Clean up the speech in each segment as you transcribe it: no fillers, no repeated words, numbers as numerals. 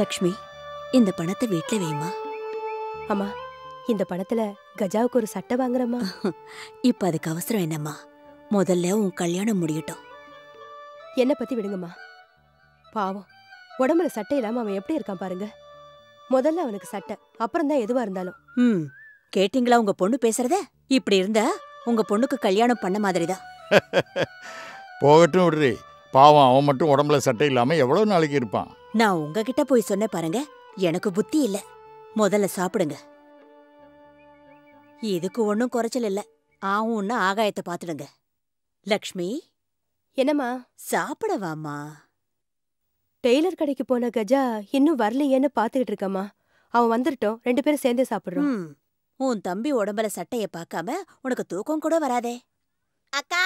लक्ष्मी इंद पणते वीट्ले वेमा अम्मा इंद पणतले गजावुक्कु ओरु सट्टा वांगुरम्मा इप्पो अदुक्कु अवसरम एन्नम्मा मोदल्ल उन कल्याणम मुडियट्टुम एन्ना पत्ति विडुंगम्मा पावम उडंबुल सट्टा इल्लाम अवन एप्पडी इरुक्कान पारुंगा मोदल्ल अवनुक्कु सट्टा अप्पुறம் தான் எதுவா இருந்தாலும் கேட்டிங்களா உங்க பொண்ணு பேசுறதே இப்படி இருந்தா உங்க பொண்ணுக்கு கல்யாணம் பண்ண மாதிரிதா போகட்டும் விடுறே பாவம் அவன் மட்டும் உடம்பல சட்டை இல்லாம எவ்வளவு நாளைக்கு இருப்பான் நான் உங்க கிட்ட போய் சொன்னே பாருங்க எனக்கு புத்தி இல்ல முதல்ல சாப்பிடுங்க இதுக்கு ஒண்ணும் குறைச்சல் இல்ல ஆவுன்னா ஆகாயத்தை பாத்துடுங்க லட்சுமி என்னம்மா சாப்பிடவாமா டெய்லர் கடைக்கு போன கஜா இன்னும் வரலையேன்னு பாத்துக்கிட்டு இருக்கமா அவன் வந்துட்டோம் ரெண்டு பேரும் சேர்ந்தே சாப்பிடுறோம் उन् तंबी उडंबल सट्टैय पाक्काम उनक्कु तूक्कम कूड वरादे अक्का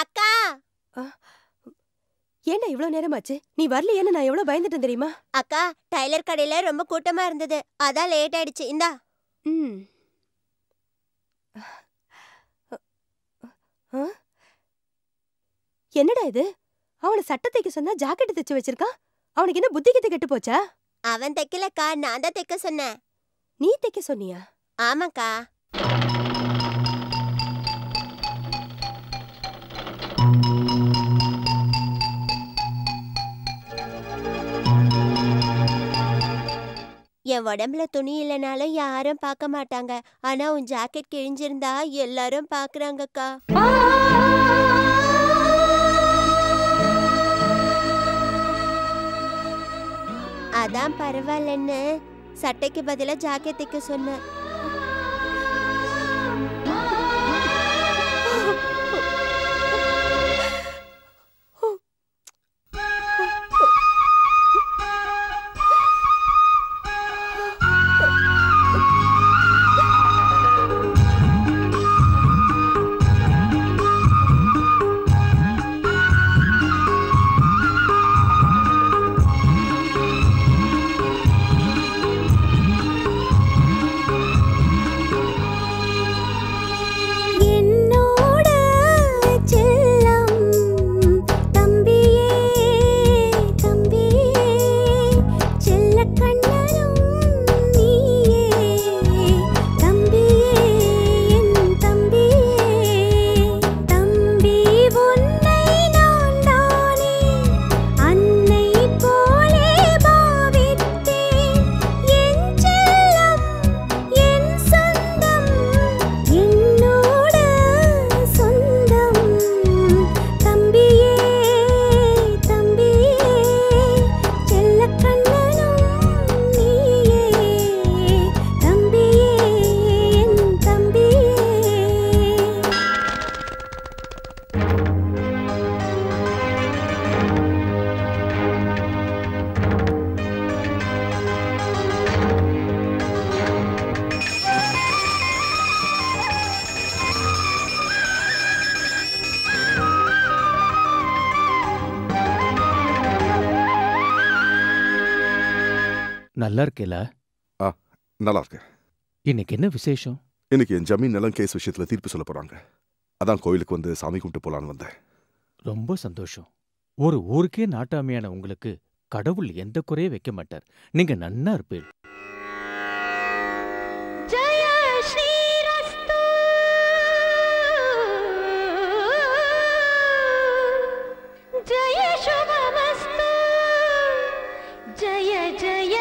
अक्का येन इव्लो नेरमाच्चु नी वरलयेनु ना एव्लो भयंदुट्टेन तेरियुमा अक्का टाइलर कडेयिल रोम्ब कूट्टमा इरुंददु अदा लेट आयिडुच्चु इंदा एन्नडा इदु अवन सट्टै தைக்க சொன்னா ஜாக்கெட் தைச்சு வச்சிருக்கான் அவனுக்கு என்ன புத்தி கிட்ட கெட்டு போச்சா அவன் தைக்கலக்கா நான் தான் தைக்க சொன்னேன் நீ தைக்க சொன்னியா ஆமாக்கா என் உடம்புல துணி இல்லைனாலும் யாரும் பார்க்க மாட்டாங்க ஆனா உன் ஜாக்கெட் கிழிஞ்சிருந்தா எல்லாரும் பாக்குறாங்கக்கா அதான் பரவாயில்லன்னு சட்டைக்கு பதிலா ஜாக்கெட் தைக்க சொன்ன நல்லா இருக்கேல ஆ நல்லா இருக்கே இன்னைக்கு என்ன விசேஷம் இன்னைக்கு என் ஜமீன் நிலம் கேஸ் விஷயத்துல தீர்ப்பு சொல்ல போறாங்க அதான் கோயிலுக்கு வந்து சாமி கும்பிட்டு போலான்னு வந்தேன் ரொம்ப சந்தோஷம் ஒரு ஊர்க்கே நாட்டாமையான உங்களுக்கு கடவுள் எந்த குறையே வைக்க மாட்டார் நீங்க நன்னா இருப்பீங்க ஜெய ஸ்ரீ ரஸ்து ஜெய சுபமஸ்து ஜெய ஜெய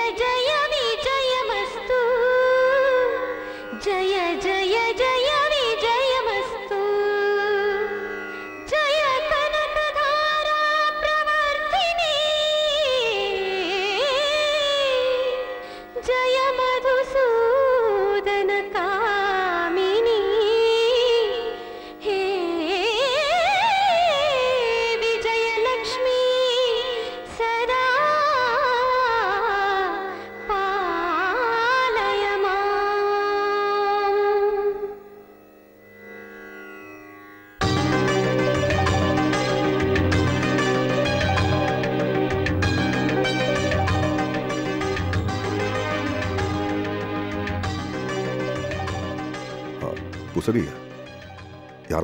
यार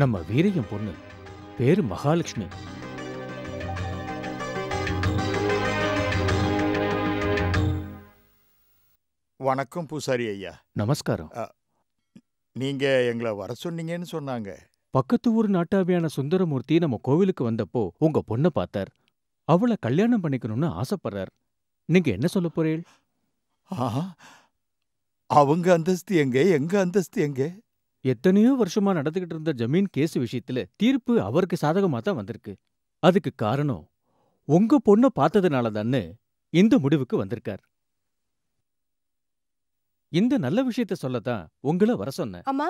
நம்ம வீரையும் பொண்ணு பேரு மகாலட்சுமி. வணக்கம் பூசாரி ஐயா. நமஸ்காரம். நீங்க எங்களை வர சொன்னீங்கன்னு சொன்னாங்க. பக்கத்து ஊர் நாட்டாவியான சுந்தரமூர்த்தி நம்ம கோவிலுக்கு வந்தப்போ உங்க பொண்ணை பார்த்தார். அவளை கல்யாணம் பண்ணிக்கணும்னு ஆசைப்படுறார். நீங்க என்ன சொல்ல போறீள்? அவங்க அந்தஸ்து எங்க, எங்க அந்தஸ்து எங்க? எத்தனையோ வருஷமா நடந்துகிட்டு இருந்த ஜமீன் கேஸ் விஷயத்துல தீர்ப்பு அவருக்கு சாதகமா தான் வந்திருக்கு. அதுக்கு காரணம் உங்க பொண்ணை பார்த்ததுனால தான்னு இந்த முடிவுக்கு வந்திருக்கார். இந்த நல்ல விஷயத்த சொல்லத்தான் உங்களை வர சொன்னேன். அம்மா,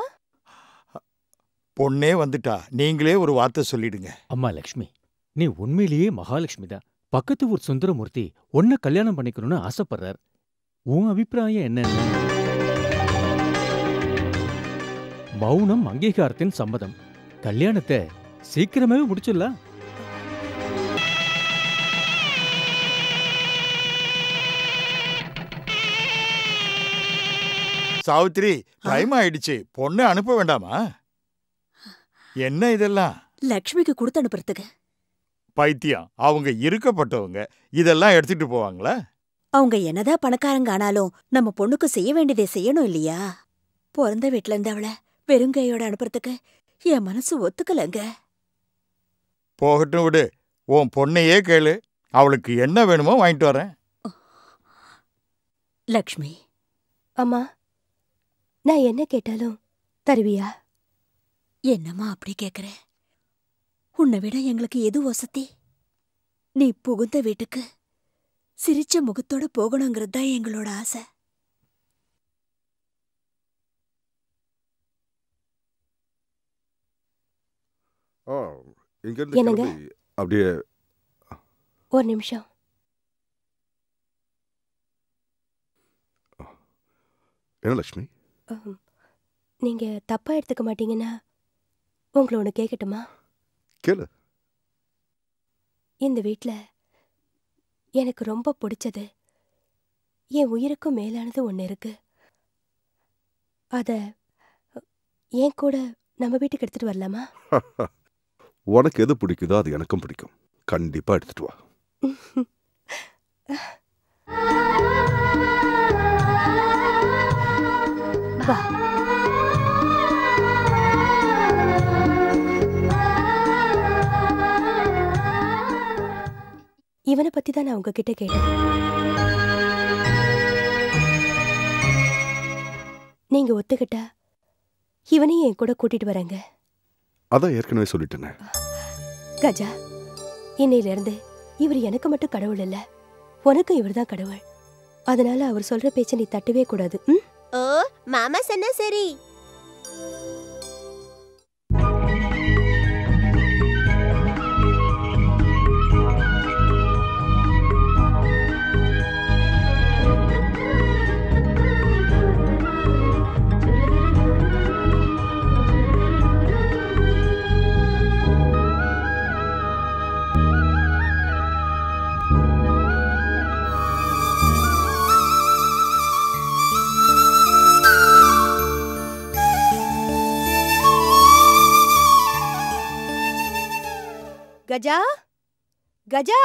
பொண்ணே வந்துட்டா, நீங்களே ஒரு வார்த்தை சொல்லிடுங்க. அம்மா லக்ஷ்மி, நீ உண்மையிலேயே மகாலட்சுமி தான். பக்கத்து ஊர் சுந்தரமூர்த்தி உன்னை கல்யாணம் பண்ணிக்கணும்னு ஆசைப்படுறார். உன் அபிப்பிராயம் என்னன்னு? மௌனம் அங்கீகாரத்தின் சம்மதம். கல்யாணத்தை சீக்கிரமாவே முடிச்சிடலாம். சாவித்ரி, டைம் ஆயிடுச்சு, பொண்ணு அனுப்ப வேண்டாமா? என்ன இதெல்லாம்? லக்ஷ்மிக்கு கொடுத்து அனுப்புறதுக்கு. பைத்தியம், அவங்க இருக்கப்பட்டவங்க இதெல்லாம் எடுத்துட்டு போவாங்களா? அவங்க என்னதான் பணக்காரங்க ஆனாலும் நம்ம பொண்ணுக்கு செய்ய வேண்டியதை செய்யணும் இல்லையா? பிறந்த வீட்டுல இருந்து அவளை வெறுங்கையோட அனுப்புறதுக்கு என் மனசு ஒத்துக்கலங்க. போகட்டும் விடு, உன் பொண்ணையே கேளு, அவளுக்கு என்ன வேணுமோ வாங்கிட்டு வரேன். லக்ஷ்மி. அம்மா, நான் என்ன கேட்டாலும் தருவியா? என்னம்மா அப்படி கேட்குற? உன்னை விட எங்களுக்கு எது வசதி? நீ புகுந்த வீட்டுக்கு சிரிச்ச முகத்தோட போகணுங்கிறது தான் எங்களோட ஆசை. என்னங்க அப்படியே ஒரு நிமிஷம். என்ன லட்சுமி, நீங்க தப்பா எடுத்துக்க மாட்டீங்கன்னா உங்களை ஒன்று கேட்கட்டுமா? கேளு. இந்த வீட்டில் எனக்கு ரொம்ப பிடிச்சது, என் உயிருக்கும் மேலானது ஒன்று இருக்கு. அதை என் கூட நம்ம வீட்டுக்கு எடுத்துட்டு வரலாமா? உனக்கு எது பிடிக்குதோ அது எனக்கும் பிடிக்கும். கண்டிப்பா எடுத்துட்டு வா. வா. இவனை பத்தி தான் நான் உங்ககிட்ட கேட்டேன். நீங்க ஒத்துக்கிட்டா இவனையும் என் கூட கூட்டிட்டு வரேங்க. அதான் ஏற்கனவே சொல்லிட்டேன் கஜா, இன்னையில இருந்து இவர் எனக்கு மட்டும் கடவுள் இல்ல, உனக்கும் இவர் தான் கடவுள். அதனால அவர் சொல்ற பேச்ச நீ தட்டவே கூடாது. ஓ மாமா சொன்னா சரி. கஜா, கஜா.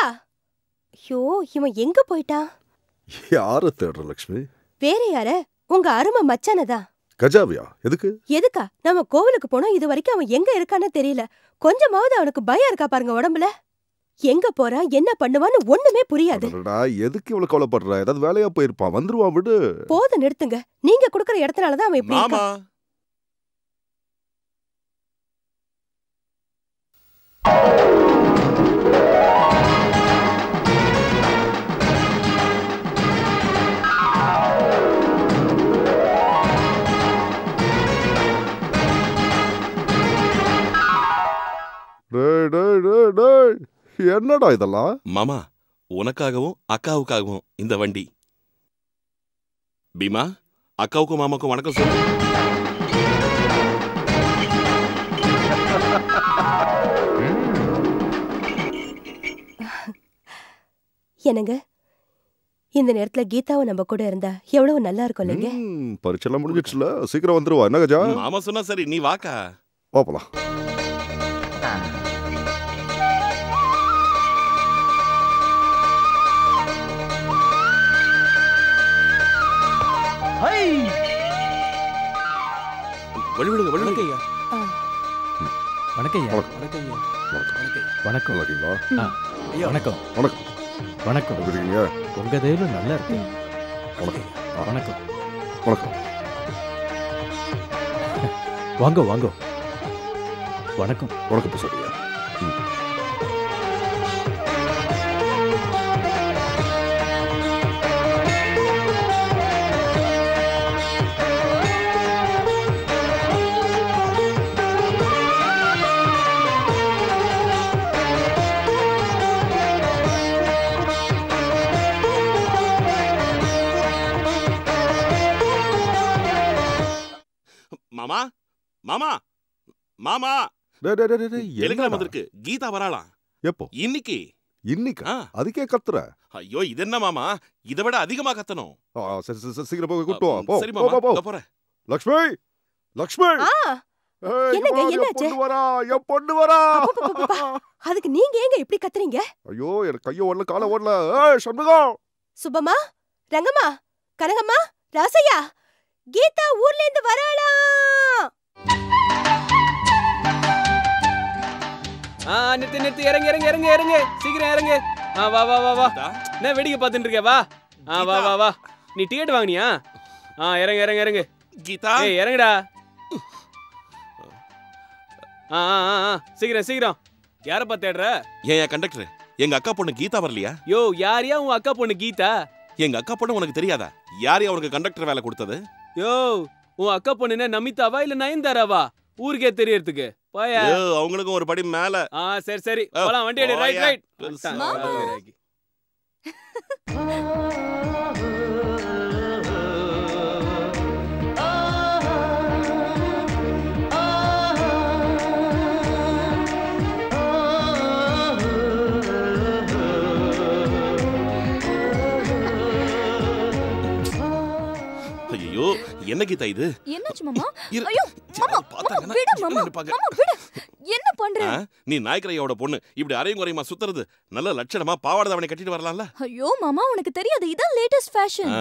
ஐயோ, இவன் எங்க போயிட்டான்? யார தேடுற லட்சுமி? வேற யார, உங்க அருமை மச்சானதா. கஜாவியா? எதுக்கு? எதுக்கா? நம்ம கோவிலுக்கு போனோம், இது வரைக்கும் அவன் எங்க இருக்கான்னு தெரியல. கொஞ்சமாவது அவனுக்கு பயம் இருக்கா பாருங்க உடம்புல. எங்க போறான், என்ன பண்ணுவான்னு ஒண்ணுமே புரியாது. எதுக்கு இவ்வளவு கவலைப்படுற? ஏதாவது வேலையா போயிருப்பான், வந்துருவா. விடு. போது, நிறுத்துங்க. நீங்க குடுக்கற இடத்துனாலதான் அவன் இப்படி இருக்கான். என்னடா இதெல்லாம்? மாமா, உனக்காகவும் அக்காவுக்காகவும் இந்த வண்டி. பீமா, அக்காவுக்கும் மாமாக்கும் வணக்கம் சொல்லு. என்னங்க, இந்த நேரத்துல கீதாவும் நம்ம கூட இருந்தா எவ்வளவு நல்லா இருக்கும் இல்லைங்க? பரிச்செல்லாம் முடிஞ்சிடுச்சுல, சீக்கிரம் வந்துருவா. என்ன கஜா? மாமா சொன்னா சரி, நீ வாக்கா. Lopola. Hey! Vanakkaiya. Vanakkaiya. Vanakkaiya. Vanakkam. Vanakkam. Vanakkam. வணக்கம். இருக்கீங்க? உங்க தேயில நல்லா இருக்கு. வணக்கம். வணக்கம். வணக்கம். வாங்க வாங்க. வணக்கம். வணக்கம் புசரியா. மாமா மாமா மாமா டேய் டேய் டேய் எலங்கல வந்திருக்கு கீதா வரலா எப்போ இன்னைக்கு இன்னைக்கு அதுக்கே கத்துற ஐயோ இது என்ன மாமா இத விட அதிகமா கத்தணும் சரி சரி சீக்கிரம் போய் கூட்டு போ சரி மாமா நான் போறேன் லட்சுமி லட்சுமி என்னங்க என்னாச்சு பொண்ணு வரா என் பொண்ணு வரா அதுக்கு நீங்க ஏங்க இப்படி கத்துறீங்க ஐயோ என் கைய ஓடல கால ஓடல ஏய் சண்முகம் சுபமா ரங்கம்மா கனகம்மா ராசையா கீதா ஊர்ல இருந்து வரலா நிறுத்து நிறுத்து இறங்க இறங்க இறங்க இறங்க சீக்கிரம் இறங்க வா வா வா வா நான் வெடிக்க பார்த்துட்டு இருக்கேன் வா வா வா வா நீ டிக்கெட் வாங்கினியா இறங்க இறங்க இறங்க கீதா ஏய் இறங்கடா சீக்கிரம் சீக்கிரம் யாரை பார்த்து தேடுற ஏன் கண்டக்டர் எங்க அக்கா பொண்ணு கீதா வரலையா யோ யாரையா உன் அக்கா பொண்ணு கீதா எங்க அக்கா பொண்ணு உனக்கு தெரியாதா யாரையா உனக்கு கண்டக்டர் வேலை கொடுத்தது யோ உன் அக்கா பொண்ணுன்னா நமிதாவா இல்ல நயன்தாராவா ஊர்க்கே தெரியறதுக்கு போயா அவங்களுக்கு ஒரு படி மேல சரி சரி போலாம் வண்டி ஏடு ரைட் ரைட் ஐயோ என்ன கீதா இது என்னாச்சு மாமா ஐயோ மாமா மாமா விடு மாமா மாமா விடு என்ன பண்ற நீ நாயக்கரையோட பொண்ணு இப்படி அரையும் குறையுமா சுத்துறது நல்ல லட்சணமா பாவாடை தாவணி கட்டிட்டு வரலாம்ல ஐயோ மாமா உனக்கு தெரியாது இதான் லேட்டஸ்ட் ஃபேஷன்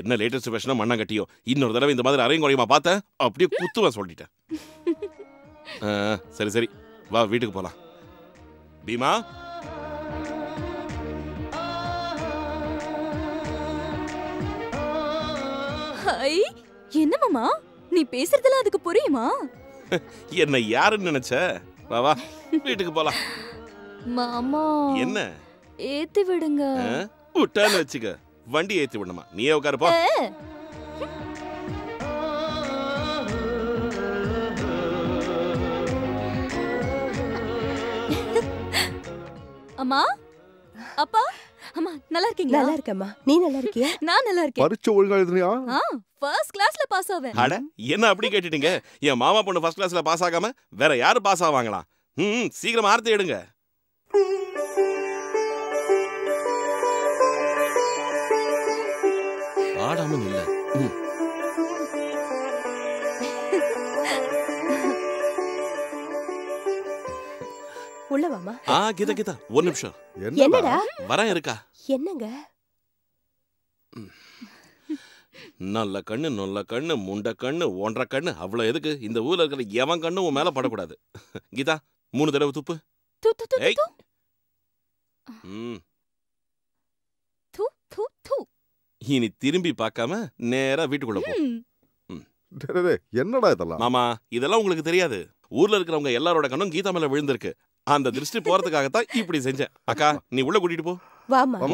என்ன லேட்டஸ்ட் ஃபேஷனா மண்ணா கட்டியோ இன்னொரு தடவை இந்த மாதிரி அரையும் குறையுமா பார்த்தா அப்படியே குத்துவ சொல்லிட்டேன் சரி சரி வா வீட்டுக்கு போலாம் பீமா ஐ என்ன மாமா நீ பேசுறதெல்லாம் அதுக்கு புரியுமா என்ன யாருன்னு நினைச்ச வா வா வீட்டுக்கு போலாம் மாமா என்ன ஏத்தி விடுங்க உட்டான்னு வச்சுக்க வண்டி ஏத்தி விடணுமா நீயே உட்காரு போ அம்மா அப்பா அம்மா நல்லா இருக்கீங்களா நல்லா இருக்கேம்மா நீ நல்லா இருக்கியா நான் நல்லா இருக்கேன் பரிச்சை ஒழுங்கா எழுதுறியா ஃபர்ஸ்ட் கிளாஸ்ல பாஸ் ஆவே அட என்ன அப்படி கேட்டிட்டீங்க என் மாமா பொண்ணு ஃபர்ஸ்ட் கிளாஸ்ல பாஸ் ஆகாம வேற யாரு பாஸ் ஆவாங்களா சீக்கிரம் ஆர்த்தி எடுங்க ஆடாம இல்ல உள்ள வாமா கீதா கீதா ஒரு நிமிஷம் என்னடா வர இருக்கா என்னங்க நல்ல கண்ணு முண்டை கண்ணு ஒன்றரை கண்ணு அவ்வளோ எதுக்கு இந்த ஊர்ல இருக்கிற எவன் கண்ணு உன் மேல படக்கூடாது கீதா 3 தடவை துப்பு து து து து து து இனி திரும்பி பார்க்காம நேரா வீட்டுக்குள்ள போ என்னடா இதெல்லாம் மாமா இதெல்லாம் உங்களுக்கு தெரியாது ஊர்ல இருக்கிறவங்க எல்லாரோட கண்ணும் கீதா மேல விழுந்திருக்கு அந்த திருஷ்டி போறதுக்காக தான் இப்படி செஞ்சேன் அக்கா நீ உள்ள கூட்டிட்டு போ வா வா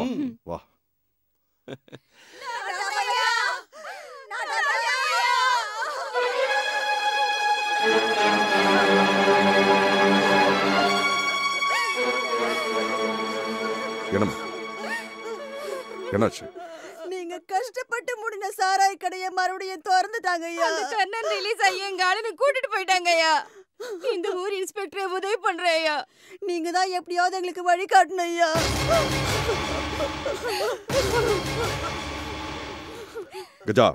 என்னாச்சு நீங்க கஷ்டப்பட்டு முடிஞ்ச சாராய் கடையை மறுபடியும் திறந்துட்டாங்கய்யா கண்ணன் ரிலீஸ் ஆகி எங்க ஆளுன்னு கூட்டிட்டு போயிட்டாங்கய்யா இந்த ஊர் இன்ஸ்பெக்டரே உதவி பண்றேயா நீங்க தான் எப்படியாவது எங்களுக்கு வழி காட்டணும் ஐயா கஜா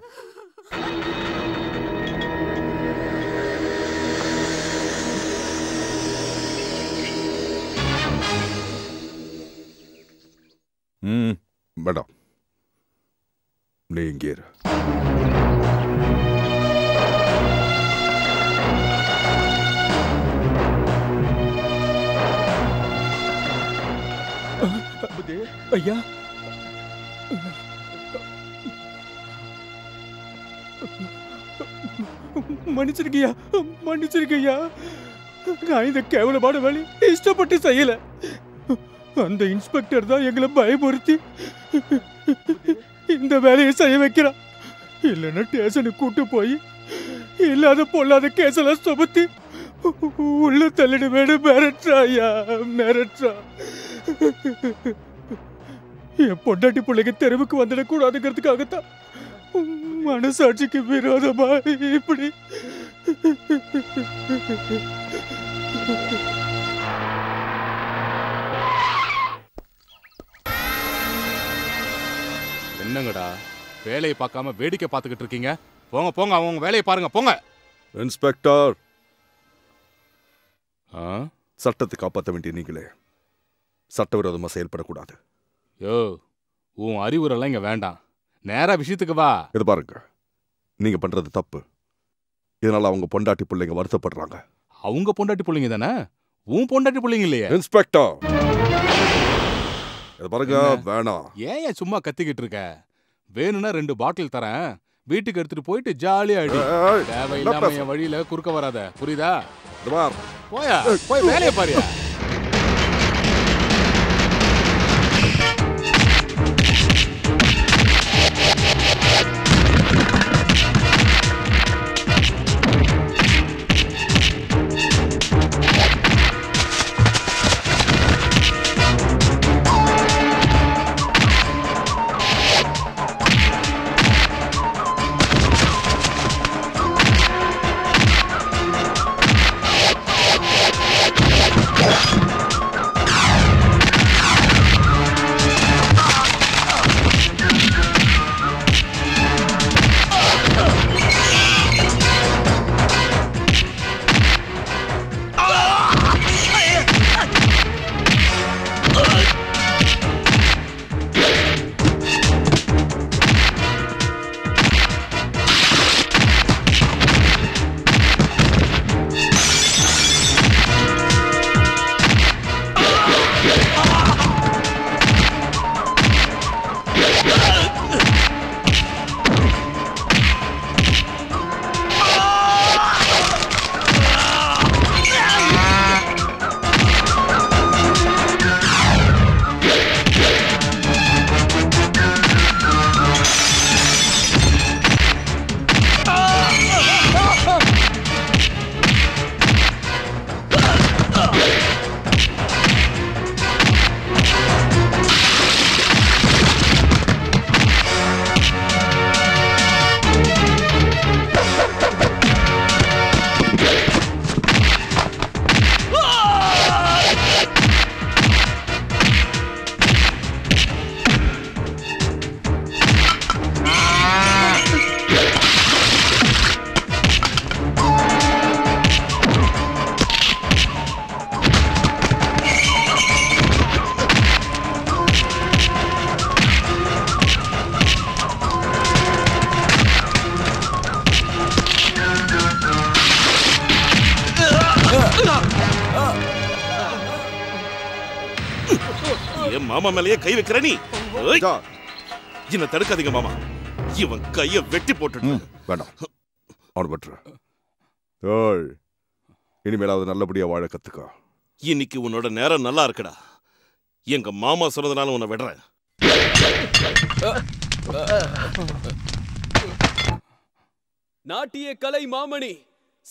மேடம், நீ இங்கே இரு. ஐயா, மன்னிச்சிருக்கியா மன்னிச்சிருக்கியா? நான் இந்த கேவலமான வேலை இஷ்டப்பட்டு செய்யல. அந்த இன்ஸ்பெக்டர் தான் எங்களை பயமுறுத்தி இந்த வேலையை செய்ய வைக்கிறான். இல்லைன்னா ஸ்டேஷனுக்கு கூட்டு போய் இல்லாத பொல்லாத கேஸெல்லாம் சுமத்தி உள்ள தள்ளிட வேணும். மிரட்டுறா ஐயா, மிரட்டுறா. என் பொண்டாட்டி பிள்ளைக்கு தெருவுக்கு வந்துடக்கூடாதுங்கிறதுக்காகத்தான் மனசாட்சிக்கு விரோதமா இப்படி. என்னங்கடா வேலையை பார்க்காம வேடிக்கை பார்த்துக்கிட்டு இருக்கீங்க? போங்க போங்க, அவங்க வேலையை பாருங்க போங்க. இன்ஸ்பெக்டர், சட்டத்தை காப்பாற்ற வேண்டிய நீங்களே சட்டவிரோதமா செயல்படக்கூடாது. யோ, உன் அறிவுரெல்லாம் இங்க வேண்டாம், நேரா விஷயத்துக்கு வா. இது பாருங்க, நீங்க பண்றது தப்பு. இதனால அவங்க பொண்டாட்டி பிள்ளைங்க வருத்தப்படுறாங்க. அவங்க பொண்டாட்டி பிள்ளைங்க தானே, உன் பொண்டாட்டி பிள்ளைங்க இல்லையா? இன்ஸ்பெக்டர், இது பாருங்க, வேணாம். ஏன் சும்மா கத்திக்கிட்டு இருக்க? வேணும்னா 2 பாட்டில் தரேன், வீட்டுக்கு எடுத்துட்டு போயிட்டு ஜாலியா அடி. தேவையில்லாம என் வழியில குறுக்க வராத, புரியுதா? போயா, போய் வேலையை பாரியா. மாமா மேலையே கை வைக்கிற நீ என்ன? தடுக்காதீங்க மாமா, இவன் கைய வெட்டி போட்டு. வேண்டாம், இனிமேலாவது நல்லபடியா வாழ கத்துக்கா. இன்னைக்கு உன்னோட நேரம் நல்லா இருக்குடா. எங்க மாமா சொன்னதுனால உன்னை விடுறேன். நாட்டிய கலை மாமணி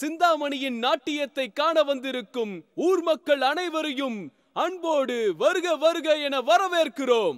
சிந்தாமணியின் நாட்டியத்தை காண வந்திருக்கும் ஊர் மக்கள் அனைவரையும் அன்போடு வருக வருக என வரவேற்கிறோம்.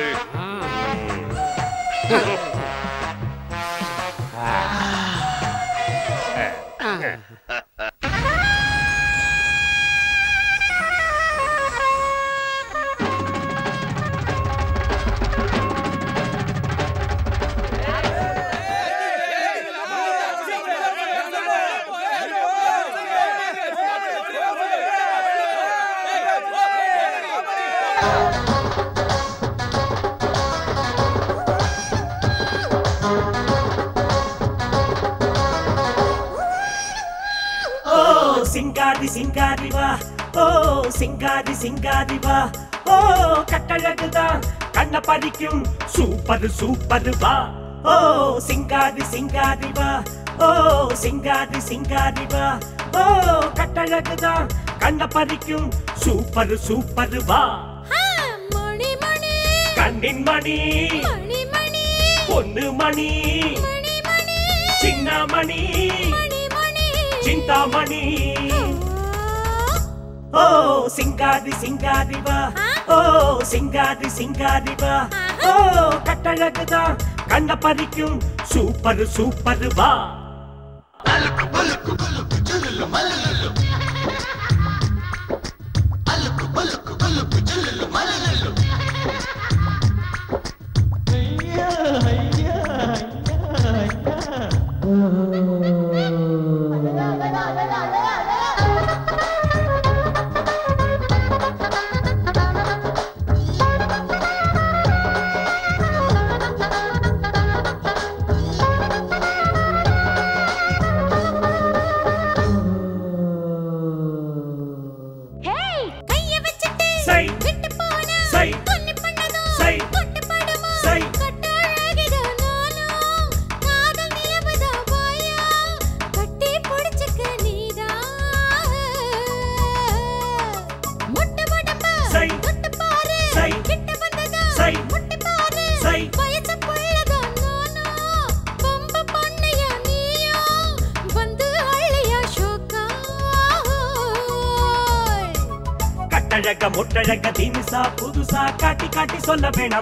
सिंगारी वाह ओ सिंगारी सिंगारी वाह ओ कट्टलगदा कन्न परिक्कुम सूपर सूपर वाह ओ सिंगारी वाह ओ सिंगारी वाह ओ कट्टलगदा कन्न परिक्कुम सूपर सूपर वाह हां मणि मणि कन्निन मणि मणि मणि पोन्नु मणि मणि मणि चिन्न मणि मणि मणि चिंता मणि Oh, singari singari va. Oh, singari singari va. Oh, kattalagada kanna parikum super super va. Aluk baluk baluk jalal malal. Aluk baluk baluk jalal malal. Hayya hayya hayya hayya.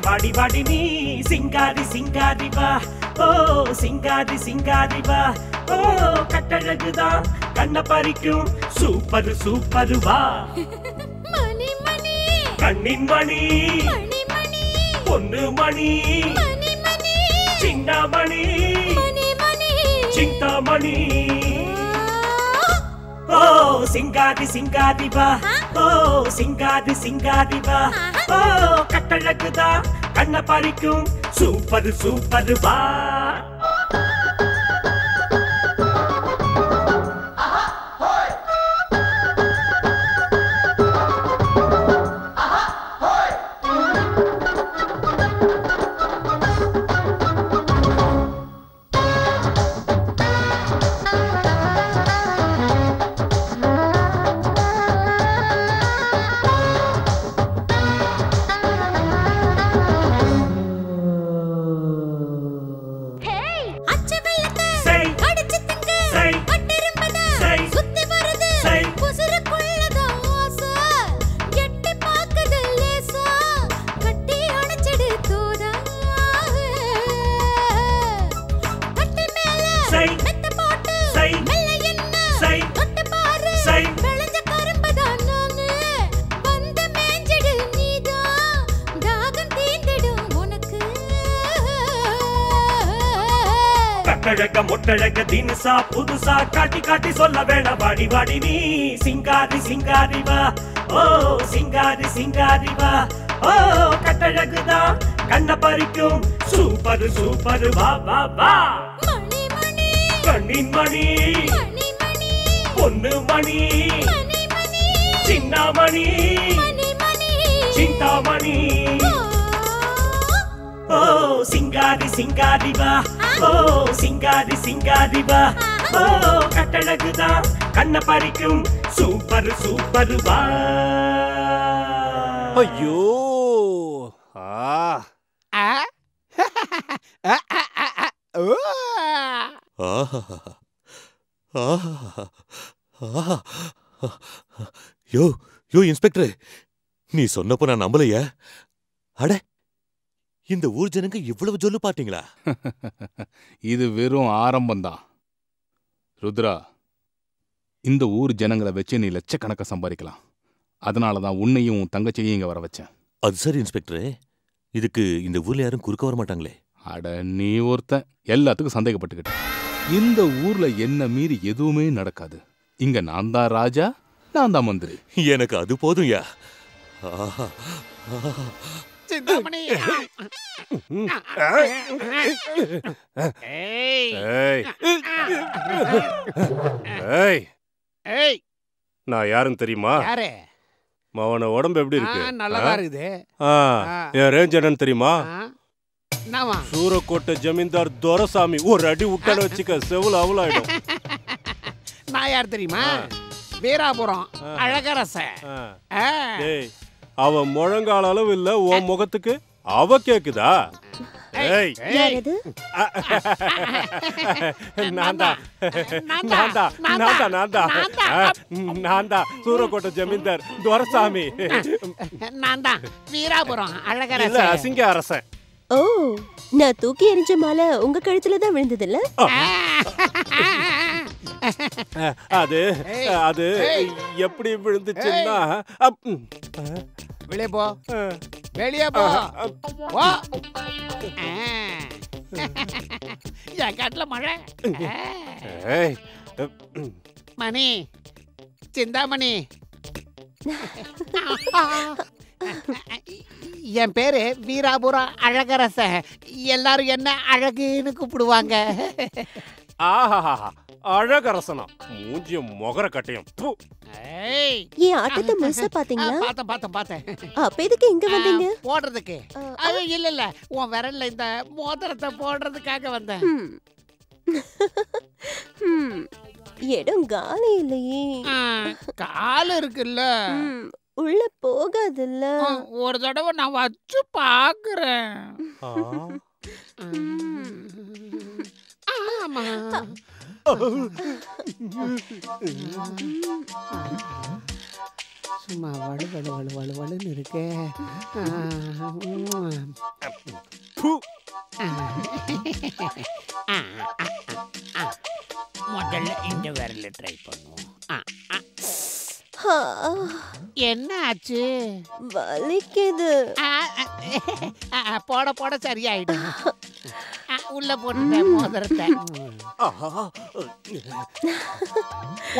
वाड़ी वाड़ी नी सिंगारी सिंगारी वाह ओ सिंगारी वाह ओ कट्टलगदा कन्न परिक्कुम super super वाह मणि मणि कन्निन मणि मणि मणि पोन्नु मणि मणि मणि चिन्न मणि मणि मणि चिंतामणि ओ सिंगारी वाह ओ सिंगारी वाह ओ कट्टलगदा कन्न परिक्कुम सूपर सूपर वाह सिंगारी सिंगारी वाह ओ सिंगारी वाह ओ कट्टलगदा कन्न परिक्कुम सूपर सूपर वाह वाह वाह मणि मणि कन्निन मणि मणि मणि पोन्नु मणि मणि मणि चिन्न मणि मणि मणि चिंतामणि ओ सिंगारी वाह ओ सिंगारी वाह ओ कट्टलगदा कन्न परिक्कुम सूपर सूपर वाह अयो यो यो इंस्पेक्टर नी सोन्नप्पु नान नंबलैया अडे இந்த ஊர் ஜனங்க இவ்வளவு ஜொல்லு பாத்தீங்களா? இது வெறும் ஆரம்பம்தான். ருத்ரா, இந்த ஊர் ஜனங்களை வச்சு நீ லட்சக்கணக்க சம்பாதிக்கலாம். அதனால தான் உன்னையும் தங்கச்சியையும் இங்க வர வச்சேன். அது சரி இன்ஸ்பெக்டரே, இதுக்கு இந்த ஊர்ல யாரும் குறுக்க வர மாட்டாங்களே? அட நீ ஒருத்தன் எல்லாத்துக்கும் சந்தேகப்பட்டுக்கிட்ட. இந்த ஊர்ல என்ன மீறி எதுவுமே நடக்காது. இங்க நான் தான் ராஜா, நான் தான் மந்திரி. எனக்கு அது போதும். யா சிந்தாமணி, நான் யாருன்னு தெரியுமா? மவன உடம்பு எப்படி இருக்கு? நல்லா இருக்குது. என் ரேஞ்ச் என்னன்னு தெரியுமா? சூரக்கோட்டை ஜமீன்தார் துரைசாமி. ஒரு அடி விட்டான்னு வச்சுக்க செவுல அவளாயிடும். நான் யார் தெரியுமா? வீராபுரம் அழகரச. அவ முழங்கால அளவு இல்ல உன் முகத்துக்கு. அவ கேக்குதா? சூரக்கோட்டை ஜமீன்தார் துரைசாமி நான் தான். வீராபுரம் அழகரச அசிங்க அரசன். ஓ, நான் தூக்கி எறிஞ்ச மாலை உங்க கழுத்துல தான் விழுந்தது இல்ல? அது அது எப்படி விழுந்துச்சுன்னா வெளியே போ, வெளியே போ, காட்டுல மழை. மணி, சிந்தாமணி, என் பேரு வீராபுரம் அழகரச. எல்லாரும் என்ன அழகுன்னு கூப்பிடுவாங்க. ஆஹா, அழகரசனா? மூஞ்சியும் முகர கட்டையும். ஏன் ஆட்டத்தை முழுசா பாத்தீங்களா? பார்த்தேன். அப்ப எதுக்கு இங்க வந்தீங்க? போடுறதுக்கு? அது இல்ல இல்ல, உன் விரல்ல இந்த மோதிரத்தை போடுறதுக்காக வந்தேன். இடம் காலம் இல்லையே. காலம் இருக்குல்ல, உள்ள போகாதுல்ல. ஒரு தடவை நான் வச்சு பாக்குறேன். ஆமா, சும்மா வலு வலு வலு வலு வலுன்னு இருக்கு. முதல்ல இந்த விரல ட்ரை பண்ணுவோம். என்ன ஆச்சு? வலிக்குது. போட போட சரியாயிடும். உள்ள போட்டு மோதிரத்தை.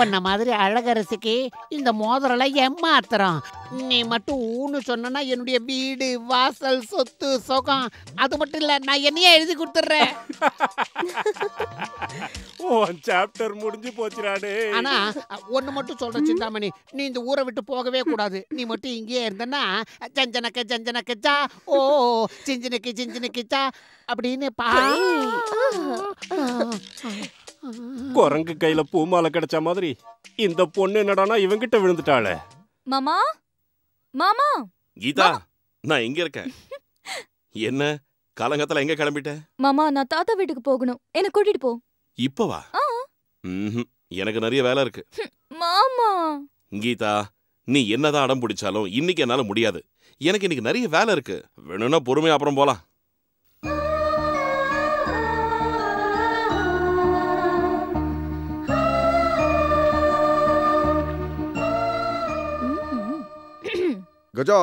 உன்ன மாதிரி அழகரசிக்கு இந்த மோதிரல ஏமாத்துறோம். நீ மட்டும் ஊன்னு சொன்னா என்னுடைய வீடு வாசல் சொத்து சொகம் அது மட்டும் இல்ல, நான் என்னையே எழுதி கொடுத்துறேன். உன் சாப்டர் முடிஞ்சு போச்சுறானே. ஆனா ஒன்னு மட்டும் சொல்ற சிந்தாமணி, நீ இந்த ஊரை விட்டு போகவே கூடாது. நீ மட்டும் இங்கேயே இருந்தன்னா ஜஞ்சனக்க ஜஞ்சனக்கச்சா ஓ சிஞ்சனுக்கு சிஞ்சனுக்குச்சா அப்படின்னு குரங்கு கையில பூமால கிடைச்ச மாதிரி இந்த பொண்ணு என்னடானா இவங்கிட்ட விழுந்துட்டாளே. மாமா, மாமா. கீதா, நான் இங்க இருக்கேன். என்ன காலங்கத்துல எங்க கிளம்பிட்ட? மாமா, நான் தாத்தா வீட்டுக்கு போகணும், என்ன கூட்டிட்டு போ. இப்பவா? எனக்கு நிறைய வேலை இருக்கு. மாமா. கீதா, நீ என்னதான் அடம் பிடிச்சாலும் இன்னைக்கு என்னால முடியாது. எனக்கு இன்னைக்கு நிறைய வேலை இருக்கு. வேணும்னா பொறுமையா அப்புறம் போலாம். கஜா.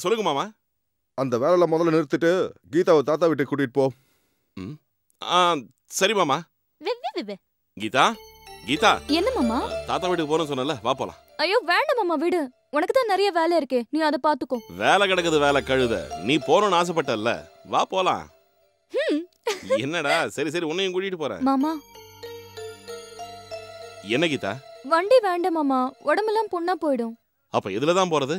சொல்லுங்க மாமா. அந்த வேலையில முதல்ல நிறுத்திட்டு கீதாவை தாத்தா வீட்டுக்கு கூட்டிட்டு போ. சரி மாமா. கீதா, கீதா. என்ன மாமா? தாத்தா வீட்டுக்கு போறேன்னு சொன்னல, வா போலாம். ஐயோ வேண்டாம் மாமா, விடு. உனக்கு தான் நிறைய வேலை இருக்கே, நீ அத பாத்துக்கோ. வேலை கிடக்குது வேலை கழுத. நீ போறன்னு ஆசைப்பட்டல்ல, வா போலாம். என்னடா? சரி சரி, உன்னையும் கூட்டிட்டு போறேன். மாமா. என்ன கீதா? வண்டி வேண்டாம் மாமா, உடம்பெல்லாம் புண்ணா போயிடும். அப்ப இதுல தான் போறது?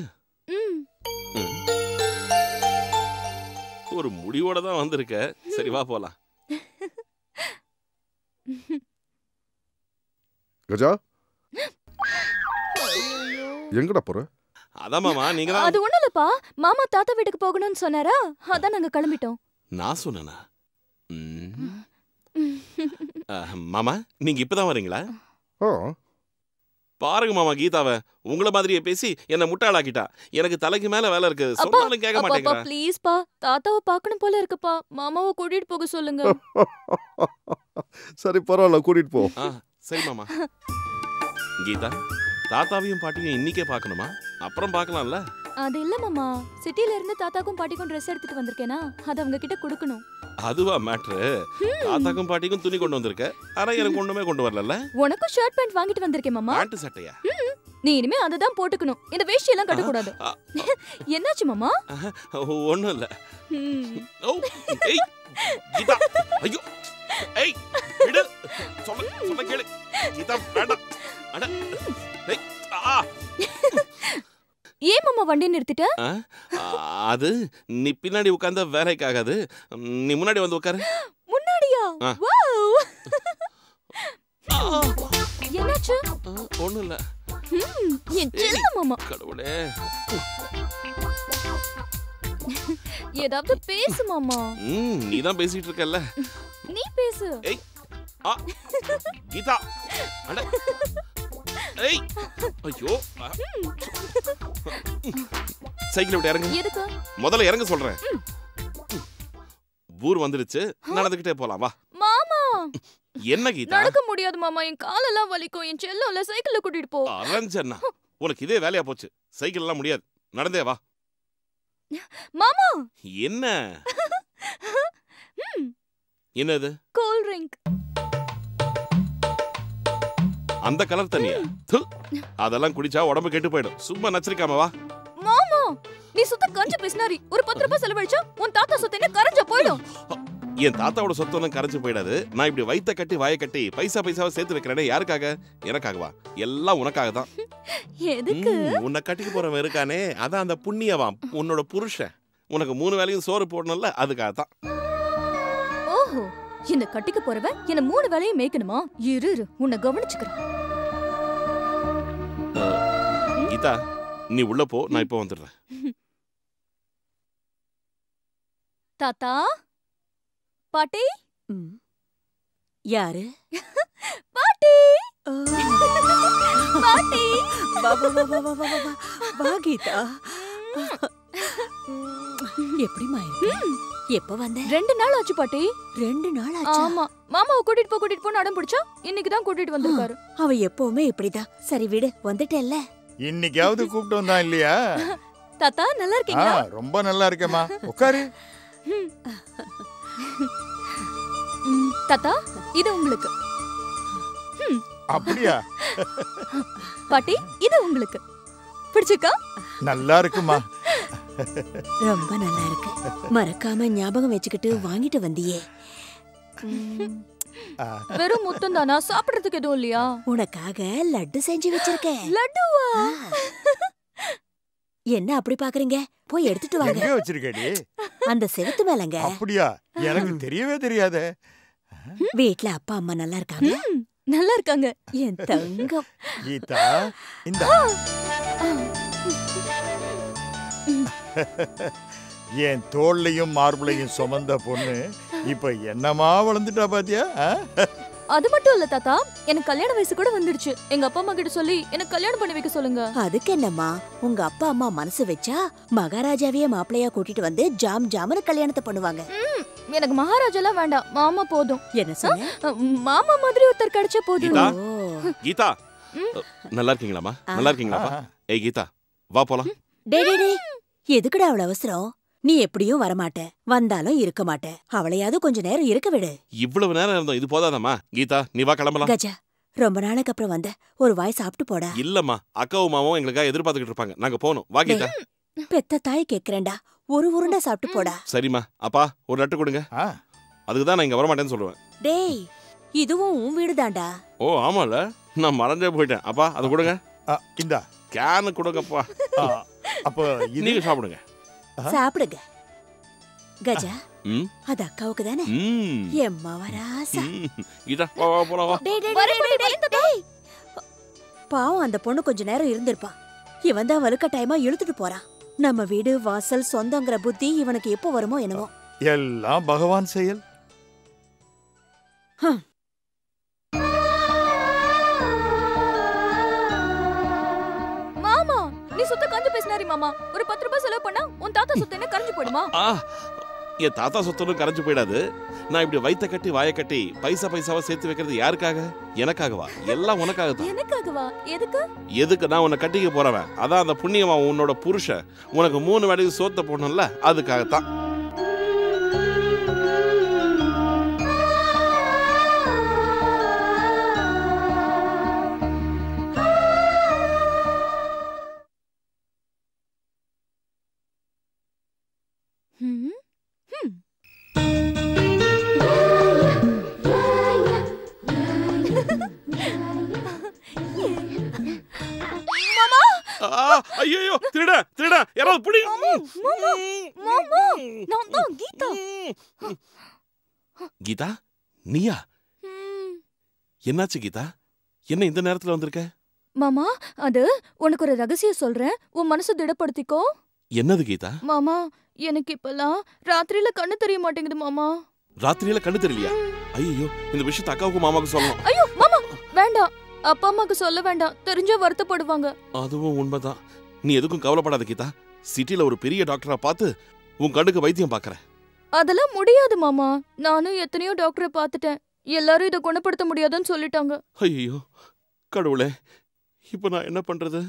ஒரு முடிவோட தான் வந்திருக்க. சரி வா போலாம். கஜா, எங்கடா போற? அதான் மாமா நீங்க தான். அது ஒண்ணுலப்பா, மாமா தாத்தா வீட்டுக்கு போகணும்னு சொன்னாரா, அதான் நாங்க கிளம்பிட்டோம். நான் சொன்னேனா? மாமா, நீங்க இப்பதான் வரீங்களா? பாருங்க மாமா கீதாவை உங்கள மாதிரியே பேசி என்ன முட்டாளாக்கிட்டா. எனக்கு தலைக்கு மேல வேலை இருக்கு, சொன்னாலும் கேட்க மாட்டேங்கறா. அப்பா ப்ளீஸ் பா, தாத்தாவை பார்க்கணும் போல இருக்குப்பா, மாமாவை கூட்டிட்டு போக சொல்லுங்க. சரி பரவாயில்லை, கூட்டிட்டு போ. சரி மாமா. கீதா, தாத்தாவையும் பாட்டியும் இன்னைக்கே பார்க்கணுமா? அப்புறம் பார்க்கலாம்ல. அது இல்ல மாமா, சிட்டில இருந்து தாத்தாக்கும் பாட்டிக்கும் ட்ரெஸ் எடுத்துட்டு வந்திருக்கேனா, அத அவங்க கிட்ட கொடுக்கணும். அதுவா மேட்டர்? தாத்தாக்கும் பாட்டிக்கும் துணி கொண்டு வந்திருக்க, ஆனா எனக்கு ஒண்ணுமே கொண்டு வரலல. உனக்கு ஷர்ட் பேண்ட் வாங்கிட்டு வந்திருக்கேன் மாமா. பேண்ட் சட்டையா? நீ இனிமே அத தான் போட்டுக்கணும், இந்த வேஷ்டி எல்லாம் கட்ட கூடாது. என்னாச்சு மாமா? ஒண்ணும் இல்ல. ஓ ஏய் கீதா, ஐயோ ஏய் விடு, சொல்ல கேளு கீதா. அட அட ஏய் ஆ, ஏன் மாமா வண்டி நிறுத்திட்ட? அது நீ பின்னாடி உட்கார்ந்தா வேலைக்கு ஆகாது, நீ முன்னாடி வந்து உட்காரு. முன்னாடியா? வாவ், என்னாச்சு? ஒண்ணும் இல்ல. ஏன் செல்ல மாமா, கடவுளே ஏதாவது பேசு மாமா. நீ தான் பேசிட்டு இருக்கல்ல, நீ பேசு. ஏய் ஆ கீதா, அட ஏய் ஐயோ, சைக்கிள் விட்டு இறங்கு. எதுக்கு? முதல்ல இறங்க சொல்றேன். ஊர் வந்துருச்சு, நடந்துக்கிட்டே போலாம் வா. மாமா என்ன கீதா? நடக்க முடியாது மாமா, என் காலெல்லாம் வலிக்கும். என் செல்லோல சைக்கிள்ல கூட்டிட்டு போ. அரஞ்சனா உனக்கு இதே வேலையா போச்சு, சைக்கிள் எல்லாம் முடியாது, நடந்தே வா. மாமா என்ன என்னது? Cool drink. அந்த கலர் தண்ணியா? அதெல்லாம் குடிச்சா உடம்பு கெட்டு போயிடும், சும்மா நச்சரிக்காம வா. மாமா நீ சுத்த கஞ்ச பிசினாரி, ஒரு 10 ரூபாய் செலவழிச்சா உன் தாத்தா சொத்தே கரஞ்ச போயிடும். என் தாத்தாவோட சொத்தோன்னு கரஞ்சு போயிடாது, நான் இப்படி வைத்த கட்டி வாயை கட்டி பைசா பைசாவை சேர்த்து வைக்கிறேனே, யாருக்காக? எனக்காகவா? எல்லாம் உனக்காக தான். எதுக்கு? உன்னை கட்டிக்க போறவன் இருக்கானே, அதான் அந்த புண்ணியவா உன்னோட புருஷன், உனக்கு 3 வேளையும் சோறு போடணும்ல, அதுக்காக தான். ஓஹோ, என்ன கட்டிக்க போறவ என்ன 3 வேளையும் மேய்க்கணுமா? இரு இரு, உன்னை கவனிச்சுக்கிறேன். கீதா நீ உள்ள போ, நான் இப்ப வந்துடுறேன். தாத்தா பாட்டி. யாரு? பாட்டி பாட்டி. வா வா வா வா வா வா கீதா. எப்படிமா இருக்கு? எப்ப வந்த? 2 நாள் ஆச்சு பாட்டி. 2 நாள் ஆச்சு? ஆமா, மாமா கூட்டிட்டு போ கூட்டிட்டு போன்னு அடம் பிடிச்சா, இன்னைக்கு தான் கூட்டிட்டு வந்திருக்காரு. அவ எப்பவுமே இப்படிதான். சரி விடு, வந்துட்டேல்ல. இன்னைக்காவது கூப்பிட்டு வந்தா இல்லையா? தாத்தா நல்லா இருக்கீங்களா? ரொம்ப நல்லா இருக்கேம்மா, உட்காரு. தாத்தா இது உங்களுக்கு. அப்படியா? பாட்டி இது உங்களுக்கு பிடிச்சிருக்கா? நல்லா இருக்குமா? ரொம்ப நல்லா இருக்கு. மறக்காம ஞாபகம் வச்சுக்கிட்டு வாங்கிட்டு வந்தியே. வெறும் முத்தம் தானா? சாப்பிடுறதுக்கு எதுவும் இல்லையா? உனக்காக லட்டு செஞ்சு வச்சிருக்கேன். லட்டுவா? என்ன அப்படி பாக்குறீங்க? போய் எடுத்துட்டு வாங்க. எங்க வச்சிருக்கடி? அந்த செவத்து மேலங்க. அப்படியா? எனக்கு தெரியவே தெரியாதே. வீட்ல அப்பா அம்மா நல்லா இருக்காங்க? நல்லா இருக்காங்க என் தங்கம். கீதா இந்த என் தோள்லையும் மார்புலையும் சுமந்த பொண்ணு இப்ப என்னமா வளர்ந்துட்டா பாத்தியா? அது மட்டும் இல்ல தாத்தா, எனக்கு கல்யாண வயசு கூட வந்துடுச்சு. எங்க அப்பா அம்மா கிட்ட சொல்லி எனக்கு கல்யாணம் பண்ணி வைக்க சொல்லுங்க. அதுக்கு என்னம்மா, உங்க அப்பா அம்மா மனசு வச்சா மகாராஜாவையே மாப்பிள்ளையா கூட்டிட்டு வந்து ஜாம் ஜாமன கல்யாணத்தை பண்ணுவாங்க. எனக்கு மகாராஜாலாம் வேண்டாம், மாமா போதும். என்ன சொன்ன? மாமா மாதிரி ஒருத்தர் கிடைச்சா போதும். கீதா நல்லா இருக்கீங்களாமா? நல்லா இருக்கீங்களாப்பா? ஏய் கீதா வா போலாம். டேய் எதுக்குடா அவள அவசரம்? நீ எப்படியும் வரமாட்ட, வந்தாலும் இருக்க மாட்ட, அவளையாவது கொஞ்ச நேரம் இருக்க விடு. இவ்வளவு நேரம் இருந்தோம், இது போதாதம்மா. கீதா நீ வா, கிளம்பலாம். கஜா ரொம்ப நாளைக்கு அப்புறம் வந்த, ஒரு வாய் சாப்பிட்டு போடா. இல்லம்மா, அக்காவும் மாமாவும் எங்களுக்காக எதிர்பார்த்துக்கிட்டு இருப்பாங்க, நாங்க போனோம். வா கீதா. பெத்த தாய் கேக்குறேன்டா, ஒரு உருண்டை சாப்பிட்டு போடா. சரிம்மா. அப்பா ஒரு லட்டு கொடுங்க. அதுக்குதான் நான் இங்க வரமாட்டேன்னு சொல்லுவேன். டேய் இதுவும் உன் வீடு தான்டா. ஓ ஆமால, நான் மறந்தே போயிட்டேன். அப்பா அது கொடுங்க. இந்தா கேனு கொடுங்கப்பா. அப்போ நீங்க சாப்பிடுங்க. சாப்பிடுங்க கஜா. அது அக்காவுக்கு தானே. எம்மாவராசா இதா வா வா போலாம் வா. டேய் பாவம் அந்த பொண்ணு கொஞ்ச நேரம் இருந்திருப்பா, இவன் தான் வலுக்க டைமா இழுத்துட்டு போறான். நம்ம வீடு வாசல் சொந்தங்கிற புத்தி இவனுக்கு எப்போ வருமோ என்னவோ. எல்லாம் பகவான் செயல். stationary mama. Oru 10 rupees selavu panna un tata suthenna karanju poduma. Ah, ye tata suthenna karanju poidadu. Na ipdi vaitha katti vaaya katti paisa paisava sethu vekkiradhu yaarkaga? Enakagava. Ella unakaga thaan. Enakagava? Edukku? Edukku na unna kattikka porava. Adha andha punniyama unnoda purusha unakku 3 vadi sotha podnalla adukaga thaan. Gita निया என்னாச்சு गीता என்ன இந்த நேரத்துல வந்திருக்க மாமா அது உனக்கு ஒரு ரகசியம் சொல்றேன் உன் மனசு திடப்படுத்திக்கோ என்னது गीता மாமா எனக்கு இப்பலாம் ராத்திரில கண்ணு தெரிய மாட்டேங்குது மாமா ராத்திரில கண்ணு தெரியலையா ஐயோ இந்த விஷயத்தை அக்காவுக்கு மாமாக்கு சொல்லணும் ஐயோ மாமா வேண்டாம் அப்பா அம்மாக்கு சொல்ல வேண்டாம் தெரிஞ்ச வருத்தப்படுவாங்க அதுவும் உண்மைதான் நீ எதுக்கும் கவலைப்படாத गीता சிட்டில ஒரு பெரிய டாக்டரா பார்த்து உன் கண்ணுக்கு வைத்தியம் பார்க்கறேன் அதெல்லாம் முடியாது மாமா நானும் எத்தனையோ டாக்டரை பார்த்துட்டேன் எல்லாரும் இத குணப்படுத்த முடியாதுன்னு சொல்லிட்டாங்க ஐயோ கடவுளே இப்போ நான் என்ன பண்றது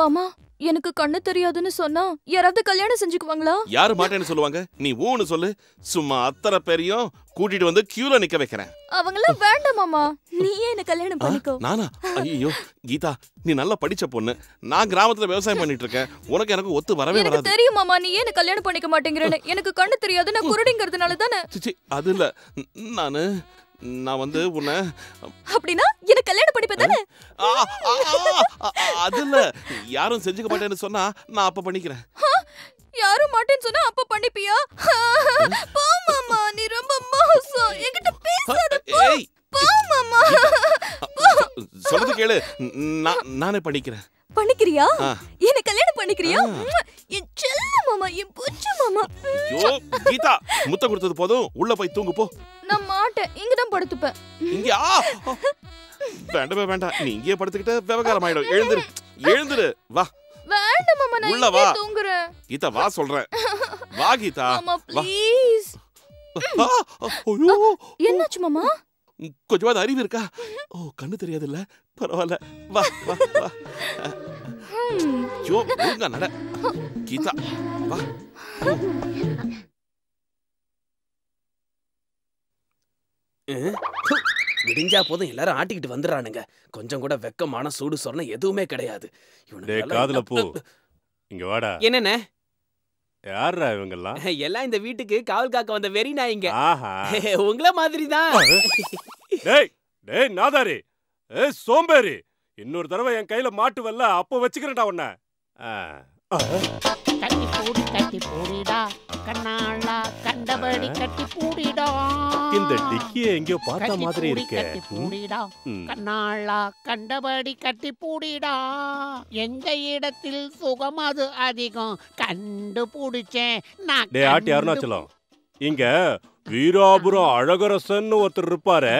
மாமா எனக்கு கண்ணு தெரியாதுன்னு சொன்னா யாராவது கல்யாணம் செஞ்சுக்குவாங்களா யாரு மாட்டேன்னு சொல்லுவாங்க நீ ஊன்னு சொல்லு சும்மா அத்தர பெரியோ கூட்டிட்டு வந்து கியூல நிக்க வைக்கிறேன் அவங்கள வேண்டாம் மாமா நீயே என்ன கல்யாணம் பண்ணிக்கோ நானா ஐயோ கீதா நீ நல்லா படிச்ச பொண்ணு நான் கிராமத்துல வியாபாரம் பண்ணிட்டு இருக்கேன் உனக்கு எனக்கு ஒத்து வரவே வராது எனக்கு தெரியும் மாமா நீ என்ன கல்யாணம் பண்ணிக்க மாட்டேங்கறேன்னு எனக்கு கண்ணு தெரியாது நான் குருடிங்கறதுனால தான சிச்சி அது இல்ல நான் வந்து உன்னை அப்படினா என்ன கல்யாணம் பண்ணிப்பே தானே அதுல யாரும் செஞ்சுக்க மாட்டேன்னு சொன்னா நான் அப்ப பண்ணிக்கிறேன் யாரும் மாட்டேன்னு சொன்னா அப்ப பண்ணிப்பியா போ மாமா நீ ரொம்ப மோசம் என்கிட்ட பேசாத போ மாமா சொல்றது கேளு நானே பண்ணிக்கிறேன் பண்ணிக்கிறியா என்ன கல்யாணம் பண்ணிக்கிறியா என் செல்ல மாமா என் புச்சு மாமா ஐயோ கீதா முத்த கொடுத்தது போதும் உள்ள போய் தூங்கு போ நான் மாட்டேன் இங்க தான் படுத்துப்பேன் இங்கயா வேண்டாம் வேண்டாம் நீ இங்கயே படுத்துக்கிட்ட விவகாரம் ஆயிடும் எழுந்திரு எழுந்திரு வா வேண்டாம் மாமா நான் இங்க தூங்குறேன் கீதா வா சொல்றேன் வா கீதா மாமா ப்ளீஸ் ஐயோ என்னாச்சு மாமா கொஞ்சமாவது அறிவு இருக்கா ஓ கண்ணு தெரியாதுல்ல பரவாயில்ல வா வா வா ஜோ பூங்கா நட கீதா வா விடிஞ்சா போதும் எல்லாரும் ஆட்டிக்கிட்டு வந்துடுறானுங்க கொஞ்சம் கூட வெக்கமான சூடு சொரணம் எதுவுமே கிடையாது காதுல போ இங்க வாடா என்னென்ன யாரா இவங்கெல்லாம் எல்லாம் இந்த வீட்டுக்கு காவல் காக்க வந்த வெறி நாய்ங்க ஆஹா உங்கள மாதிரி தான் டேய் டேய் நாதாரி ஏ சோம்பேறி இன்னொரு தடவை என் கையில மாட்டுவல்ல அப்ப வெச்சுக்கறடா உன்னை கட்டி பூடிடா கண்ணாளா கண்டபடி கட்டி பூடிடா இந்த டிக்கியே எங்கயோ பார்த்த மாதிரி இருக்கே கட்டி பூடிடா கண்ணாளா கண்டபடி கட்டி பூடிடா எங்க இடத்தில் சுகம் அது அதிகம் கண்டுபிடிச்சேன் நான் டேய் ஆட்டி அருணாச்சலம் இங்க வீராபுரம் அழகரசன் ஒருத்தர் இருப்பாரே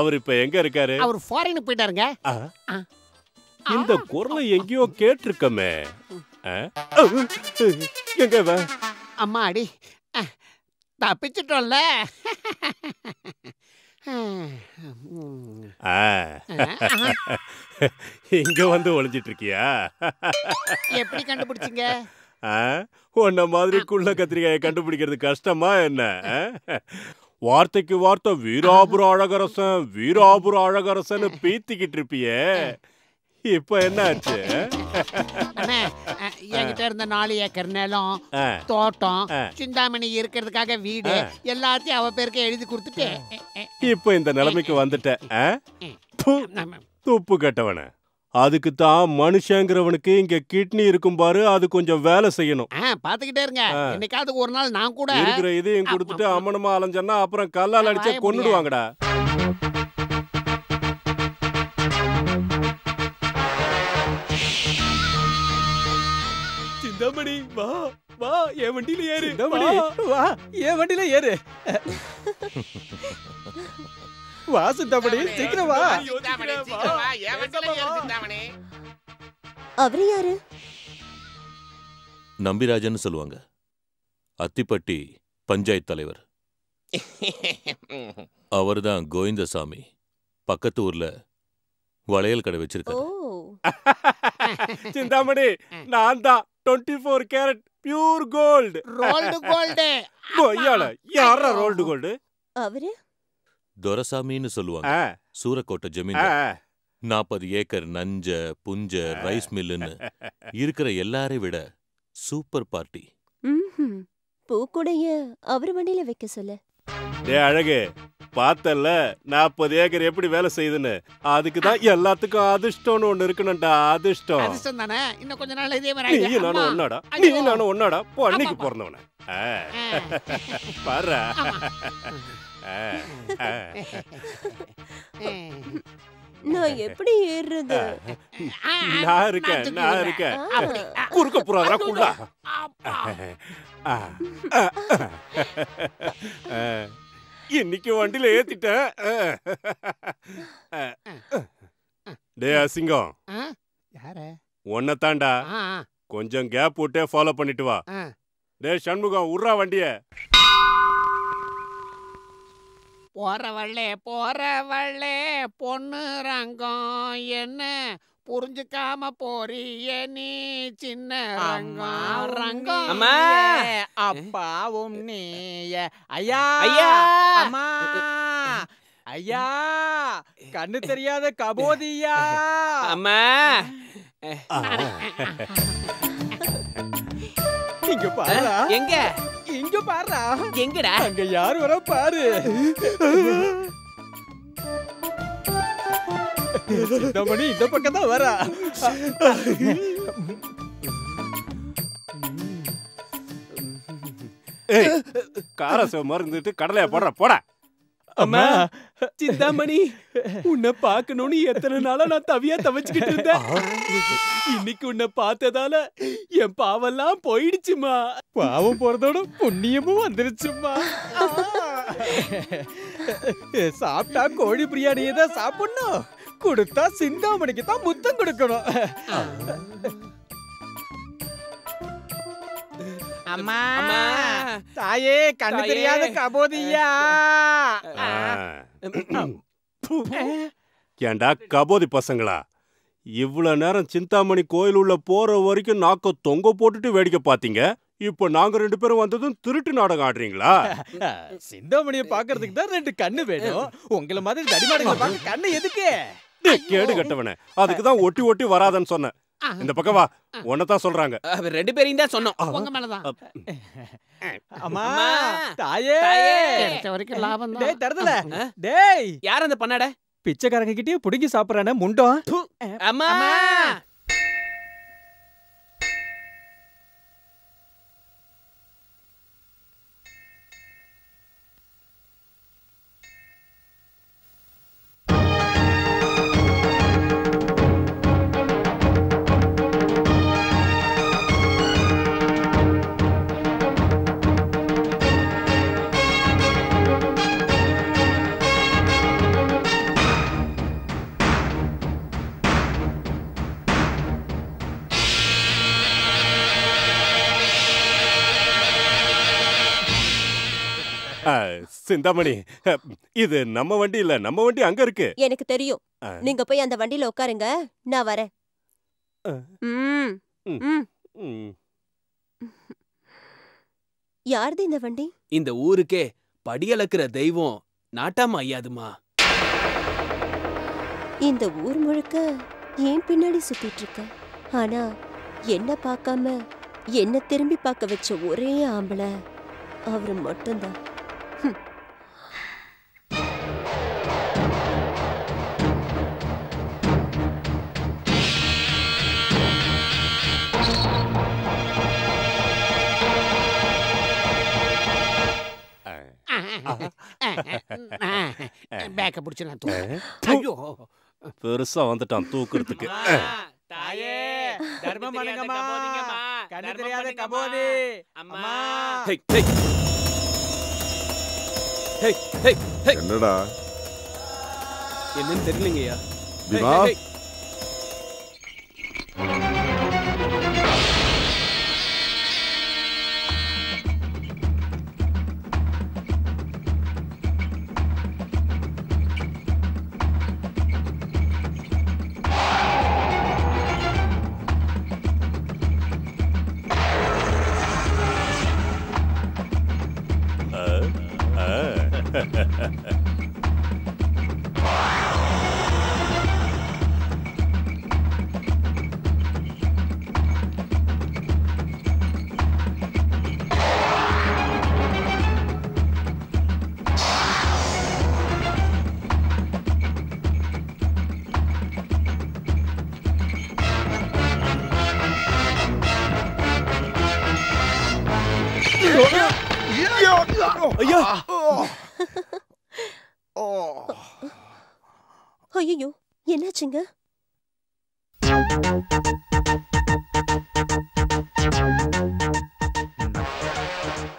அவர் இப்ப எங்க இருக்காரு அவர் ஃபாரின் போயிட்டாருங்க இந்த குரலை எங்கயோ கேட்டிருக்கமே எங்கவா அம்மா அடி தப்பிச்சிட்டோம்ல இங்க வந்து ஒளிஞ்சிட்டு இருக்கியா எப்படி கண்டுபிடிச்சீங்க உன்ன மாதிரி குள்ள கத்திரிக்காயை கண்டுபிடிக்கிறது கஷ்டமா என்ன வார்த்தைக்கு வார்த்தை வீராபுர அழகரசன் வீராபுர அழகரசன் பீத்திக்கிட்டு இருப்பியே இப்ப என்ன ஆச்சு என்கிட்ட இருந்த 4 ஏக்கர் நிலம் தோட்டம் சிந்தாமணி இருக்கிறதுக்காக வீடு எல்லாத்தையும் அவ பேருக்கு எழுதி கொடுத்துட்டு இப்ப இந்த நிலைமைக்கு வந்துட்ட துப்பு கட்டவன அதுக்கு தான் மனுஷங்கிறவனுக்கு இங்க கிட்னி இருக்கும் பாரு அது கொஞ்சம் வேலை செய்யணும் பாத்துக்கிட்டே இருங்க என்னைக்காவது ஒரு நாள் நான் கூட இருக்கிற இதையும் கொடுத்துட்டு அம்மனமா அலைஞ்சன்னா அப்புறம் கல்லால் அடிச்சா கொன்னுடுவாங்கடா சிந்தாமணி வா வா என் வண்டியில ஏறு சிந்தாமணி வா என் வண்டியில ஏறு வா சிந்தாமணி சீக்கிரம் வா சிந்தாமணி சீக்கிரம் வா ஏன் வண்டியில ஏறு சிந்தாமணி அவரு யாரு? நம்பிராஜன் சொல்லுவாங்க. அத்திப்பட்டி பஞ்சாயத்து தலைவர். அவர்தான் கோவிந்தசாமி பக்கத்து ஊர்ல வளையல் கடை வச்சிருக்காரு. சிந்தாமணி நான் தான் 24 carat pure gold. Rolled gold. போய்யால யாரா ரோல்டு கோல்டு? அவரு துரசாமின்னு சொல்லுவாங்க. சூரக்கோட்டை ஜமீன்தார். 40 ஏக்கர் நஞ்ச புஞ்ச ரைஸ் மில்லுன்னு இருக்கிற எல்லாரையும் விட சூப்பர் பார்ட்டி. பூக்குடைய அவர் வண்டியில வைக்க சொல்லு. டேய் அழகு, பார்த்தல்ல 40 ஏக்கர் எப்படி வேலை செய்யுதுன்னு. அதுக்கு தான் எல்லாத்துக்கும் அதிர்ஷ்டம்னு ஒன்னு இருக்கணும்டா. அதிர்ஷ்டம் அதிர்ஷ்டம் தானே. இன்னும் கொஞ்ச நாள் இதே மாதிரி நீ நானும் ஒண்ணாடா, நீ நானும் ஒண்ணாடா. போ அன்னைக்கு போறனவன பாரு. நான் எப்படி ஏறுறது? நான் இருக்கேன், நான் இருக்கேன். குறுக்க போறாரா குள்ள? இன்னைக்கு வண்டியில ஏத்திட்டேன். டே அசிங்கம், ஒன்னதாண்டா. கொஞ்சம் கேப் விட்டே ஃபாலோ பண்ணிட்டு வா. டே சண்முகம், உர்றா வண்டிய. போறவள்ளே போறவள்ளே பொண்ணு ரங்கம், என்ன புரிஞ்சுக்காம போறியே நீ சின்ன ரங்கம் ரங்கம். அப்பாவும் நீயே. ஐயா ஐயா அம்மா ஐயா, கண்ணு தெரியாத கபோதியா அம்மா. இங்க பாரு, எங்க இங்க பாரு, எங்கடா அங்க யாரு வர பாரு. சிந்தாமணி இந்த பக்கம் தான் வரா. காரச மறந்துட்டு கடலையா போடுற போட. அம்மா சிந்தாமணி, உன்னை பார்க்கணும்னு எத்தனை நாளா நான் தவியா தவிச்சுக்கிட்டு இருந்தேன். இன்னைக்கு உன்னை பார்த்ததால என் பாவெல்லாம் போயிடுச்சுமா. பாவம் போறதோட புண்ணியமும் வந்துருச்சுமா. சாப்பிட்டா கோழி பிரியாணியை தான் சாப்பிடணும், கொடுத்தா சிந்தாமணிக்கு தான் முத்தம் கொடுக்கணும். அம்மா தாயே, கண்ணு தெரியாத கபோதியா. ஏண்டா கபோதி பசங்களா, இவ்வளவு நேரம் சிந்தாமணி கோயில் உள்ள போற வரைக்கும் நாக்க தொங்க போட்டுட்டு வேடிக்கை பாத்தீங்க. இப்போ நாங்க ரெண்டு பேரும் வந்ததும் திருட்டு நாடகம் ஆடுறீங்களா? சிந்தாமணியை பாக்குறதுக்கு தான் ரெண்டு கண்ணு வேணும். உங்களை மாதிரி தடிமாடுகளை பார்க்க கண்ணு எதுக்கு? கேடு கட்டவனே, அதுக்கு தான் ஒட்டி ஒட்டி வராதன்னு சொன்னேன். இந்த பக்கம் வா, உன்னதான் சொல்றாங்க. ரெண்டு பேரையும் தான் சொன்னோம், உங்க மேலதான். அம்மா தாயே, இந்த வரைக்கும் லாபம் தான். டேய் தரதுல, டேய் யார் அந்த பண்ணாட? பிச்சைக்காரங்க கிட்டயே புடுங்கி சாப்பிடறானே முண்டம். அம்மா சிந்தாமணி, இது நம்ம வண்டி இல்ல. நம்ம வண்டி அங்க இருக்கு, எனக்கு தெரியும். நீங்க போய் அந்த வண்டியில உட்காருங்க, நான் வரேன். யாருது இந்த வண்டி? இந்த ஊருக்கே படியலக்குற தெய்வம் நாட்டாம ஐயாதுமா. இந்த ஊர் முழுக்க ஏன் பின்னாடி சுத்திட்டு இருக்க? ஆனா என்ன பார்க்காம என்ன திரும்பி பார்க்க வச்ச ஒரே ஆம்பளை அவரு மட்டும்தான். பேக்க புடிச்சு நான் தூக்கு. ஐயோ பெருசா வந்துட்டான் தூக்குறதுக்கு. தாயே தர்மம் பண்ணுங்கம்மா, கண்ணு தெரியாத கபோதி அம்மா. Hey hey hey hey hey. என்னடா என்னன்னு தெரியலங்கய்யா. ஐயோ என்னாச்சுங்க?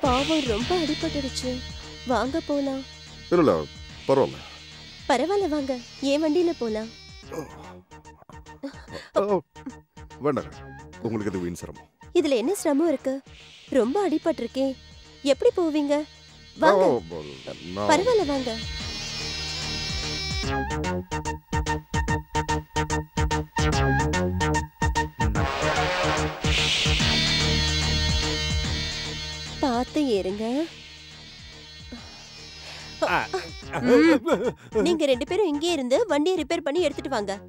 பாவம் ரொம்ப அடிபட்டுடுச்சு. வாங்க போலாம். இல்ல பரவாயில்ல. பரவாயில்ல வாங்க. ஏன் வண்டியில போலாம்? வேண்டாம். உங்களுக்கு இது வீண் சிரமம். இதுல என்ன சிரமம் இருக்கு? ரொம்ப அடிபட்டிருக்கே. எப்படி போவீங்க? வாங்க. பரவாயில்ல வாங்க. பாத்து ஏறுங்க. நீங்க ரெண்டு பேரும் இங்கே இருந்து வண்டியை ரிப்பேர் பண்ணி எடுத்துட்டு வாங்க.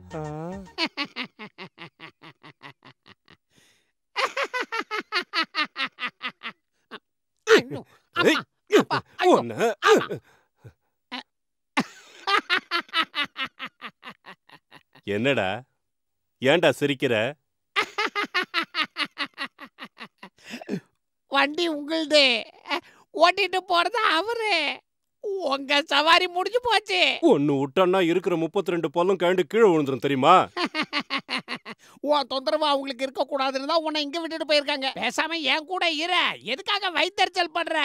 என்னடா ஏன்டா சிரிக்கிற? வண்டி உங்களுது, ஓட்டிட்டு போறது அவரு. உங்க சவாரி முடிஞ்சு போச்சு. ஒன்னு விட்டா இருக்கிற 32 பல்லும் கண்டு கீழே விழுந்துரும் தெரியுமா? உன் தொந்தரவு அவங்களுக்கு இருக்க கூடாதுன்னு தான் உன்னை இங்க விட்டுட்டு போயிருக்காங்க. பேசாம என் கூட இரு. எதுக்காக வைத்தறிச்சல் பண்ற?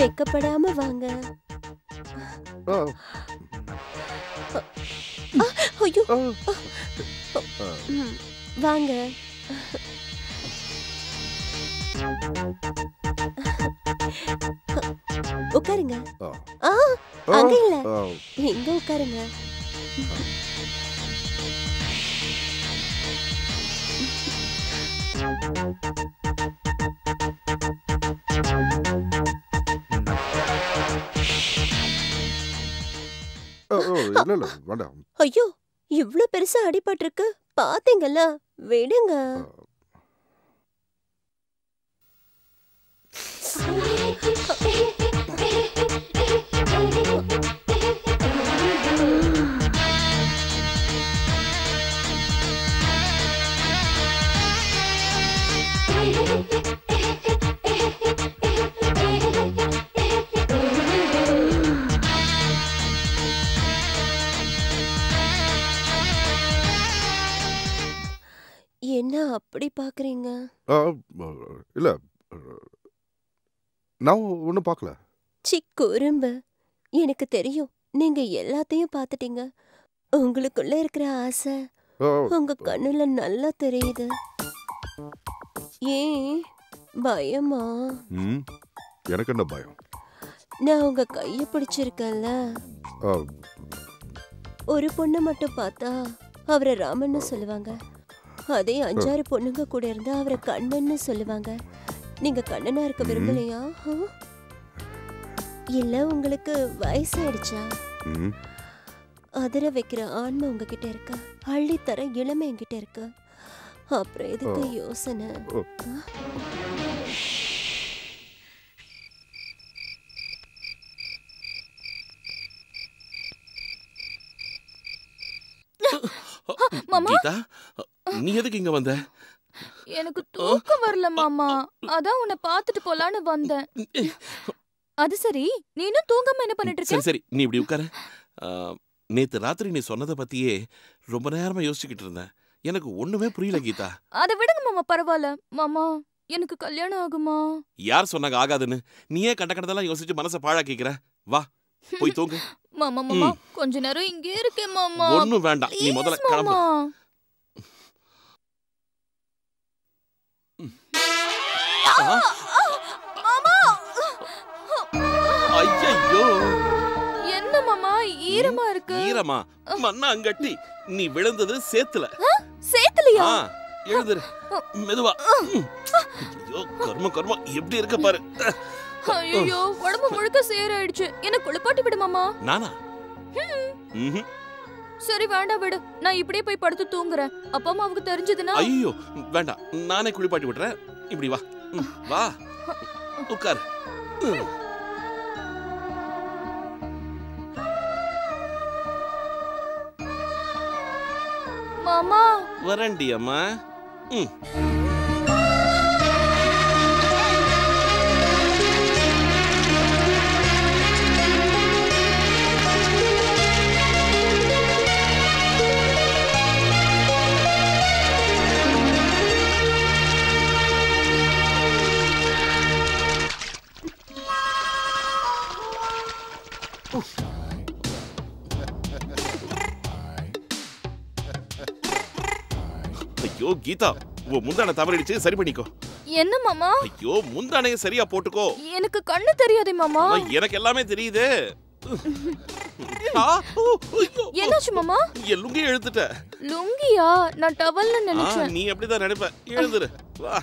வெக்கப்படாம வாங்க. ஐயோ வாங்க. உட்காருங்க. அங்க இல்ல, எங்க உட்காருங்க. ஐயோ இவ்ளோ பெருசா அடிபட்டிருக்கு, பாத்தீங்கல்ல, விடுங்க. என்ன அப்படி பாக்குறீங்க? இல்ல நான் ஒன்னும் பார்க்கல. சிக்குரும்பு, எனக்கு தெரியும் நீங்க எல்லாத்தையும் பார்த்துட்டீங்க. உங்களுக்குள்ள இருக்கிற ஆசை உங்க கண்ணுல நல்லா தெரியுது. ஏன் பயமா? எனக்கு என்ன பயம்? நான் உங்க கைய பிடிச்சிருக்கேன்ல. ஒரு பொண்ணு மட்டும் பார்த்தா அவரை ராமன்னு சொல்லுவாங்க. அதே 5-6 பொண்ணுங்க கூட இருந்தா அவரை கண்ணன்னு சொல்லுவாங்க. நீங்க கண்ணனா இருக்க விரும்பலையா? இல்ல உங்களுக்கு வயசாயிடுச்சா? அதிர வைக்கிற ஆன்மை உங்ககிட்ட இருக்கு, அள்ளித்தர இளமை என்கிட்ட இருக்கு. அப்புறம் எதுக்கு யோசனை? மாமா நீ எதுக்கு இங்க வந்த? எனக்கு தூக்கம் வரல மாமா, அதான் உன்னை பார்த்துட்டு போலான்னு வந்தேன். அது சரி, நீ இன்னும் தூங்காம என்ன பண்ணிட்டு இருக்க? சரி சரி நீ இப்படி உட்காரு. நேத்து ராத்திரி நீ சொன்னதை பத்தியே ரொம்ப நேரமா யோசிச்சுக்கிட்டு இருந்தேன். எனக்கு ஒண்ணுமே புரியல கீதா. அதை விடுங்க மாமா, பரவாயில்ல. மாமா எனக்கு கல்யாணம் ஆகுமா? யார் சொன்னாங்க ஆகாதுன்னு? நீயே கண்டக்கண்டதெல்லாம் யோசிச்சு மனசை பாழாக்கிக்கிற. வா போய் தூங்கு. மாமா மாமா கொஞ்ச நேரம் இங்கே இருக்கே மாமா. ஒண்ணு வேண்டாம், நீ முதல்ல கிளம்பு. மாமா ஐயோ என்ன மாமா ஈரமா இருக்கு? ஈரமா மண்ணாங்கட்டி, நீ விழுந்தது சேத்துல. சேத்துலயா? எழுதுற மெதுவா. ஐயோ கர்ம கர்ம எப்படி இருக்க பாரு. ஐயோ உடம்பு முழுக்க சேராயிடுச்சு. என்ன குளிப்பாட்டி விடு மாமா. நானா? சரி வேண்டாம் விடு, நான் இப்படியே போய் படுத்து தூங்குறேன். அப்பா அம்மாவுக்கு தெரிஞ்சதுனா? ஐயோ வேண்டாம், நானே குளிப்பாட்டி விடுறேன். இப்படி வா வா உட்கார். மாமா வரண்டி அம்மா. ஐயோ கீதா, உன் முந்தானை தவறிடுச்சு, சரி பண்ணிக்கோ. என்ன மாமா? ஐயோ முந்தானையை சரியா போட்டுக்கோ. எனக்கு கண்ணு தெரியாதே மாமா. எனக்கு எல்லாமே தெரியுது. என்னாச்சு மாமா? லுங்கி எழுத்துட்ட. லுங்கியா? நான் டவல்னு நினைச்சேன். நீ அப்படிதான் நினைப்ப. எழுந்துரு வா.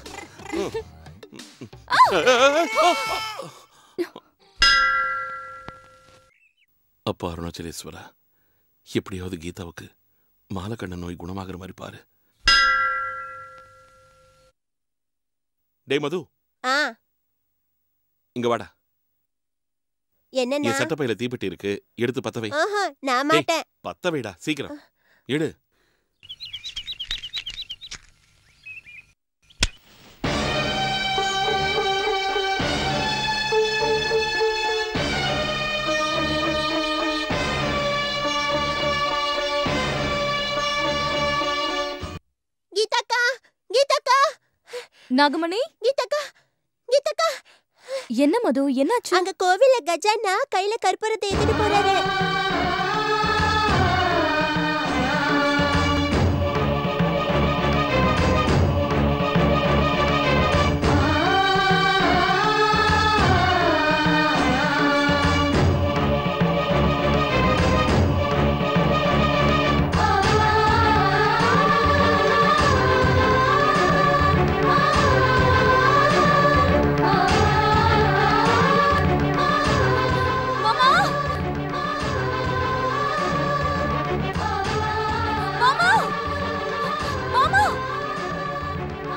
அப்பா அருணாச்சலேஸ்வரா, எப்படியாவது கீதாவுக்கு மாலக்கண்ண நோய் குணமாகிற மாதிரி பாரு. டே மது இங்க வாடா. என்ன சட்டப்பையில தீப்பெட்டி இருக்கு, எடுத்து பத்தவை. நான் மாட்டேன். பத்தவைடா சீக்கிரம் எடு. கீதாக்கா கீதாக்கா. நாகமணி. கீதாக்கா கீதாக்கா. என்ன மது என்னாச்சு? அங்க கோவில கஜானா கையில கற்பூரத்தை எடுத்துட்டு போறாரு.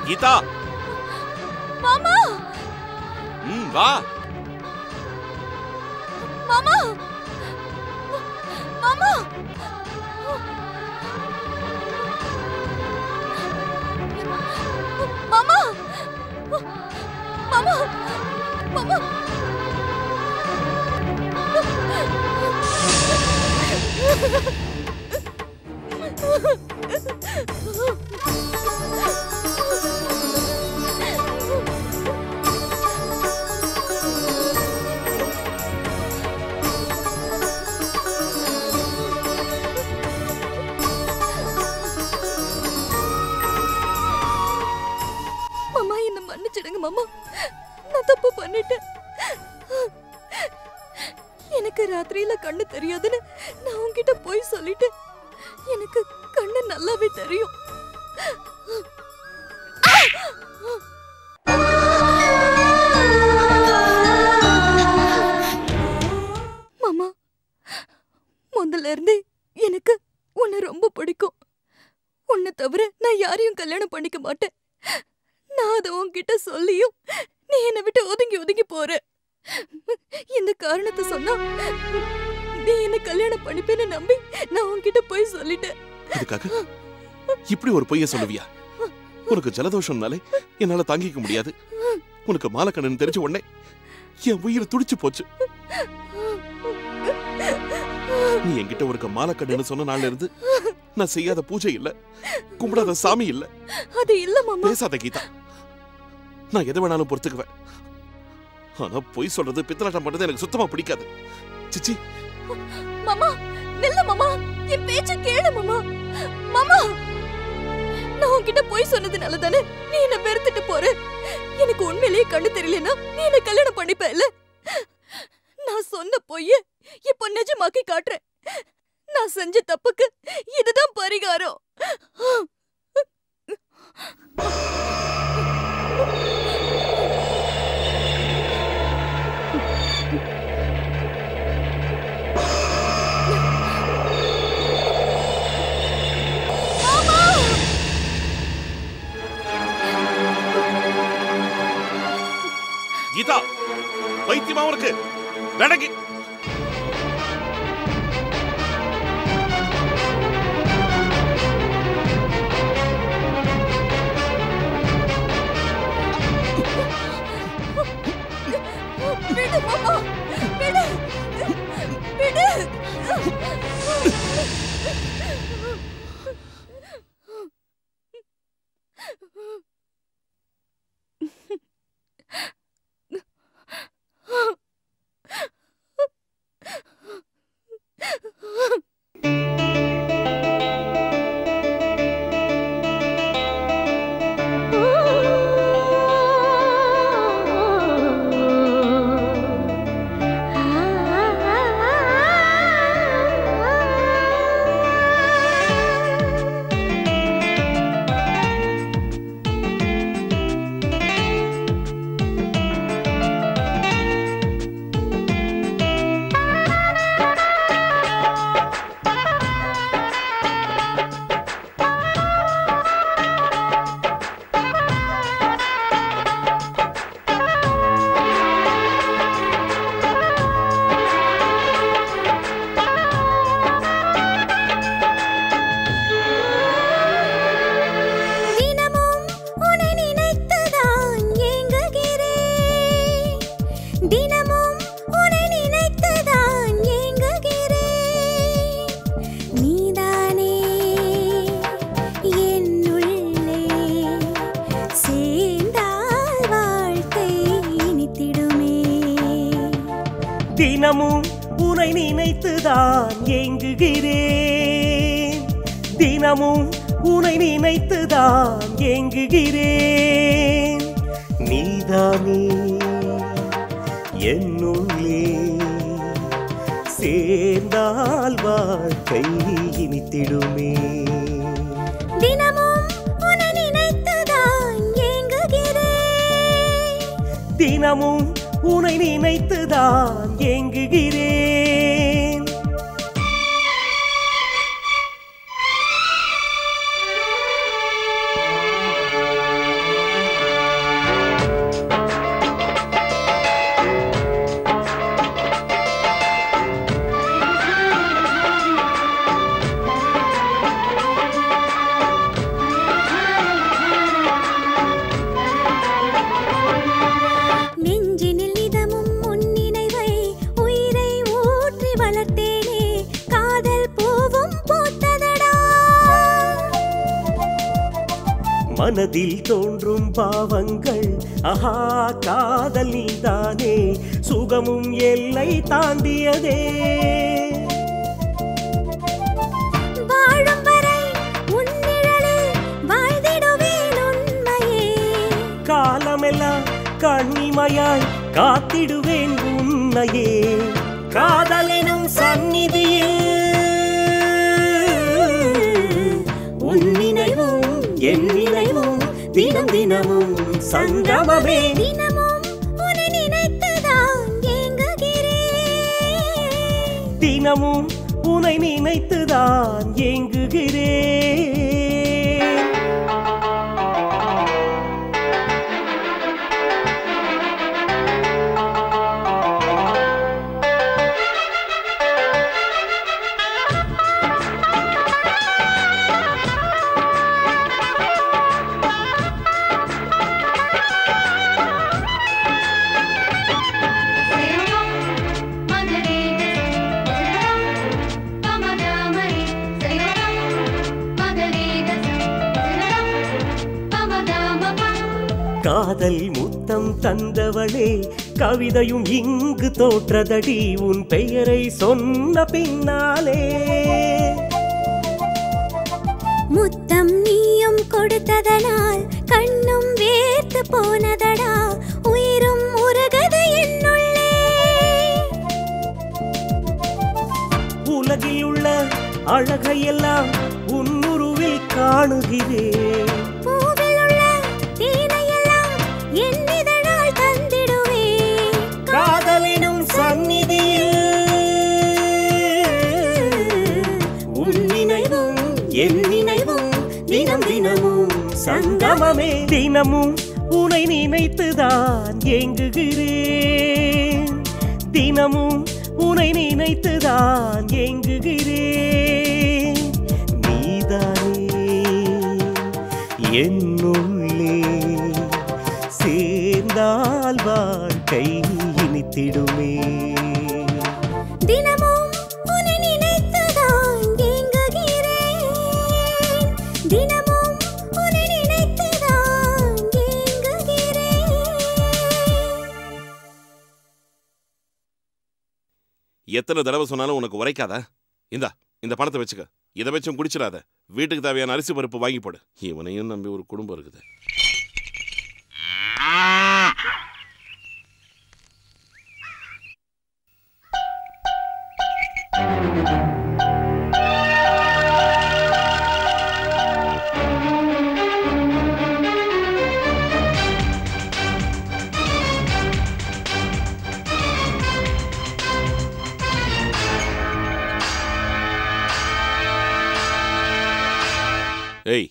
கீதா மாமா வா. மாமா மாமா மாமா மாமா மாமா. மாமா நான் தப்பு பண்ணிட்டேன். எனக்கு ராத்திரியில கண்ணு தெரியாதுன்னு நான் உன்கிட்ட போய் சொல்லிட்டேன். எனக்கு கண்ணு நல்லாவே தெரியும். மாமா முதல்ல இருந்தே எனக்கு உன்னை ரொம்ப பிடிக்கும். உன்னை தவிர நான் யாரையும் கல்யாணம் பண்ணிக்க மாட்டேன். நான் அதை உன்கிட்ட சொல்லியும் நீ என்னை விட்டு ஒதுங்கி ஒதுங்கி போற. இந்த காரணத்தை சொன்னா நீ என்ன கல்யாணம் பண்ணிப்பேன்னு நம்பி நான் உன்கிட்ட போய் சொல்லிட்டேன். இதுக்காக இப்படி ஒரு பொய்யை சொல்லுவியா? உனக்கு ஜலதோஷம்னாலே என்னால தாங்கிக்க முடியாது. உனக்கு மாலக்கண்ணன் தெரிஞ்ச உடனே என் உயிர் துடிச்சு போச்சு. நீ என்கிட்ட உனக்கு மாலக்கண்ணன்னு சொன்ன நாள்ல இருந்து நான் செய்யாத பூஜை இல்ல, கும்பிடாத சாமி இல்ல. அது இல்ல மாமா. பேசாத கீதா, நான் எது வேணாலும் பொறுத்துக்குவேன். ஆனா போய் சொல்றது பித்தலாட்டம் பண்றது எனக்கு சுத்தமா பிடிக்காது. சிச்சி மாமா நில்ல மாமா, இந்த பேச்ச கேளு மாமா. மாமா நான் உன்கிட்ட போய் சொன்னதுனால தானே நீ என்ன வெறுத்துட்டு போறே. எனக்கு உண்மையிலேயே கண்ணு தெரியலனா நீ என்ன கல்யாணம் பண்ணிப்ப இல்ல? நான் சொன்ன போய் இப்போ நிஜமாக்கி காட்றேன். நான் செஞ்ச தப்புக்கு இதுதான் பரிகாரம். கீதா வைத்தியமா இருக்கு நடக்கு. மனதில் தோன்றும் பாவங்கள் ஆஹா காதல் நீதானே, சுகமும் எல்லை தாண்டியதே. காலமெல்லாம் கண்ணிமையாய் காத்திடுவேன் உன்னையே, காதலினும் சந்நிதியில் உன் நினைவும் என் நினைவும் தினம் தினமும் சங்கமமே. தினமும் உன்னை நினைத்துதான் ஏங்குகிறேன், தினமும் உன்னை நினைத்துதான் ஏங்குகிறேன். காதல் முத்தம் தந்தவளே கவிதையும் இங்கு தோற்றதடி உன் பெயரை சொன்ன பின்னாலே. முத்தம் நீயும் கொடுத்ததனால் கண்ணும் வேர்த்து போனதடா உயிரும் உருகது என்னுள்ளே. உலகில் உள்ள அழகையெல்லாம் உன் உருவில் காணுகிறேன். சங்கமமே தினமும் உனை நினைத்துதான் ஏங்குகிறேன். தினமும் உனை நினைத்துதான் ஏங்குகிறேன். நீதானே என்னுள்ளே சேர்ந்தால் வாழ்க்கை இனித்திடுமே. தினமும் உனை நினைத்துதான் ஏங்குகிறேன். தினமும் எத்தனை தடவை சொன்னாலும் உனக்கு உரைக்காதா? இந்தா இந்த பணத்தை வச்சுக்க. இதை வச்சும் குடிச்சிடாத. வீட்டுக்கு தேவையான அரிசி பருப்பு வாங்கி போடு. இவனையும் நம்பி ஒரு குடும்பம் இருக்குது. ஏய்,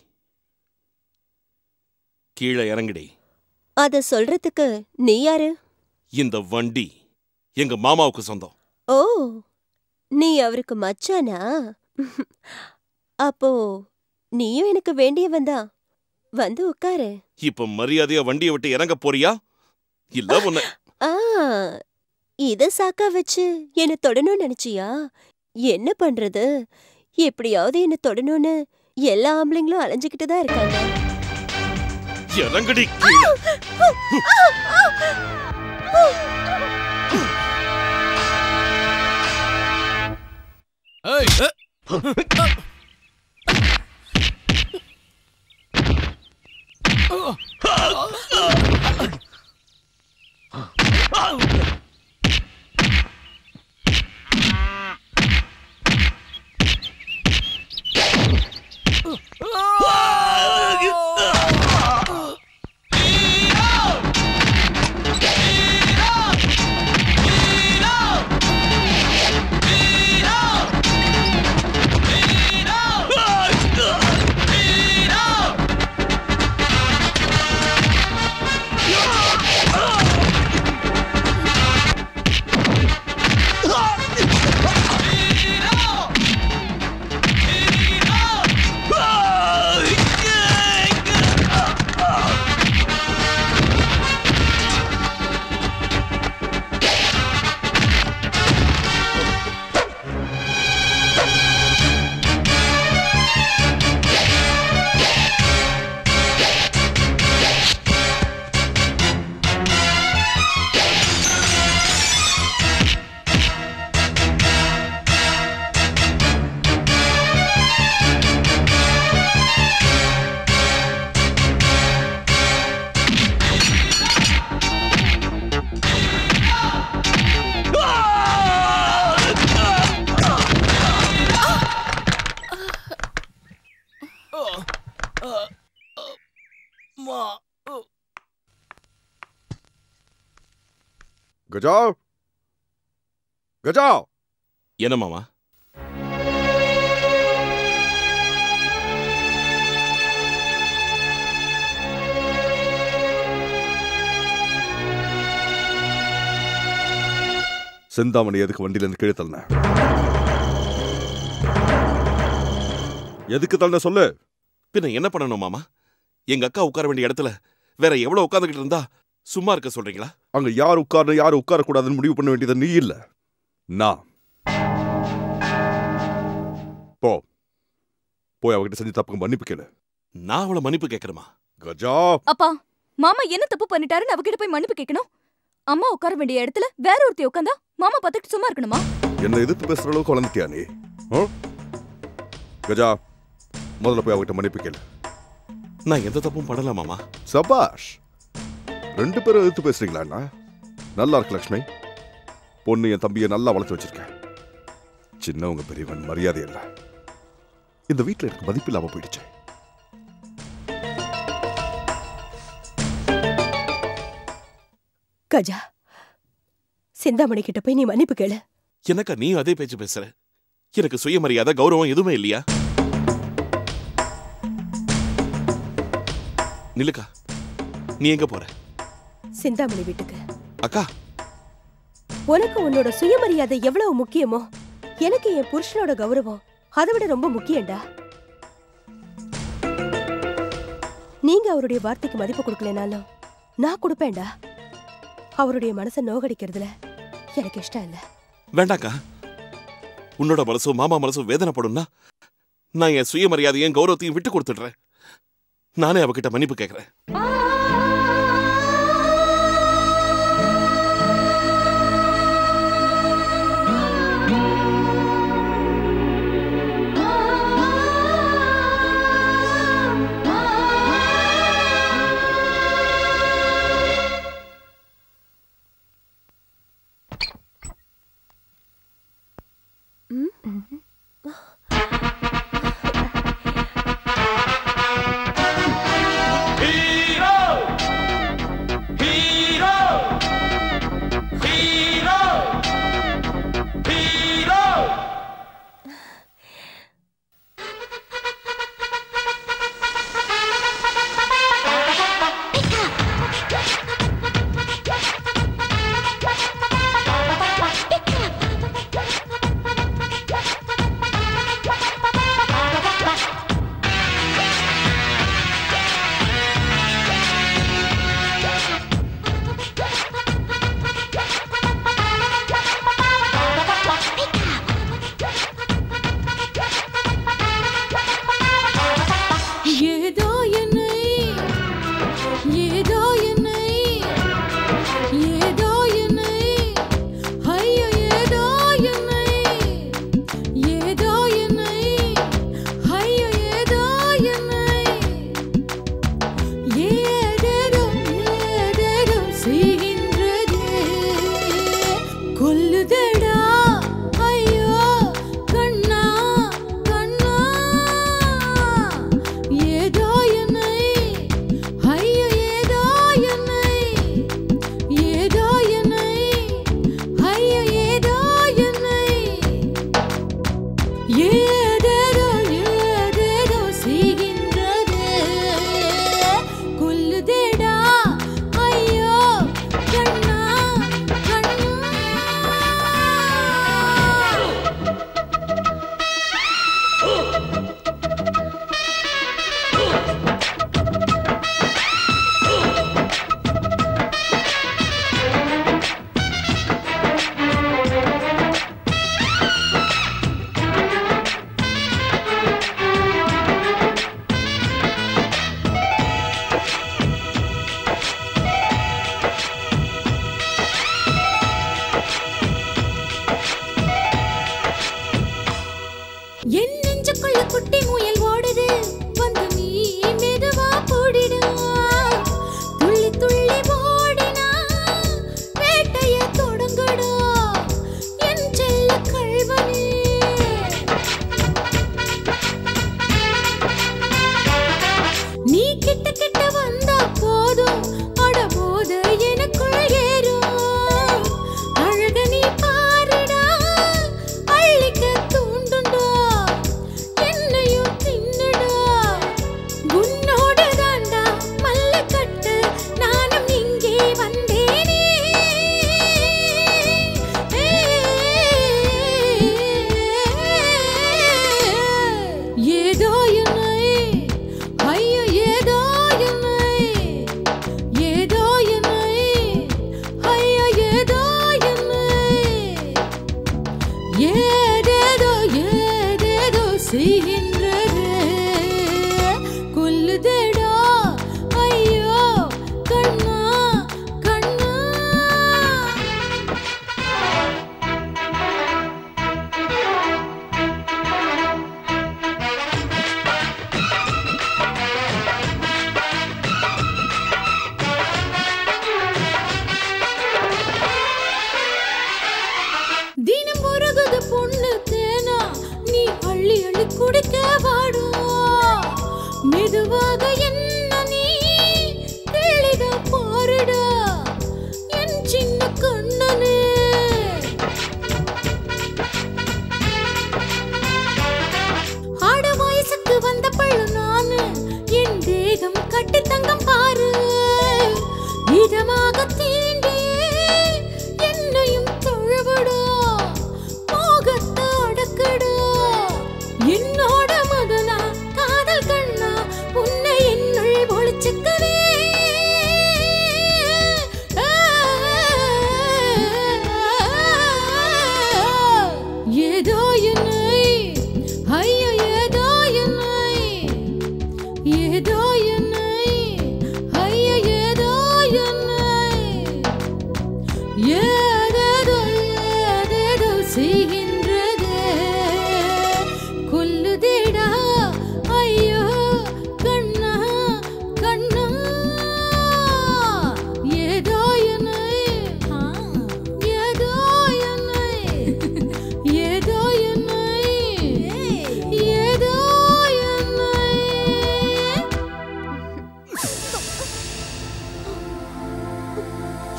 கீழே இறங்கிடி. அத சொல்றதுக்கு நீ யாரு? இந்த வண்டி எங்க மாமாவுக்கு சொந்தம். ஓ, நீ அவருக்கு மச்சானா? அப்போ நீயும் எனக்கு வேண்டியவன்தா. வந்து உட்காரு. இப்ப மரியாதையா வண்டியை விட்டு இறங்க போறியா? இல்ல உன்னை இத சாக்கா வச்சு என்ன தொடணும்னு நினைச்சியா? என்ன பண்றது, எப்படியாவது என்ன தொடணும்னு எல்லா ஆம்பளைங்களும் அலைஞ்சுக்கிட்டு தான் இருக்காங்க. கஜாவ், கஜாவ். என்ன மாமா? சிந்தாமணி எதுக்கு வண்டியிலிருந்து கீழே தள்ளின? எதுக்கு தள்ளின சொல்லு. பின்ன என்ன பண்ணணும் மாமா? எங்க அக்கா உட்கார வேண்டிய இடத்துல வேற எவ்வளவு உட்கார்ந்துகிட்டு இருந்தா சும்மா இருக்க சொல்றீங்களா? அங்க யார் உட்காரணும் யார் உட்காரக்கூடாதுன்னு முடிவு பண்ண வேண்டியது நீ இல்ல, நான். போய் அவகிட்ட செஞ்சு தப்புக்கு மன்னிப்பு கேளு. நான் அவளை மன்னிப்பு கேட்கிறேமா? கஜா. அப்பா, மாமா என்ன தப்பு பண்ணிட்டாருன்னு அவகிட்ட போய் மன்னிப்பு கேட்கணும். அம்மா உட்கார வேண்டிய இடத்துல வேற ஒருத்தி உட்கார்ந்தா மாமா பாத்துட்டு சும்மா இருக்கணுமா? என்ன எதிர்த்து பேசுற அளவுக்கு வளர்ந்துட்டியா நீ? கஜா, முதல்ல போய் அவகிட்ட மன்னிப்பு கேளு. நான் எந்த தப்பும் பண்ணல மாமா. சபாஷ். ரெண்டு பேரும் எதிர்த்து பேசுறீங்களா? நல்லா இருக்கு லட்சுமி. பொண்ணு என் தம்பியை நல்லா வளர்த்து வச்சிருக்கேன். சின்னவங்க பெரியவன் மரியாதை இல்லை. இந்த வீட்டில் எனக்கு மதிப்பு இல்லாம போயிடுச்சு. கஜா, சிந்தாமணி கிட்ட போய் நீ மன்னிப்பு கேளு. எனக்கா நீ அதே பேச்சு பேசுற? எனக்கு சுயமரியாதை கௌரவம் எதுவுமே இல்லையா? நிலுக்கா, நீ எங்க போற? சிந்தாமணி வீட்டுக்கு. அக்கா, உனக்கு உன்னோட சுயமரியாதை எவ்வளவு முக்கியமோ எனக்கு என் புருஷனோட கௌரவம் அதை விட ரொம்ப முக்கியம்டா. நீங்க அவருடைய வார்த்தைக்கு மதிப்பு கொடுக்கலனாலும் நான் கொடுப்பேன்டா. அவருடைய மனசை நோகடிக்கிறதுல எனக்கு இஷ்டம் இல்ல. வேண்டாக்கா, உன்னோட மனசும் மாமா மனசும் வேதனைப்படும்னா நான் என் சுயமரியாதையும் கௌரவத்தையும் விட்டு கொடுத்துடுறேன். நானே அவகிட்ட மன்னிப்பு கேட்கிறேன்.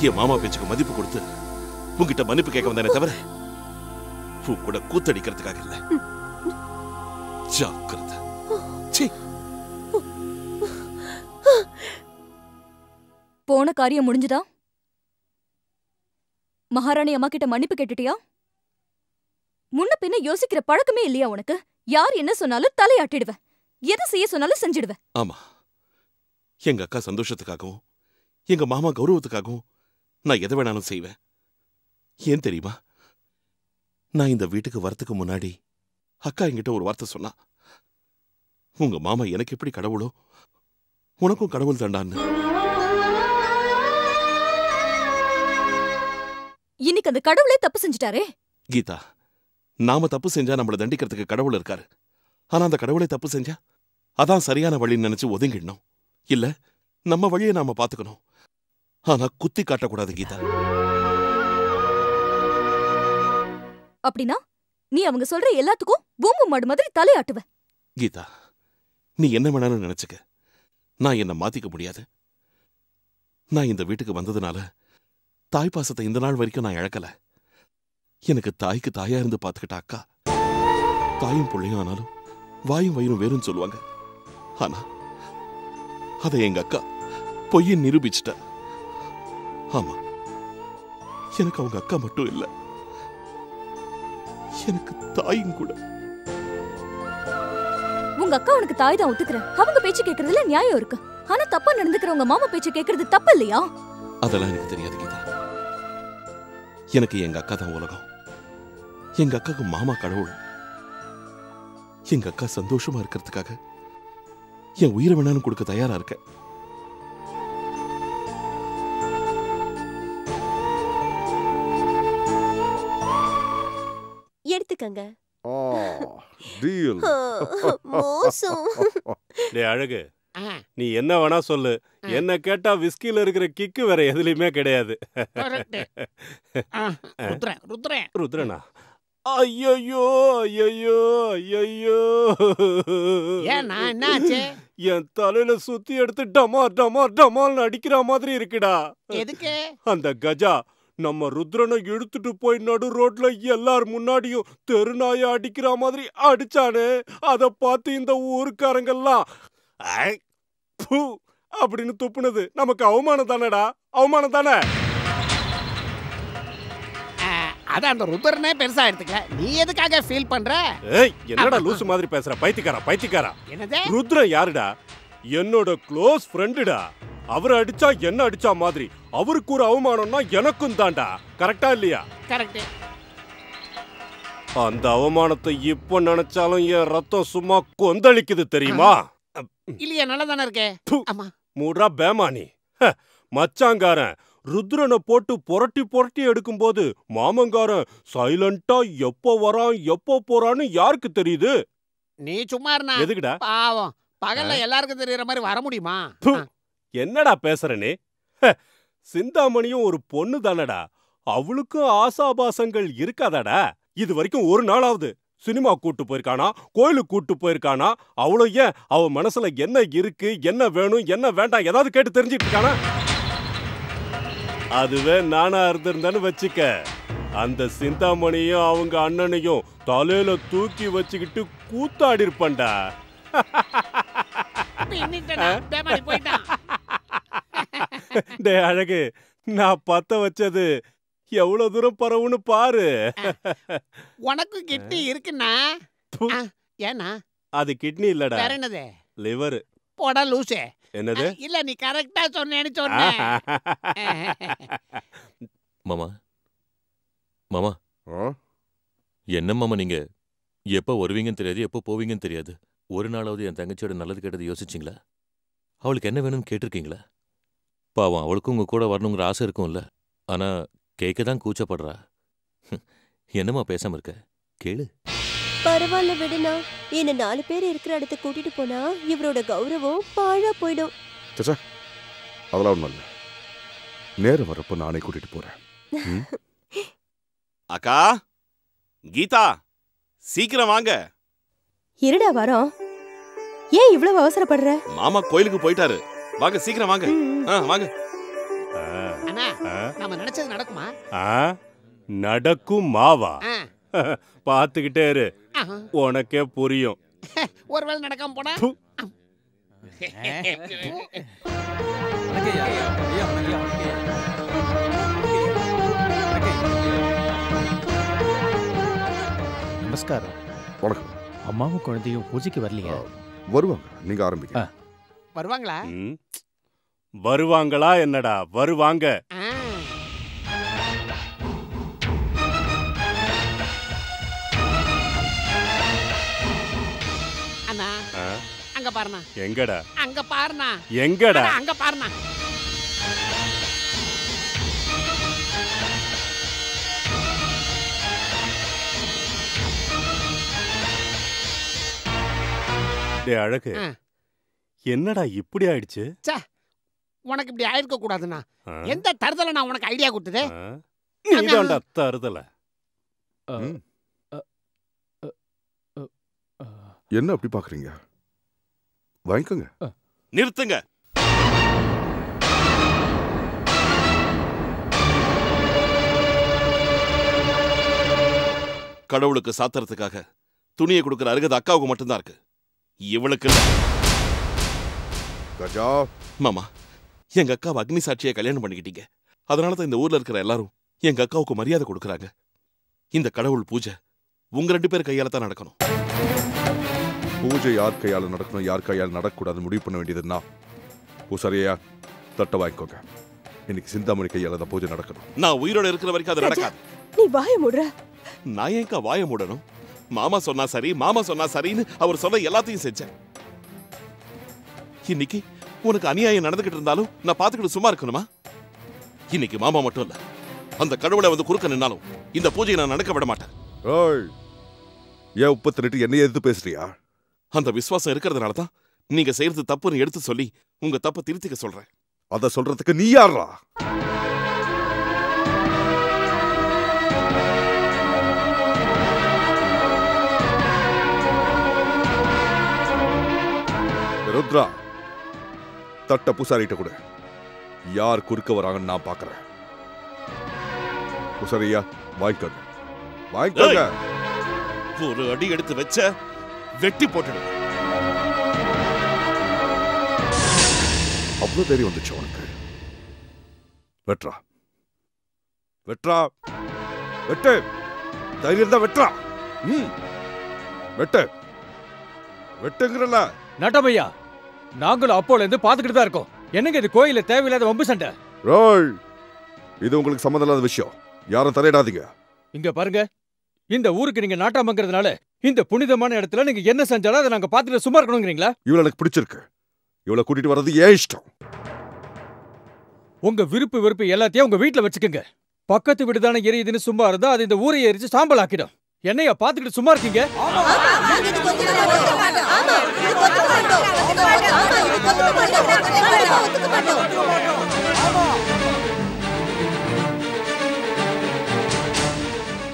சத்யா மாமா பேச்சுக்கு மதிப்பு கொடுத்து உங்ககிட்ட மன்னிப்பு கேட்க வந்தானே தவிர உன் கூட கூத்தடிக்கிறதுக்காக இல்ல. ஜாக்கிரதை. போன காரியம் முடிஞ்சுதா? மகாராணி அம்மா கிட்ட மன்னிப்பு கேட்டுட்டியா? முன்ன பின்ன யோசிக்கிற பழக்கமே இல்லையா உனக்கு? யார் என்ன சொன்னாலும் தலையாட்டிடுவேன், எதை செய்ய சொன்னாலும் செஞ்சிடுவேன். ஆமா, எங்க அக்கா சந்தோஷத்துக்காகவும் எங்க மாமா கௌரவத்துக்காகவும் நான் எதை வேணாலும் செய்வேன். ஏன் தெரியுமா, நான் இந்த வீட்டுக்கு வரத்துக்கு முன்னாடி அக்கா என்கிட்ட ஒரு வார்த்தை சொன்னா, உங்க மாமா எனக்கு எப்படி கடவுளோ உனக்கும் கடவுள் தாண்டான்னு. இன்னைக்கு அந்த கடவுளே தப்பு செஞ்சுட்டாரே. கீதா, நாம தப்பு செஞ்சா நம்மளை தண்டிக்கிறதுக்கு கடவுள் இருக்காரு. ஆனா அந்த கடவுளே தப்பு செஞ்சா அதான் சரியான வழின்னு நினைச்சு ஒதுங்கிடணும். இல்ல, நம்ம வழியை நாம பாத்துக்கணும். ஆனா குத்தி காட்டக்கூடாது கீதா. அப்படின்னா நீ அவங்க சொல்ற எல்லாத்துக்கும் பூம்பு மாடு மாதிரி தலையாட்டுவ? கீதா, நீ என்ன வேணாலும் நினைச்சுக்க, நான் என்ன மாத்திக்க முடியாது. நான் இந்த வீட்டுக்கு வந்ததுனால தாய் பாசத்தை இந்த நாள் வரைக்கும் நான் இழக்கல. எனக்கு தாய்க்கு தாயா இருந்து பாத்துக்கிட்ட அக்கா. தாயும் பிள்ளையும் ஆனாலும் வாயும் வயிறும் வேறுன்னு சொல்லுவாங்க. ஆனா அதை எங்க அக்கா பொய்யை நிரூபிச்சுட்டா. ஆமா, எனக்கு அவங்க அக்கா மட்டும் இல்ல, எனக்கு தாயும் கூட. உங்க அக்கா உனக்கு தாய் தான் ஒத்துக்கிறேன், அவங்க பேச்சு கேட்கறதுல நியாயம் இருக்கு. ஆனா தப்பா நடந்துக்கிறவங்க மாமா பேச்சு கேட்கறது தப்பு இல்லையா? அதெல்லாம் எனக்கு தெரியாது கீதா. எனக்கு எங்க அக்கா தான் உலகம். எங்க அக்காவுக்கு மாமா கடவுள். எங்க அக்கா சந்தோஷமா இருக்கிறதுக்காக என் உயிரை வேணாலும் கொடுக்க தயாரா இருக்க. எடுத்துக்கங்க. அழகு, நீ என்ன வேணா சொல்லு, என்ன கேட்டா விஸ்கில இருக்கிற கிக்கு வேற எதுலயுமே கிடையாது. ருத்ரனா, ஐயோ ஐயோ ஐயோ, என் தலையில சுத்தி எடுத்து டமார் டமார் டமால் அடிக்கிற மாதிரி இருக்குடா. அந்த கஜா நம்ம ருத்ரனை இழுத்துட்டு போய் நடு ரோட்ல எல்லார் முன்னாடியும் தெருநாய அடிக்கிற மாதிரி அடிச்சானே, அத பார்த்து இந்த ஊருக்காரங்கெல்லாம் அப்படின்னு துப்புனது நமக்கு அவமானம் தானடா, அவமானம் தானே. அத அந்த ருத்ரனே பெருசா எடுத்துக்கல, நீ எதுக்காக ஃபீல் பண்ற? ஏய், என்னடா லூசு மாதிரி பேசுற, பைத்தியக்காரா பைத்தியக்காரா. என்னது? ருத்ரன் யாருடா? என்னோட க்ளோஸ் ஃப்ரெண்டுடா. அவர் அடிச்சா என்ன அடிச்சா மாதிரி அவருக்கு ஒரு அவமானம்னா எனக்கும் தான்டா. கரெக்டா இல்லையா? கரெக்ட். அந்த அவமானத்தை இப்ப நினைச்சாலும் என் ரத்தம் சும்மா கொந்தளிக்குது தெரியுமா? இல்லையா? நல்லா தானே இருக்கே. மூடா பேமானி. மச்சாங்காரன் ருத்ரனை போட்டு புரட்டி புரட்டி எடுக்கும்போது மாமங்காரன் சைலண்டா எப்போ வரான் எப்போ போறான்னு யாருக்கு தெரியுது? நீ சும்மா இருந்தா எதுக்குடா? பாவம், பகல்ல எல்லாருக்கும் தெரியற மாதிரி வர முடியுமா? என்னடா பேசுறனே, சிந்தாமணியும் ஒரு பொண்ணு தானடா, அவளுக்கும் ஆசாபாசங்கள் இருக்காதாடா? இது வரைக்கும் ஒரு நாளாவது சினிமா கூட்டு போயிருக்கானா, கோயிலுக்கு கூட்டு போயிருக்கானா? அவளும் ஏன் அவ மனசுல என்ன இருக்கு, என்ன வேணும், என்ன வேண்டாம் ஏதாவது கேட்டு தெரிஞ்சுட்டு இருக்கானா? அதுவே நானா இருந்திருந்தேன்னு வச்சுக்க, அந்த சிந்தாமணியும் அவங்க அண்ணனையும் தலையில தூக்கி வச்சுக்கிட்டு கூத்தாடி இருப்பண்டா. டே அழகு, நான் பத்த வச்சது எவ்வளவு தூரம் பரவுன்னு பாரு. உனக்கு கிட்னி இருக்குன்னா? ஏன்னா அது கிட்னி இல்லடா, என்னது லிவர். போடா லூசே. என்னது? இல்ல, நீ கரெக்ட்டா சொன்னேன்னு சொன்னே. மாமா மாமா, என்ன மாமா நீங்க எப்போ வருவீங்கன்னு தெரியாது, எப்போ போவீங்கன்னு தெரியாது. ஒரு நாளாவது என் தங்கச்சியோட நல்லது கேட்டது யோசிச்சிங்களா? அவளுக்கு என்ன வேணும்னு கேட்டிருக்கீங்களா? பாவம், அவளுக்கும் உங்க கூட வரணுங்கிற ஆசை இருக்கும்ல. ஆனா கேட்க தான் கூச்சப்படுறா. என்னம்மா பேசாம இருக்க, கேளு. பரவாயில்ல விடுனா, என்ன 4 பேர் இருக்கிற இடத்த கூட்டிட்டு போனா இவரோட கௌரவம் பாழா போயிடும். அதெல்லாம் ஒண்ணும் இல்ல, நேரம் வரப்ப நானே கூட்டிட்டு போறேன். அக்கா, கீதா, சீக்கிரம் வாங்க. இருடா வரோம். ஏன் இவ்வளவு அவசரப்படுற? மாமா கோயிலுக்கு போயிட்டாரு, வாங்க சீக்கிரம் வாங்க. வாங்க. நடக்கும் மாவா பாத்துக்கிட்டே இரு உனக்கே புரியும் ஒருவேளை நடக்காம போனா நமஸ்காரம் வணக்கம் அம்மாவும் குழந்தையும் பூஜைக்கு வரலையா வருவாங்க நீங்க ஆரம்பிங்க வருவாங்களா வருவாங்களா என்னடா வருவாங்க அங்க பாருண்ணா எங்கடா அங்க பாருண்ணா எங்கடா அங்க பாருண்ணா டேய் அழகு என்னடா இப்படி ஆயிடுச்சு சே உனக்கு இப்படி ஆயிருக்க கூடாதுண்ணா எந்த தரதல நான் உனக்கு ஐடியா கொடுத்ததே நீதான்டா தரதல என்ன அப்படி பாக்குறீங்க வாங்கிக்கோங்க நிறுத்துங்க கடவுளுக்கு சாத்துறதுக்காக துணியை கொடுக்குற அருகது அக்காவுக்கு மட்டும்தான் இருக்கு இவளுக்கு கஜா மாமா எங்க அக்காவை அக்னி சாட்சியை கல்யாணம் பண்ணிக்கிட்டீங்க அதனாலதான் இந்த ஊர்ல இருக்கிற எல்லாரும் எங்க அக்காவுக்கு மரியாதை கொடுக்குறாங்க இந்த கடவுள் பூஜை உங்க ரெண்டு பேர் கையால தான் நடக்கணும் பூஜை யார் கையால நடக்கணும் யார் கையால் நடக்கூடாது முடிவு பண்ண வேண்டியதுன்னா பூசாரியா தட்ட வாங்கிக்கோங்க இன்னைக்கு சிந்தாமணி கையால தான் பூஜை நடக்கணும் நான் உயிரோட இருக்கிற வரைக்கும் அது நடக்காது நீ வாய மூடுற நான் ஏன்க்கா வாய மூடணும் மாமா சொன்னா சரி மாமா சொன்னா சரின்னு அவர் சொன்ன எல்லாத்தையும் செஞ்சேன் இன்னைக்கு உனக்கு அநியாயம் நடந்துகிட்டு இருந்தாலும் நான் பாத்துக்கிட்டு சும்மா இருக்கணுமா இன்னைக்கு மாமா மட்டும் இல்ல அந்த கடவுளை வந்து குறுக்க நின்னாலும் இந்த பூஜையை நான் நடக்க விட மாட்டேன் ஏன் உப்ப திருட்டு என்னைய எதிர்த்து பேசுறியா அந்த விசுவாசம் இருக்கிறதுனால தான் நீங்க செய்யறது தப்புன்னு எடுத்து சொல்லி உங்க தப்பை திருத்திக்க சொல்றேன் அத சொல்றதுக்கு நீ யாரா ருத்ரா தட்ட பூசாரிட்ட கூட யார் குறுக்க வராங்கன்னு நான் பாக்குறேன் பூசாரியா வாய்க்கோங்க வாய்க்கோங்க ஒரு அடி எடுத்து வச்ச வெட்டி போட்டுடு அவ்வளோ தைரியம் வந்துச்சு உனக்கு வெட்றா வெட்றா வெட்டு தைரியம் தான் வெட்றா வெட்டு வெட்டுங்கிறல நட்டமையா நாங்களும் அப்போல இருந்து பார்த்துக்கிட்டு தான் இருக்கோம் என்னங்க இது கோயில தேவையில்லாத வம்பு சண்டை ரோல் இது உங்களுக்கு சம்மந்தம் இல்லாத விஷயம் யாரும் தலையிடாதீங்க இங்க பாருங்க இந்த ஊருக்கு நீங்க நாட்டாமங்கிறதுனால இந்த புனிதமான இடத்துல நீங்க என்ன செஞ்சாலும் அதை நாங்க பார்த்துட்டு சும்மா இருக்கணும்ங்கறீங்களா இவ்வளவு எனக்கு பிடிச்சிருக்கு இவ்வளவு கூட்டிட்டு வர்றது ஏன் இஷ்டம் உங்க விருப்பு வெறுப்பு எல்லாத்தையும் உங்க வீட்டுல வச்சுக்கோங்க பக்கத்து வீடுதானே எரியுதுன்னு சும்மா இருந்தா அது இந்த ஊரை எரிச்சு சாம்பல் ஆக்கிடும் என்னையா பார்த்துக்கிட்டு சும்மா இருக்கீங்க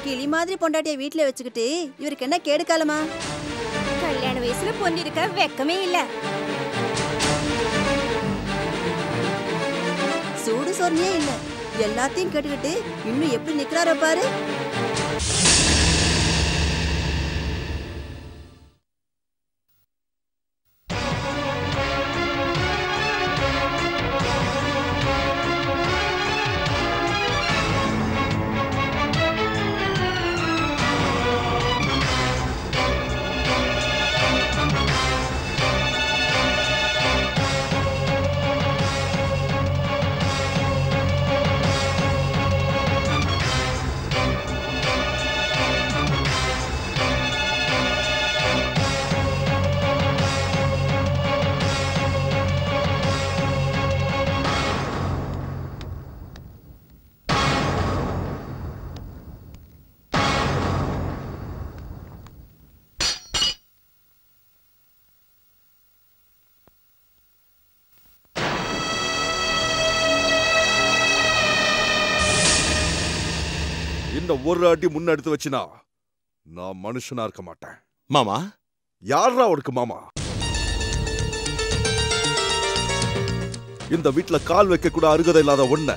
கிளி மாதிரி பொண்டாட்டிய வீட்டுல வச்சுக்கிட்டு இவருக்கு என்ன கேடு காலமா கல்யாண வயசுல பொண்ணு இருக்க வெக்கமே இல்ல சூடு சொன்னே இல்ல எல்லாத்தையும் கேட்டுக்கிட்டு இன்னும் எப்படி நிக்கிறாரோ பாரு ஒரு அடி முன்னெடுத்து வச்சுனா நான் மனுஷனா இருக்க மாட்டேன் மாமா யாரா உனக்கு மாமா இந்த வீட்டுல கால் வைக்க கூட அருகதை இல்லாத ஒண்ண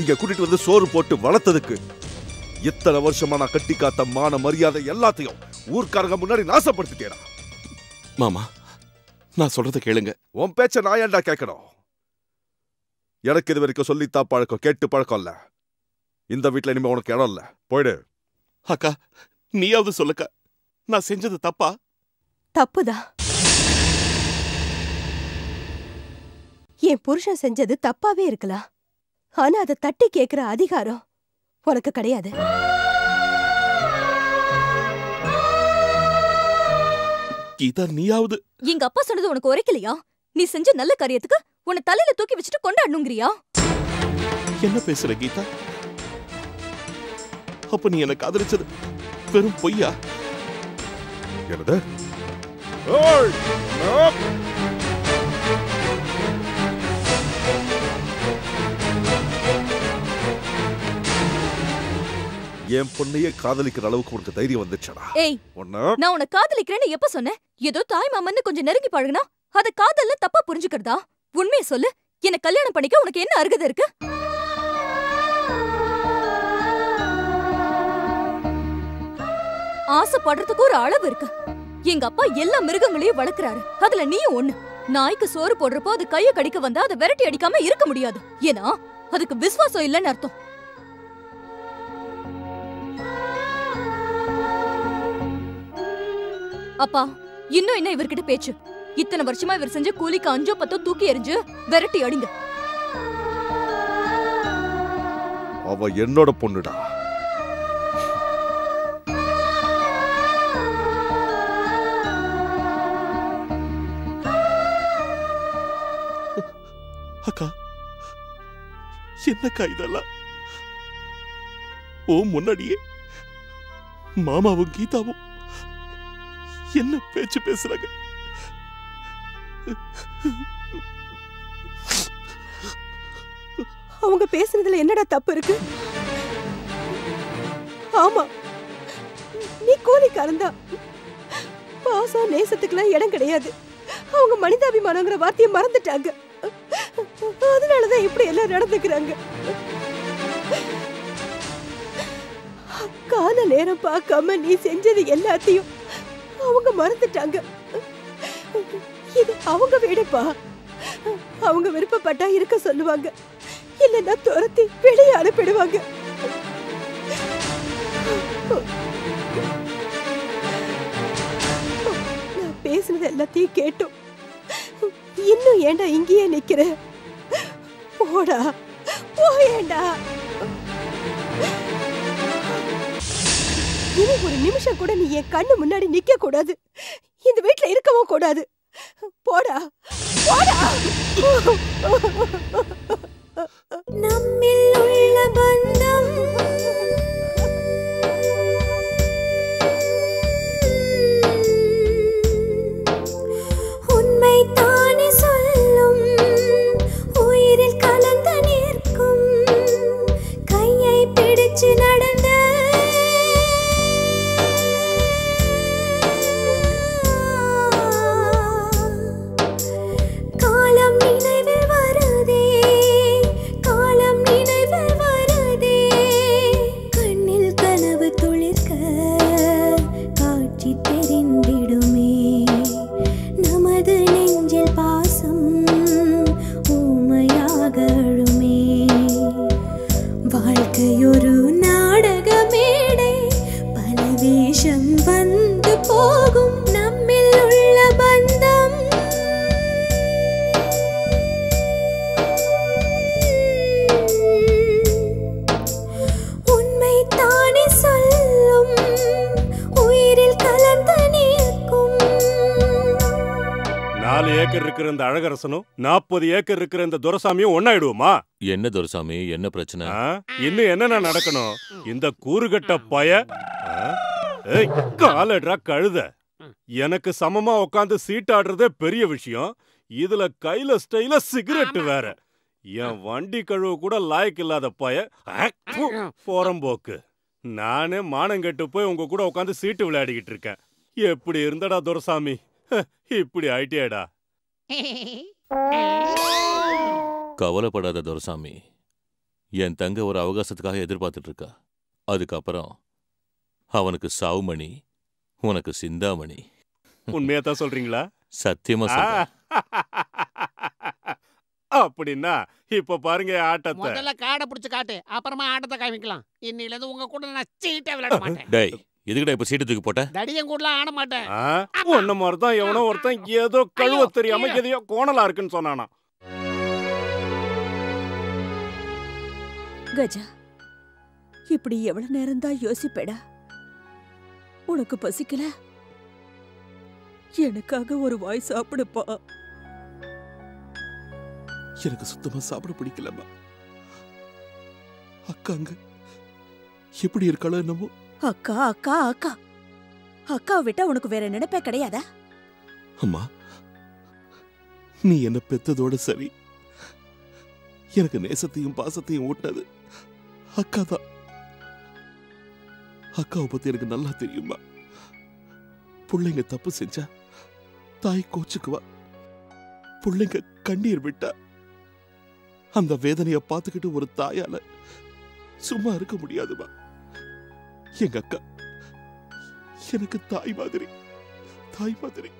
இங்க கூட்டிட்டு வந்து சோறு போட்டு வளர்த்ததுக்கு எத்தனை வருஷமா நான் கட்டி காத்த மான மரியாதை எல்லாத்தையும் ஊர்க்காரங்க முன்னாடி நாசப்படுத்திட்டேடா. மாமா நான் சொல்றத கேளுங்க. உன் பேச்ச நான் ஏன்டா கேட்கணும்? எனக்கு இது வரைக்கும் சொல்லித்தா பழக்கம் கேட்டு பழக்கம் இல்ல. இந்த வீட்டுல இனிமே உனக்கு இடம் இல்ல, போயிடு. அக்கா நீயாவது சொல்லுக்கா, நான் செஞ்சது தப்பா? தப்புதா, என் புருஷன் செஞ்சது தப்பாவே இருக்கலாம். ஆனா அதை தட்டி கேட்கிற அதிகாரம் உனக்கு கிடையாது. கீதா நீயாவது. எங்க அப்பா சொன்னது உனக்கு உரைக்கலையா? நீ செஞ்ச நல்ல காரியத்துக்கு உன்னை தலையில தூக்கி வச்சுட்டு கொண்டாடணுங்கிறியா? என்ன பேசுற கீதா? அப்ப நீ எனக்கு ஆதரிச்சது வெறும் பொய்யா? என்னது? என் பொண்ணையே காதலிக்கிற அளவுக்கு உனக்கு தைரியம் வந்துச்சடா? ஏய், நான் உன்னை காதலிக்கிறேன்னு எப்ப சொன்னேன்? ஏதோ தாய் மாமன்னு கொஞ்சம் நெருங்கி பழகுனா அத காதல்ல தப்பா புரிஞ்சுக்கிறதா? உண்மையை சொல்லு, என்ன கல்யாணம் பண்ணிக்க உனக்கு என்ன அருகதை இருக்கு? ஆசைப்படுறதுக்கு ஒரு அளவு இருக்கு. எங்க அப்பா எல்லா மிருகங்களையும் வளர்க்கிறாரு, அதுல நீயும் ஒண்ணு. நாய்க்கு சோறு போடுறப்போ அது கைய கடிக்க வந்தா அதை விரட்டி அடிக்காம இருக்க முடியாது, ஏன்னா அதுக்கு விசுவாசம் இல்லைன்னு அர்த்தம். அப்பா இன்னும் என்ன இவர்கிட்ட பேச்சு? இத்தனை வருஷமா இவர் செஞ்ச கூலிக்கு 5 10 தூக்கி எறிஞ்சு விரட்டி அடிங்க. அவ என்னோட பொண்ணுடா. அக்கா என்னக்கா இதெல்லாம்? ஓ முன்னாடியே மாமாவும் கீதாவும் என்ன பேச்சு பேசுறாங்க? அவங்க பேசுறதுல என்னடா தப்பு இருக்கு? ஆமா நீ கூலிக்காரந்தா, பாசம் நேசத்துக்குலாம் இடம் கிடையாது. அவங்க மனிதாபிமானங்கிற வார்த்தையை மறந்துட்டாங்க, அதனாலதான் இப்படி எல்லாம் நடந்துக்கிறாங்க. கால நேரம் பார்க்காம நீ செஞ்சது எல்லாத்தையும் அவங்க மறந்துட்டாங்க. இது அவங்க வீடுப்பா, அவங்க விருப்பப்பட்டா இருக்க சொல்லுவாங்க, இல்லைன்னா துரத்தி வெளியே அனுப்பிடுவாங்க. நான் பேசுனது எல்லாத்தையும் கேட்டோம், இன்னும் ஏண்டா இங்கேயே நிக்கிற? போடா, போயேண்டா. இனி ஒரு நிமிஷம் கூட நீ என் கண்ணு முன்னாடி நிக்க கூடாது, இந்த வீட்டுல இருக்கவும் கூடாது. போடா, போடா. நம்மில் உள்ள பந்தம் உண்மைதானே சொல்லும், உயிரில் கலந்த நிற்கும். கையை பிடிச்சு நடந்த காலம் நினைவில் வருதே, காலம் நினைவில் வருதே. கண்ணில் கனவு துளிர்க்க காட்சி தெரிந்திடுமே, நமது நெஞ்சில் பாசம் ஊமையாக அழுமே. வாழ்க்கையொரு நாடக மேடை, பல வேஷம் வந்து போகும். நம்மில் உள்ள பந்தம் உண்மைத்தானே சொல்லும், உயிரில் கலந்த நிற்கும். 4 ஏக்கர் இருக்கிற இந்த அழகரசனும் 40 ஏக்கர் இருக்கிற இந்த துரசாமியும் ஒன்னாயிடுவோமா? என்ன துரசாமி, என்ன பிரச்சனை? இன்னும் என்னென்ன நடக்கணும்? இந்த கூறுகட்ட பய காலடா கழுத, எனக்கு சமமா உட்காந்து சீட்டாடுறதே பெரிய விஷயம், இதுல கையில ஸ்டைல சிகரெட் வேற. என் வண்டி கழுவு கூட லாய்க்கு இல்லாத பய போறம்போக்கு. நானே மானங்கெட்டு போய் உங்க கூட உட்காந்து சீட்டு விளையாடிக்கிட்டு இருக்கேன். எப்படி இருந்தடா துரசாமி, இப்படி ஆயிட்டேடா. கவலைப்படாத துரசாமி, என் தங்க ஒரு அவகாசத்துக்காக எதிர்பார்த்துட்டு இருக்கா. அதுக்கப்புறம் அவனுக்கு சாவுமணி, உனக்கு சிந்தாமணி. உண்மையா தான் சொல்றீங்களா? சத்தியமா சொல்றேன். அப்படின்னா இப்ப பாருங்க ஆட்டத்தை. முதல்ல காடை பிடிச்சு காட்டு, அப்புறமா ஆட்டத்தை காமிக்கலாம். இன்னில இருந்து உங்க கூட நான் சீட்டை விளையாட மாட்டேன். டேய், இதுக்குடா இப்ப சீட்டு தூக்கி போட்ட? தடியன் கூடல ஆட மாட்டேன். ஒன்ன மாதிரி தான் எவனோ ஒருத்தன் ஏதோ கழுவ தெரியாம எதையோ கோணலா இருக்குன்னு சொன்னானா. கஜா, இப்படி எவ்வளவு நேரம் தான் யோசிப்பேடா? உனக்கு பசிக்கல? எனக்காக ஒரு வாய் சாப்பிடுப்பா. எனக்கு சுத்தமா சாப்பிட பிடிக்கலமா. அக்காங்க எப்படி இருக்காளோ என்னமோ. அக்கா அக்கா அக்கா அக்காவை விட்டா உனக்கு வேற நினைப்பே கிடையாதா? அம்மா, நீ என்ன பெத்ததோட சரி, எனக்கு நேசத்தையும் பாசத்தையும் ஊட்டினது அக்கா தான். அக்காவை பத்தி எனக்கு நல்லா தெரியுமா? பிள்ளைங்க தப்பு செஞ்சா தாய் கோச்சுக்குவா, பிள்ளைங்க கண்ணீர் விட்டா அந்த வேதனையை பார்த்துக்கிட்டு ஒரு தாயால சும்மா இருக்க முடியாதுமா. எங்க அக்கா எனக்கு தாய் மாதிரி, தாய் மாதிரி.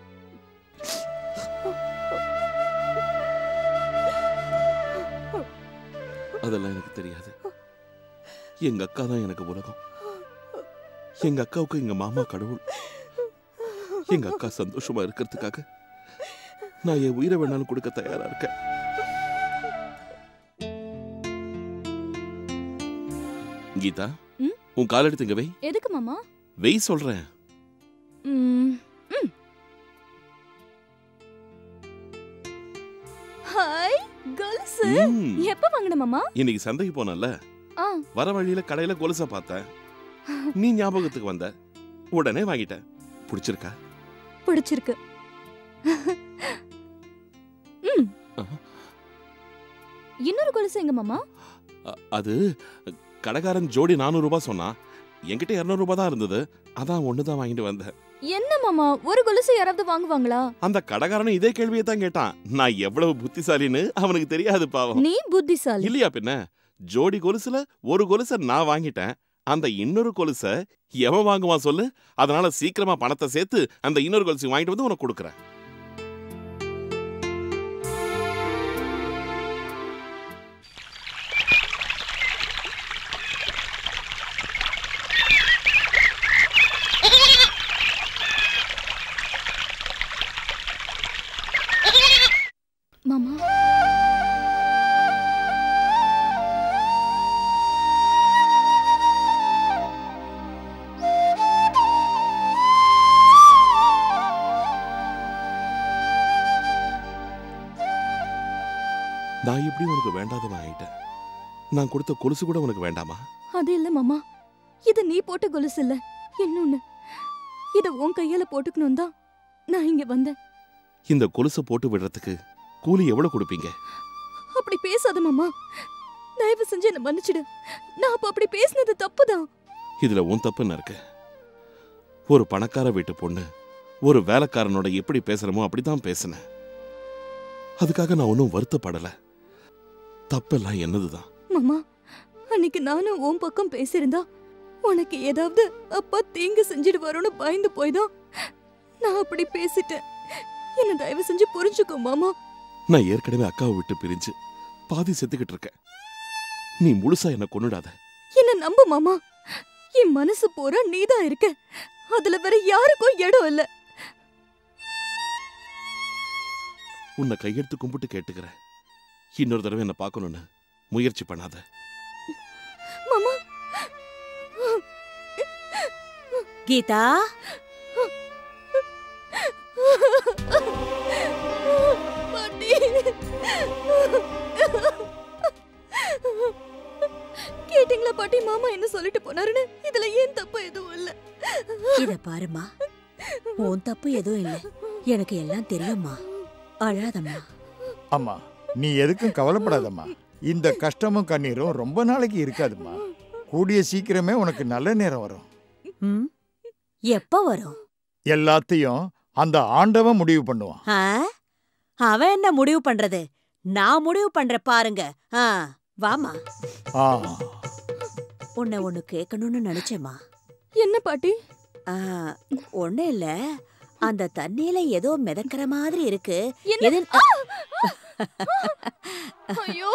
அதெல்லாம் எனக்கு தெரியாது. எங்க அக்கா தான் எனக்கு உலகம். எங்க அக்காவுக்கு எங்க மாமா கடவுள். எங்க அக்கா சந்தோஷமா இருக்கிறதுக்காக நான் என் உயிரை வேணாலும் கொடுக்க தயாரா இருக்கேன். கீதா, உன் கால் எடுத்துங்க வை. எதுக்கு மாமா? வெய் சொல்றேன். ஹாய் கோல்ஸ், எப்ப வாங்குன மாமா? இன்னைக்கு சந்தைக்கு போனல, வர வழியில கடையில கோல்ஸ பார்த்தேன். நீ ஞாபகத்துக்கு வந்த உடனே வாங்கிட்டேன். பிடிச்சிருக்கா? பிடிச்சிருக்கு. இன்னொரு கோல்ஸ் எங்க மாமா? அது கடைக்காரன் ஜோடி 400 ரூபாய் சொன்னா, என்கிட்ட 200 ரூபாய் தான் இருந்தது. அதான் ஒண்ணு தான் வாங்கிட்டு வந்தேன். என்ன மாமா, ஒரு கொலுசு யாராவது வாங்குவாங்களா? அந்த கடைக்காரனும் இதே கேள்வியை தான் கேட்டான். நான் எவ்வளவு புத்திசாலின்னு அவனுக்கு தெரியாது பாவம். நீ புத்திசாலி இல்லையா பின்ன? ஜோடி கொலுசுல ஒரு கொலுசை நான் வாங்கிட்டேன். அந்த இன்னொரு கொலுசை எவன் வாங்குவான் சொல்லு? அதனால சீக்கிரமா பணத்தை சேர்த்து அந்த இன்னொரு கொலுசு வாங்கிட்டு வந்து உனக்கு கொடுக்குறேன். நான் இப்படி உனக்கு வேண்டாதவன் ஆயிட்டேன். நான் கொடுத்த கொலுசு கூட உனக்கு வேண்டாமா? அது இல்ல மாமா, இது நீ போட்ட கொலுசு இல்ல. இன்னொன்னு, இத உன் கையால போட்டுக்கணும் தான் நான் இங்க வந்தேன். இந்த கொலுசை போட்டு விடுறதுக்கு கூலி எவ்வளவு கொடுப்பீங்க? அப்படி பேசாத மாமா, தயவு செஞ்சு என்ன மன்னிச்சிடு. நான் அப்ப அப்படி பேசினது தப்புதான். இதுல உன் தப்புன்னு இருக்கு. ஒரு பணக்கார வீட்டு பொண்ணு ஒரு வேலைக்காரனோட எப்படி பேசணுமோ அப்படிதான் பேசினேன். அதுக்காக நான் ஒன்றும் வருத்தப்படலை. தப்பெல்லாம் என்னதுதான் மாமா. அன்னைக்கு நானும் உன் பக்கம் பேசியிருந்தா உனக்கு ஏதாவது அப்பா தீங்கு செஞ்சுட்டு வரும்னு பயந்து போய்தான் நான் அப்படி பேசிட்டேன். என்ன தயவு செஞ்சு புரிஞ்சுக்கோ மாமா. நான் ஏற்கனவே அக்காவை விட்டு பிரிஞ்சு பாதி செத்துக்கிட்டு இருக்கேன். நீ முழுசா என்ன கொன்னுடாத. என்ன நம்பு மாமா, என் மனசு போற நீதான் இருக்க. அதுல வேற யாருக்கும் இடம் இல்லை. உன்னை கையெடுத்து கும்பிட்டு கேட்டுக்கிறேன், இன்னொரு தடவை என்ன பார்க்கணும்னு முயற்சி பண்ணாத. கீதா, கேட்டீங்களா பாட்டி மாமா என்ன சொல்லிட்டு போனாருன்னு? இதுல ஏன் தப்பு எதுவும் இல்ல. இத பாருமா, உன் தப்பு எதுவும் இல்ல. எனக்கு எல்லாம் தெரியுமா. அழாதம்மா. அம்மா, நீ எதுக்கும் கவலைப்படாதம்மா. இந்த கஷ்டமும் கண்ணீரும் ரொம்ப நாளைக்கு இருக்காதும்மா. கூடிய சீக்கிரமே உனக்கு நல்ல நேரம் வரும். எப்ப வரும்? எல்லாத்தையும் அந்த ஆண்டவன் முடிவு பண்ணுவான். அவன் என்ன முடிவு பண்றது? நான் முடிவு பண்ற பாருங்க. வாமா. உன்னை ஒன்று கேட்கணும்னு நினைச்சேம்மா. என்ன பாட்டி? ஒன்றும் இல்லை, அந்த தண்ணியில ஏதோ மிதக்கிற மாதிரி இருக்கு. ஐயோ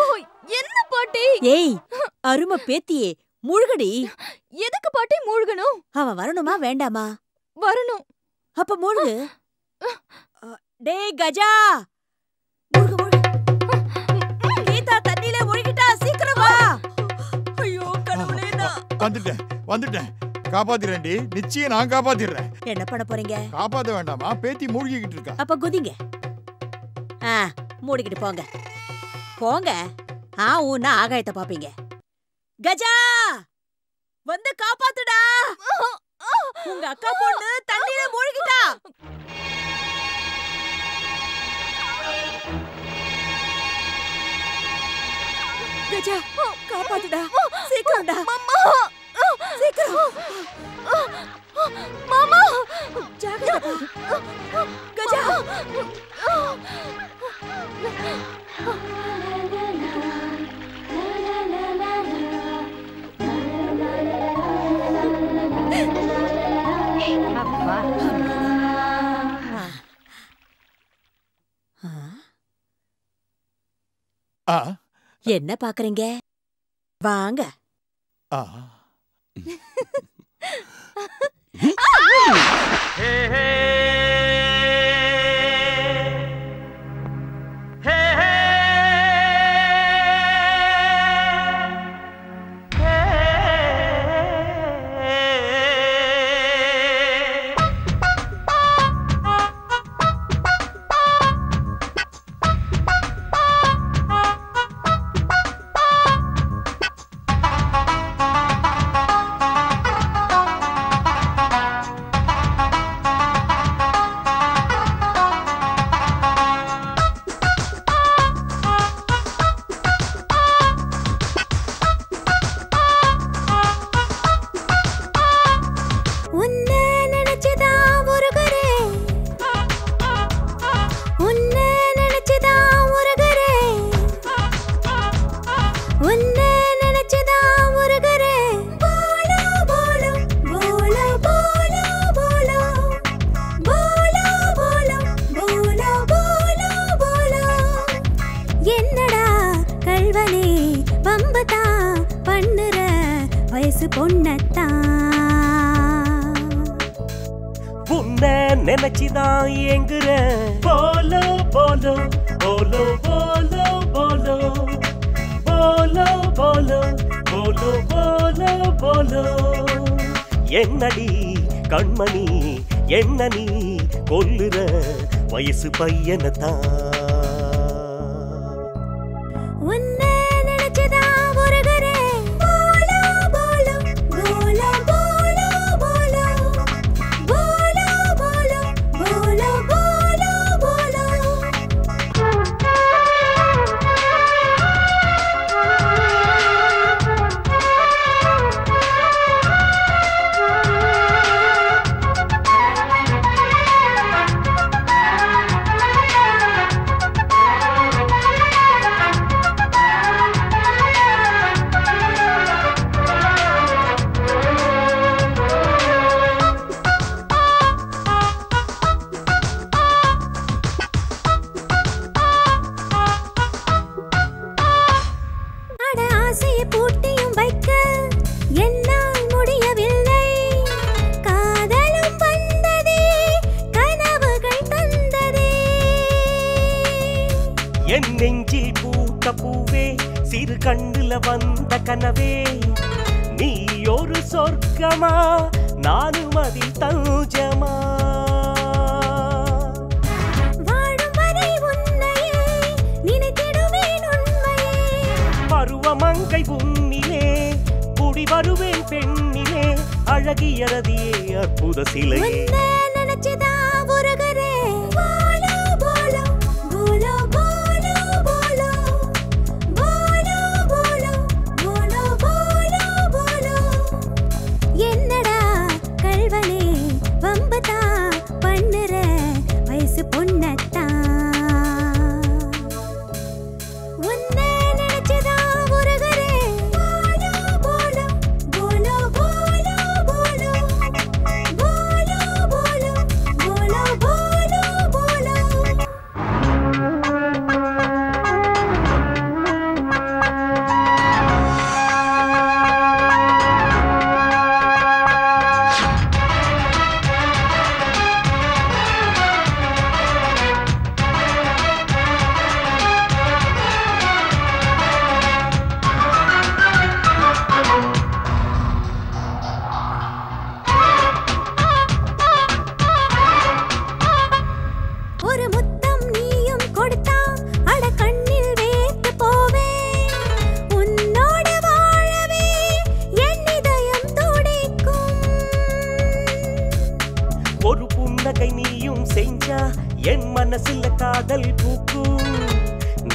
என்ன பாட்டி? ஏய் அருமை பேத்தியே, மூழ்கடி. எதுக்கு பாட்டி மூழ்கணும்? அவன் வரணுமா வேண்டாமா? வரணும். அப்ப மூழ்கு. டேய் கஜா, மூழ்கு மூழ்கு. கீதா தண்ணியில மூழ்கிட்டா, சீக்கிரம் வா. ஐயோ கடவுளே, நான் வந்துட்டேன் வந்துட்டேன். காப்பாத்திரண்டி, நிச்சயம் நான் காப்பாத்திறேன். என்ன பண்ண போறீங்க? காப்பாத்த வேண்டாமா, பேத்தி மூழ்கிக்கிட்டு இருக்கா. அப்ப குதிங்க. மூடிக்கிட்டு போங்க போங்க. ஊன்னா ஆகாயத்தை பாப்பீங்க. கஜா வந்து காப்பாத்துடா, உங்க அக்கா பொண்ணு தண்ணியில மூழ்கிட்டா. கஜா காப்பாத்துடா, சீக்கிரம்டா. மாமா ஜாக்கிரதை. கஜா என்ன பாக்குறீங்க? வாங்க.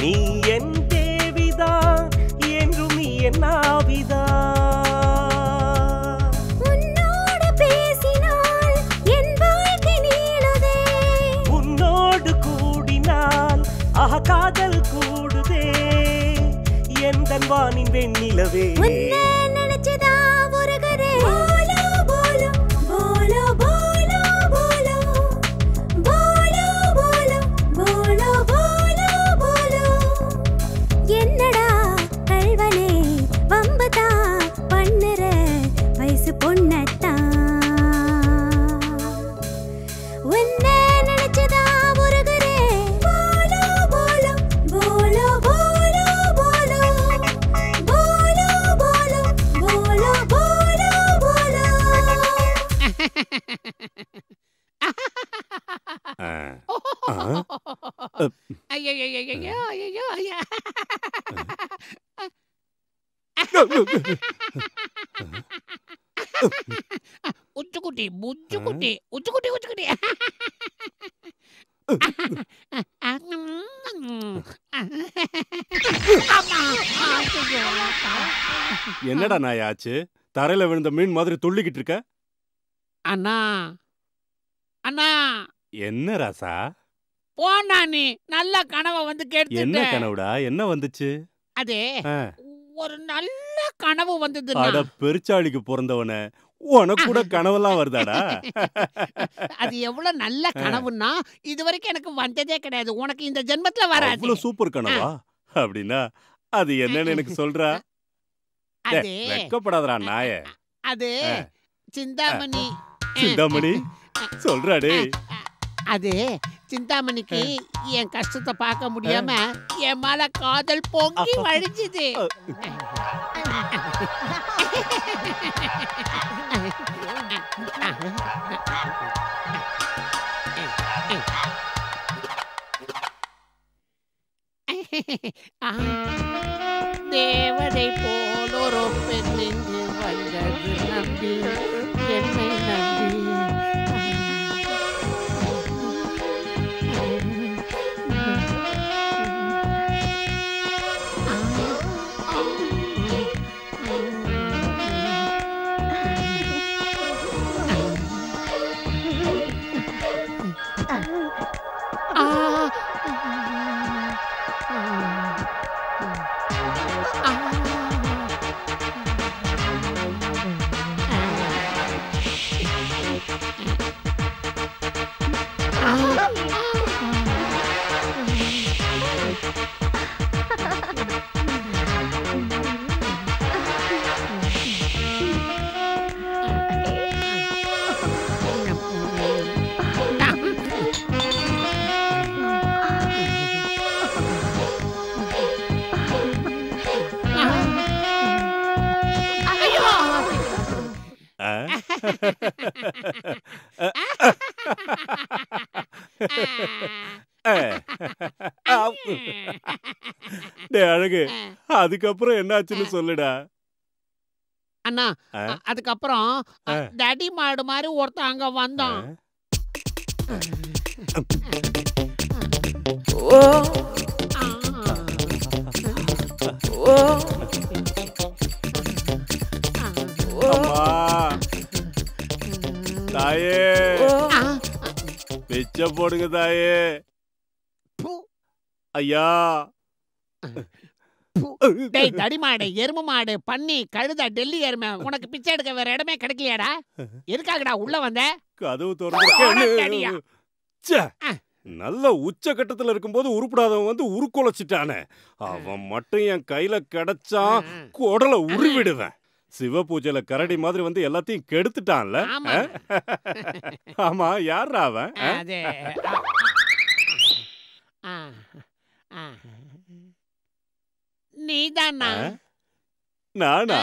நீ என் தேவிதா என்றும் நீ என் ஆவிதா உன்னோடு பேசினால் என் வாழ்க்கை நீளுதே உன்னோடு கூடினால் ஆஹா காதல் கூடுதே எந்தன் வானின் வெண்ணிலவே என்னடா நாயாச்சு தரையில விழுந்த மீன் மாதிரி துள்ளிக்கிட்டு இருக்க அண்ணா அண்ணா என்ன ராசா போனா நீ நல்ல கனவை வந்து கேட்டு என்ன கனவுடா என்ன வந்துச்சு அதே ஒரு நல்ல கனவு வந்ததுடா அட பெருச்சாளிக்கு பிறந்தவனே உனக்கு கூட கனவெல்லாம் வருதாடா அது எவ்வளவு நல்ல கனவுன்னா இதுவரைக்கும் எனக்கு வந்ததே கிடையாது உனக்கு இந்த ஜென்மத்துல வராது இவ்வளவு சூப்பர் கனவா அப்படினா அது என்னன்னு எனக்கு சொல்றா அதே வெட்கப்படாதடா நாயே அதே சிந்தாமணி சிந்தாமணி சொல்றா டேய் அது சிந்தாமணிக்கு என் கஷ்டத்தை பார்க்க முடியாம என் மேல காதல் பொங்கி வழிஞ்சுது தேவதை போல் ஒரு பெண் இங்கு வந்தது நம்பி என்னை நம்பி அதுக்கப்புறம் என்ன ஆச்சுன்னு சொல்லுடா அண்ணா அதுக்கப்புறம் தடி மாடு மாதிரி ஒருத்தன் அங்க வந்தான் தாயே பிச்சை போடுங்க தாயே ஐயா டேய் தடி மாடு எரும மாடு பண்ணி கழுதா டெல்லி எருமை உனக்கு பிச்சை எடுக்க வேற இடமே கிடைக்கலையாடா எதுக்காகடா உள்ள வந்த கதவு திறந்து நல்ல உச்ச கட்டத்துல இருக்கும்போது உருப்படாதவன் வந்து உருக்குலைச்சிட்டானே அவன் மட்டும் என் கையில கிடைச்சான் குடலை உருவிடுவேன் சிவ பூஜையில கரடி மாதிரி வந்து எல்லாத்தையும் கெடுத்துட்டான்ல ஆமா யாரா அவன் நீதானா நானா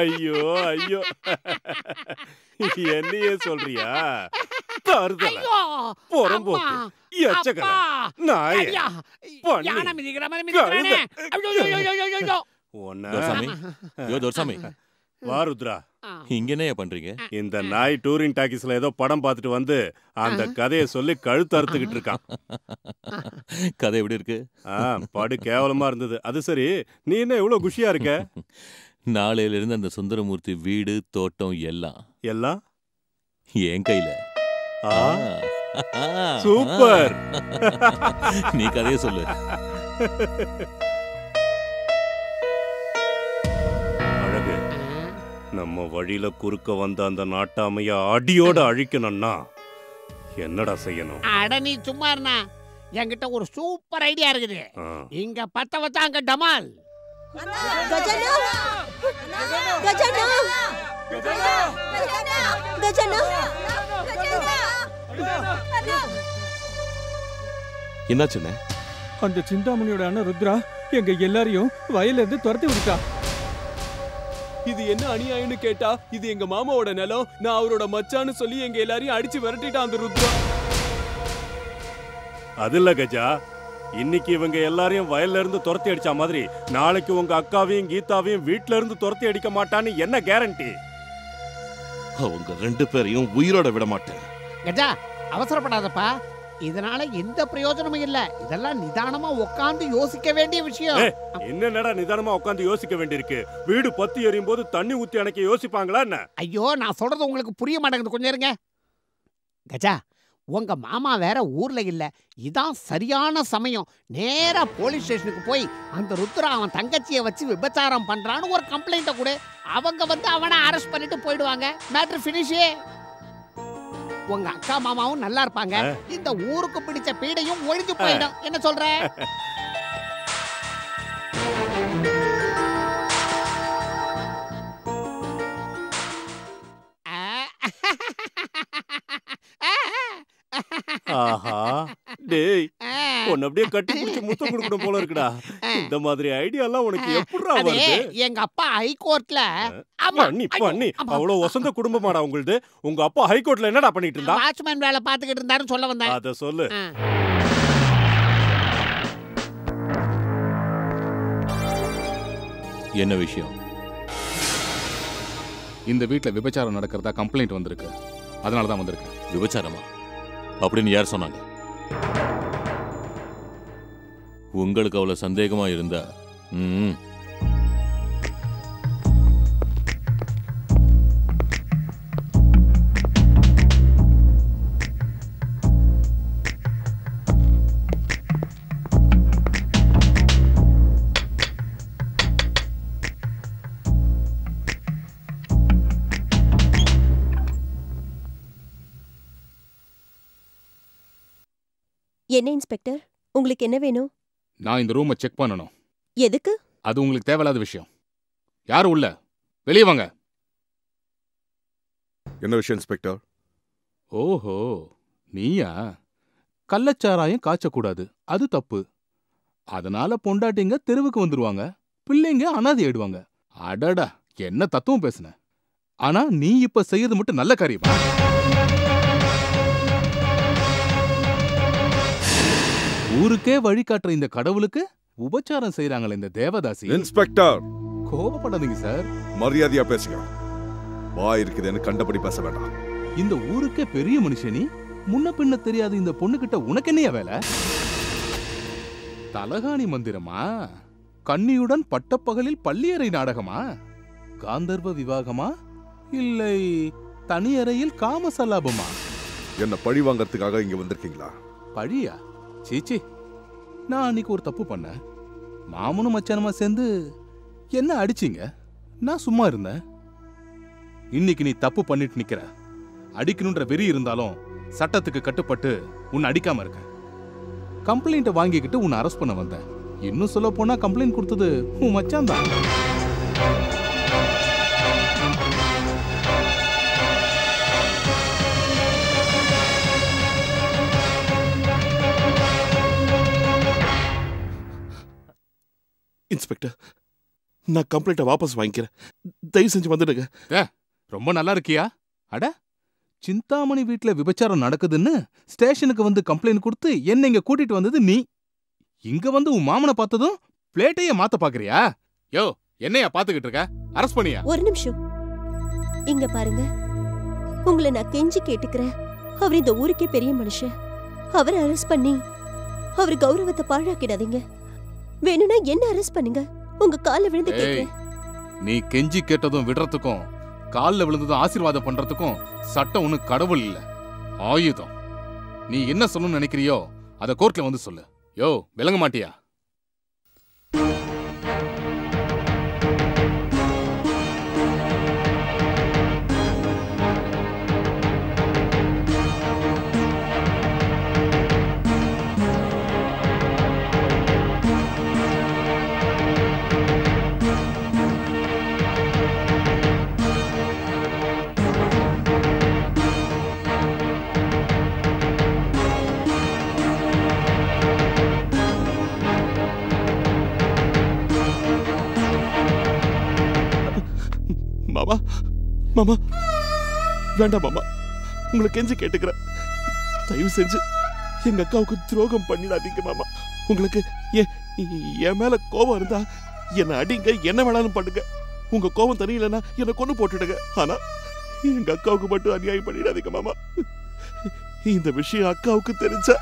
ஐயோ ஐயோ என்னையே சொல்றியா தருதல பொறம்போக்கு எச்சக்கல நாயே யானை மிதிக்கிற மாதிரி மிதிக்கிறானே ஐயோ ஐயோ ஐயோ ஐயோ ஐயோ ஓ நாசாமி யோ தர்சாமி வாருத்ரா இங்க என்ன பண்றீங்க? இந்த நாய் டூரிங் டாக்கீஸ்ல ஏதோ படம் பார்த்துட்டு வந்து அந்த கதையை சொல்லி கழுத்து அறுத்துக்கிட்டு இருக்கான். கதை எப்படி இருக்கு? படு கேவலமா இருந்தது. அது சரி, நீ என்ன இவ்வளவு குஷியா இருக்க? நாளையில இருந்து அந்த சுந்தரமூர்த்தி வீடு தோட்டம் எல்லாம் எல்லாம் என் கையில. சூப்பர், நீ கதையை சொல்லு. நம்ம வழியில குறுக்க வந்த அந்த நாட்டாமைய அடியோட அழிக்கணும்னா என்னடா செய்யணும்? அட நீ சும்மா இருந்தா, என்கிட்ட ஒரு சூப்பர் ஐடியா இருக்குது. இங்க பத்த வச்சா அங்க டமால். என்னாச்சுன்னு அந்த சிந்தாமணியோட அண்ணன் ருத்ரா எங்க எல்லாரையும் வயல்ல இருந்து துரத்தி விட்டா. இது என்ன அநியாயம்னு கேட்டா, இது எங்க மாமாவோட நிலம், நான் அவரோட மச்சான்னு சொல்லி எங்க எல்லாரையும் அடிச்சு விரட்டிட்டான் அந்த ருத்ரா. அது இல்ல கஜா, இன்னைக்கு இவங்க எல்லாரையும் வயல்ல இருந்து துரத்தி அடிச்ச மாதிரி நாளைக்கு உங்க அக்காவையும் கீதாவையும் வீட்டுல இருந்து துரத்தி அடிக்க மாட்டான்னு என்ன கேரண்டி? அவங்க ரெண்டு பேரையும் உயிரோட விட மாட்டேன். கஜா அவசரப்படாதப்பா, இதனால எந்த பிரயோஜனமும் இல்ல. இதெல்லாம் நிதானமா உட்கார்ந்து யோசிக்க வேண்டிய விஷயம். என்னடா நிதானமா உட்கார்ந்து யோசிக்க வேண்டியிருக்கு? வீடு பத்தி எரியும் போது தண்ணி ஊத்தி அணைக்க யோசிப்பாங்களா என்ன? ஐயோ, நான் சொல்றது உங்களுக்கு புரிய மாட்டேங்குது, கொஞ்சம் இருங்க. கஜா, உங்க மாமா வேற ஊர்ல இல்ல, இதான் சரியான சமயம். நேரா போலீஸ் ஸ்டேஷனுக்கு போய் அந்த ருத்ரா அவன் தங்கச்சியை வச்சு விபச்சாரம் பண்றான்னு ஒரு கம்ப்ளைண்ட்டை கொடு. அவங்க வந்து அவனை அரெஸ்ட் பண்ணிட்டு போயிடுவாங்க. மேட்டர் ஃபினிஷே. உங்க அக்கா மாமாவும் நல்லா இருப்பாங்க. இந்த ஊருக்கு பிடிச்ச பீடையும் ஒழிஞ்சு போயிடும். என்ன சொல்ற? ஆஹா, டேய், உன்னை அப்படியே கட்டி பிடிச்சு முத்தம் கொடுக்கணும் போல இருக்குடா. இந்த மாதிரி ஐடியாலாம் உனக்கு எப்படிடா வருது? எங்க அப்பா ஹைகோர்ட்ல. ஆமா, நீ பண்ணி அவ்வளவு வசந்த குடும்பமாடா உங்களுது. உங்க அப்பா ஹைகோர்ட்ல என்னடா பண்ணிட்டு இருந்தா? வாட்ச்மேன் வேலை பார்த்துக்கிட்டு இருந்தாருன்னு சொல்ல வந்தேன். அத சொல்லு. என்ன விஷயம்? இந்த வீட்டுல விபச்சாரம் நடக்கிறதா கம்ப்ளைண்ட் வந்திருக்கு, அதனாலதான் வந்திருக்கு. விபச்சாரமா அப்படின்னு யார் சொன்னாங்க? உங்களுக்கு அவ்வளவு சந்தேகமா இருந்தா என்ன இன்ஸ்பெக்டர், உங்களுக்கு என்ன வேணும்? நான் இந்த ரூமை செக் பண்ணணும். எதுக்கு? அது உங்களுக்கு தேவையில்லாத விஷயம். யாரும் உள்ள வெளியே வாங்க. என்ன விஷயம் இன்ஸ்பெக்டர்? ஓஹோ, நீயா? கள்ளச்சாராயம் காய்ச்சக்கூடாது, அது தப்பு. அதனால பொண்டாட்டிங்க தெருவுக்கு வந்துருவாங்க, பிள்ளைங்க அனாதை ஆயிடுவாங்க. அடடா, என்ன தத்துவம் பேசுன. ஆனா நீ இப்ப செய்யறது மட்டும் நல்ல காரியமா? ஊருக்கே வழிகாட்டுற இந்த கடவுளுக்கு உபச்சாரம் செய்றாங்களே இந்த தேவதாசி. இன்ஸ்பெக்டர், கோபப்படாதீங்க சார், மரியாதையா பேசுங்க. வாய் இருக்குதுன்னு கண்டபடி பேச வேண்டாம். இந்த ஊருக்கே பெரிய மனுஷனி, முன்ன பின்ன தெரியாத இந்த பொண்ணு கிட்ட உனக்கு என்னையா வேலை? தலகாணி மந்திரமா? கண்ணியுடன் பட்டப்பகலில் பள்ளியறை நாடகமா? காந்தர்வ விவாகமா? இல்லை தனியறையில் காமசலாபமா? என்ன பழி வாங்கறதுக்காக இங்க வந்திருக்கீங்களா? பழியா? சீச்சி, நான் அன்னைக்கு ஒரு தப்பு பண்ணேன். மாமனும் மச்சானமா சேர்ந்து என்ன அடிச்சிங்க. நான் சும்மா இருந்தேன். இன்னைக்கு நீ தப்பு பண்ணிட்டு நிக்கிற. அடிக்கணுன்ற வெறி இருந்தாலும் சட்டத்துக்கு கட்டுப்பட்டு உன்னை அடிக்காம இருக்க. கம்ப்ளைண்ட்டை வாங்கிக்கிட்டு உன்னை அரெஸ்ட் பண்ண வந்தேன். இன்னும் சொல்ல போனா கம்ப்ளைண்ட் கொடுத்தது உன் மச்சான் தான். இன்ஸ்பெக்டர், நான் கம்ப்ளைண்ட்டை வாபஸ் வாங்கிக்கிறேன். தயவு செஞ்சு வந்துடுங்க. ரொம்ப நல்லா இருக்கியா? அட, சிந்தாமணி வீட்டில் விபச்சாரம் நடக்குதுன்னு ஸ்டேஷனுக்கு வந்து கம்ப்ளைண்ட் கொடுத்து என்னை இங்கே கூட்டிட்டு வந்தது நீ. இங்கே வந்து உன் மாமனை பார்த்ததும் பிளேட்டையே மாற்ற பார்க்குறியா? யோ, என்னையா பார்த்துக்கிட்டு இருக்க? அரெஸ்ட் பண்ணியா? ஒரு நிமிஷம். இங்க பாருங்க, உங்களை நான் கெஞ்சி கேட்டுக்கிறேன். அவர் இந்த ஊருக்கே பெரிய மனுஷன். அவரை அரெஸ்ட் பண்ணி அவர் கௌரவத்தை பாழாக்கிடாதீங்க. வேணும்னா என்ன அரெஸ்ட் பண்ணுங்க. உங்க கால்ல விழுந்து கேக்குறேன். நீ கெஞ்சி கேட்டதும் விடுறதுக்கும் கால்ல விழுந்ததும் ஆசீர்வாதம் பண்றதுக்கும் சட்டம் ஒண்ணு கடவுள் இல்ல, ஆயுதம். நீ என்ன சொல்லணும்னு நினைக்கிறியோ அத கோர்ட்ல வந்து சொல்லு. யோ, விளங்க மாட்டியா? மாமா, மாமா வேண்டாம் மாமா, உங்களை கெஞ்சி கேட்டுக்கிறேன். தயவு செஞ்சு எங்க அக்காவுக்கு துரோகம் பண்ணிடாதீங்க மாமா. உங்களுக்கு என் மேல கோபம் இருந்தா என்னை அடிங்க, என்ன வேணாலும் பண்ணுங்க. உங்க கோபம் தெரியலன்னா என்னை கொண்டு போட்டுடுங்க. ஆனா எங்க அக்காவுக்கு மட்டும் அநியாயம் பண்ணிடாதீங்க மாமா. இந்த விஷயம் அக்காவுக்கு தெரிஞ்சா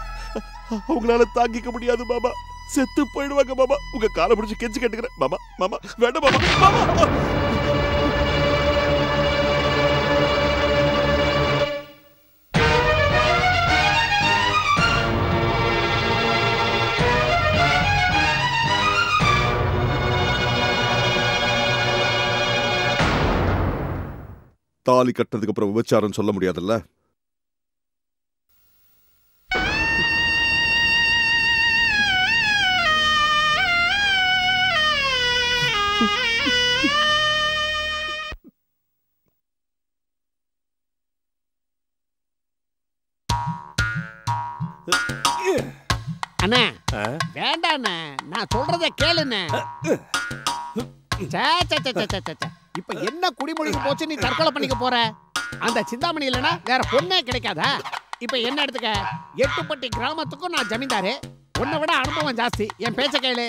அவங்களால தாங்கிக்க முடியாது மாமா, செத்து போயிடுவாங்க மாமா. உங்க காலை பிடிச்சி கெஞ்சி கேட்டுக்கிறேன் மாமா. மாமா வேண்டாம் மாமா, மாமா. தாலி கட்டதுக்கு அப்புறம் விபச்சாரம் சொல்ல முடியாதுல்ல? அண்ணா வேண்டாண்ணா, நான் சொல்றத கேளுண்ணா. இப்ப என்ன குடிமொழிக்கு போச்சு நீ தற்கொலை பண்ணிக்க போற? அந்த சிந்தாமணி இல்லனா வேற பொண்ணே கிடைக்காதா? இப்ப என்ன எடுத்துக்க, எட்டுப்பட்டி கிராமத்துக்கும் நான் ஜமீன்தாரு, உன்னை விட அனுபவம் ஜாஸ்தி. என் பேச்ச கேளு.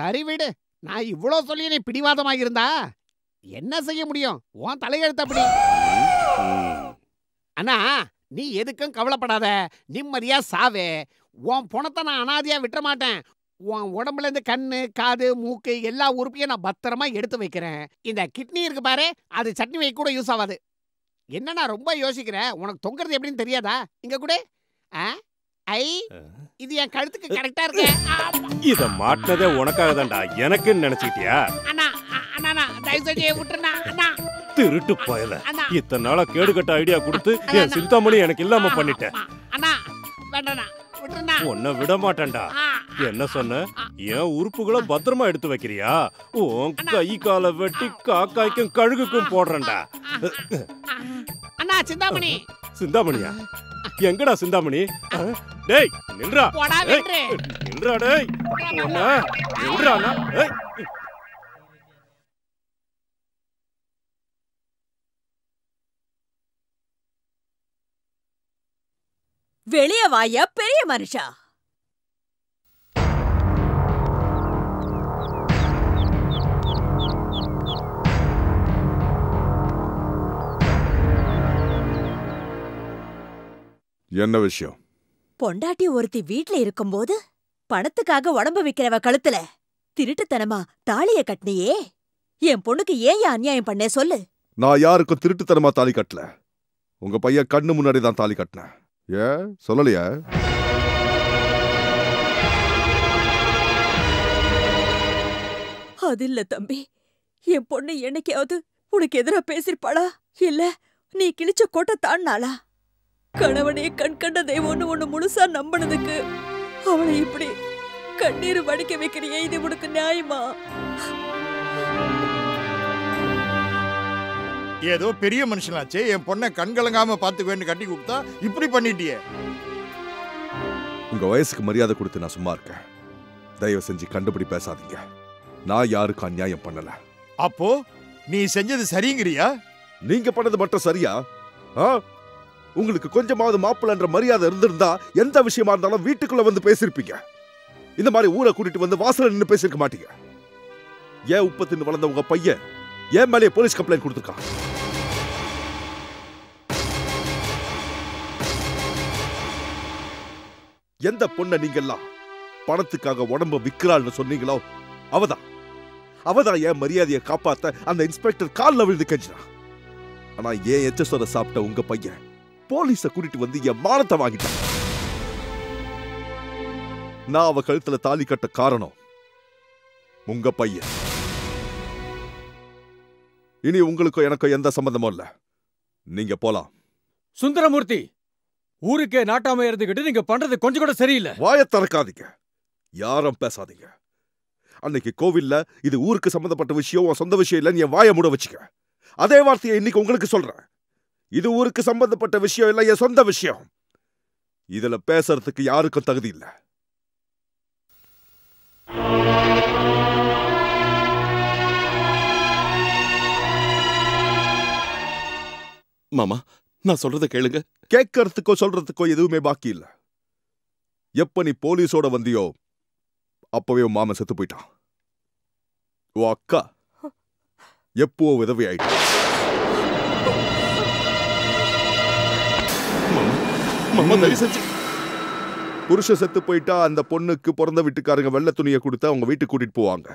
சரி விடு, நான் இவ்வளவு சொல்லி நீ பிடிவாதமாக இருந்தா என்ன செய்ய முடியும்? உன் தலையெழுத்த அப்படி. அண்ணா நீ எதுக்கும் கவலைப்படாத, நிம்மதியா சாவே. உன் பொணத்தை நான் அனாதியா விட்ட மாட்டேன். உன் உடம்புல இருந்து கண்ணு, காது, மூக்கு எல்லா உறுப்பையும் நான் பத்திரமா எடுத்து வைக்கிறேன். இந்த கிட்னி இருக்கு பாரு, அது சட்னி வைக்க கூட யூஸ் ஆகாது. என்னன்னா ரொம்ப யோசிக்கிறேன், உனக்கு தொங்குறது எப்படின்னு தெரியாதா? இங்க கூட ஐ, இது என் கழுத்துக்கு கரெக்டா இருக்கு. இத மாட்டதே உனக்காக தான்டா, எனக்கு நினைச்சிட்டியா? அண்ணா அண்ணா தயவு செஞ்சு விட்டுருண்ணா. அண்ணா திருட்டு போயல, இத்தனை நாளா கேடுகட்ட ஐடியா கொடுத்து என் சிந்தாமணி எனக்கு இல்லாம பண்ணிட்டேன். அண்ணா வேண்டாண்ணா, உன்னை விட மாட்டேன்டா. என்ன சொன்ன? என் உறுப்புகளை பத்திரமா எடுத்து வைக்கிறியா? உன் கை காலை வெட்டி காக்காய்க்கும் கழுகுக்கும் போடுறேன்டா. அண்ணா சிந்தாமணி, சிந்தாமணியா? எங்கடா சிந்தாமணி? டேய் நில்றா, நில்றா, டேய் நில்றானா? வெளிய வாயா பெரிய மனுஷா. என்ன விஷயம்? பொண்டாட்டி ஒருத்தி வீட்ல இருக்கும்போது பணத்துக்காக உடம்பு விக்கிறவ கழுத்துல திருட்டுத்தனமா தாலிய கட்டினியே, என் பொண்ணுக்கு ஏன் அநியாயம் பண்ண சொல்லு? நான் யாருக்கும் திருட்டுத்தனமா தாலி கட்டல. உங்க பையன் கண்ணு முன்னாடி தான் தாலி கட்டினேன். ஏன் சொல்லலையா? அது இல்ல தம்பி, என் பொண்ணு என்னைக்காவது உனக்கு எதிரா பேசிருப்பாளா? இல்ல நீ கிழிச்ச கோட்டை தாண்டாளா? கணவனே கண்கண்ட தெய்வம்னு ஒண்ணு முழுசா நம்பினதுக்கு அவளை இப்படி கண்ணீர் வடிக்க வைக்கிறியே, இது உனக்கு நியாயமா? ஏதோ பெரிய மனுஷனாச்சே, என் பொண்ணை கண்கலங்காம பாத்துக்கவேன்னு கட்டி கொடுத்தா இப்படி பண்ணிட்டியே. உங்க வயசுக்கு மரியாதை கொடுத்து நான் சும்மா இருக்கேன். தயவு செஞ்சு கண்டுபிடி பேசாதீங்க. நான் யாருக்கு அநியாயம் பண்ணல. அப்போ நீ செஞ்சது சரிங்கிறியா? நீங்க பண்ணது மட்டும் சரியா? உங்களுக்கு கொஞ்சமாவது மாப்பிள்ளன்ற மரியாதை இருந்திருந்தா எந்த விஷயமா இருந்தாலும் வீட்டுக்குள்ள வந்து பேசிருப்பீங்க. இந்த மாதிரி ஊரை கூட்டிட்டு வந்து வாசல நின்று பேசிருக்க மாட்டீங்க. ஏன் உப்பத்தின்னு வளர்ந்த உங்க பையன் என் மேலே போலீஸ் கம்ப்ளைண்ட் கொடுத்துருக்கான். எந்த பொண்ணை நீங்கெல்லாம் பணத்துக்காக உடம்பு விற்கிறாள்னு சொன்னீங்களோ அவதான் அவதான் என் மரியாதையை காப்பாத்த அந்த இன்ஸ்பெக்டர் காலில் விழுந்து கெஞ்சினான். ஆனா ஏன் எச்சசோரை சாப்பிட்ட உங்க பையன் போலீஸ கூட்டிட்டு வந்து என் மானத்தை வாங்கிட்டான். நான் அவ கழுத்துல தாலி கட்ட காரணம் உங்க பையன். இனி உங்களுக்கும் எனக்கும் எந்த சம்பந்தமும் இல்ல, நீங்க போலாம். சுந்தரமூர்த்தி, ஊருக்கே நாட்டாம இருந்துகிட்டு நீங்க பண்றது கொஞ்சம் கூட சரியில்லை. வாயை திறக்காதீங்க, யாரும் பேசாதீங்க. அன்னைக்கு கோவில்ல இது ஊருக்கு சம்பந்தப்பட்ட விஷயம், சொந்த விஷயம் இல்ல, நீ வாயை மூட வச்சுக்க. அதே வார்த்தையை இன்னைக்கு உங்களுக்கு சொல்றேன், இது ஊருக்கு சம்பந்தப்பட்ட விஷயம் இல்ல, என் சொந்த விஷயம். இதுல பேசுறதுக்கு யாருக்கும் தகுதி இல்ல. மாமா, நான் சொல்றத கேளுங்க. கேட்கறதுக்கோ சொல்றதுக்கோ எதுவுமே பாக்கி இல்ல. எப்ப நீ போலீஸோட வந்தியோ அப்பவே உன் மாமன் செத்து போயிட்டான். உன் அக்கா எப்போ விதவை ஆயிட்டு. புருஷ செத்து போயிட்டா அந்த பொண்ணுக்கு பிறந்த வீட்டுக்காரங்க வெள்ள துணியை கொடுத்து அவங்க வீட்டுக்கு கூட்டிட்டு போவாங்க.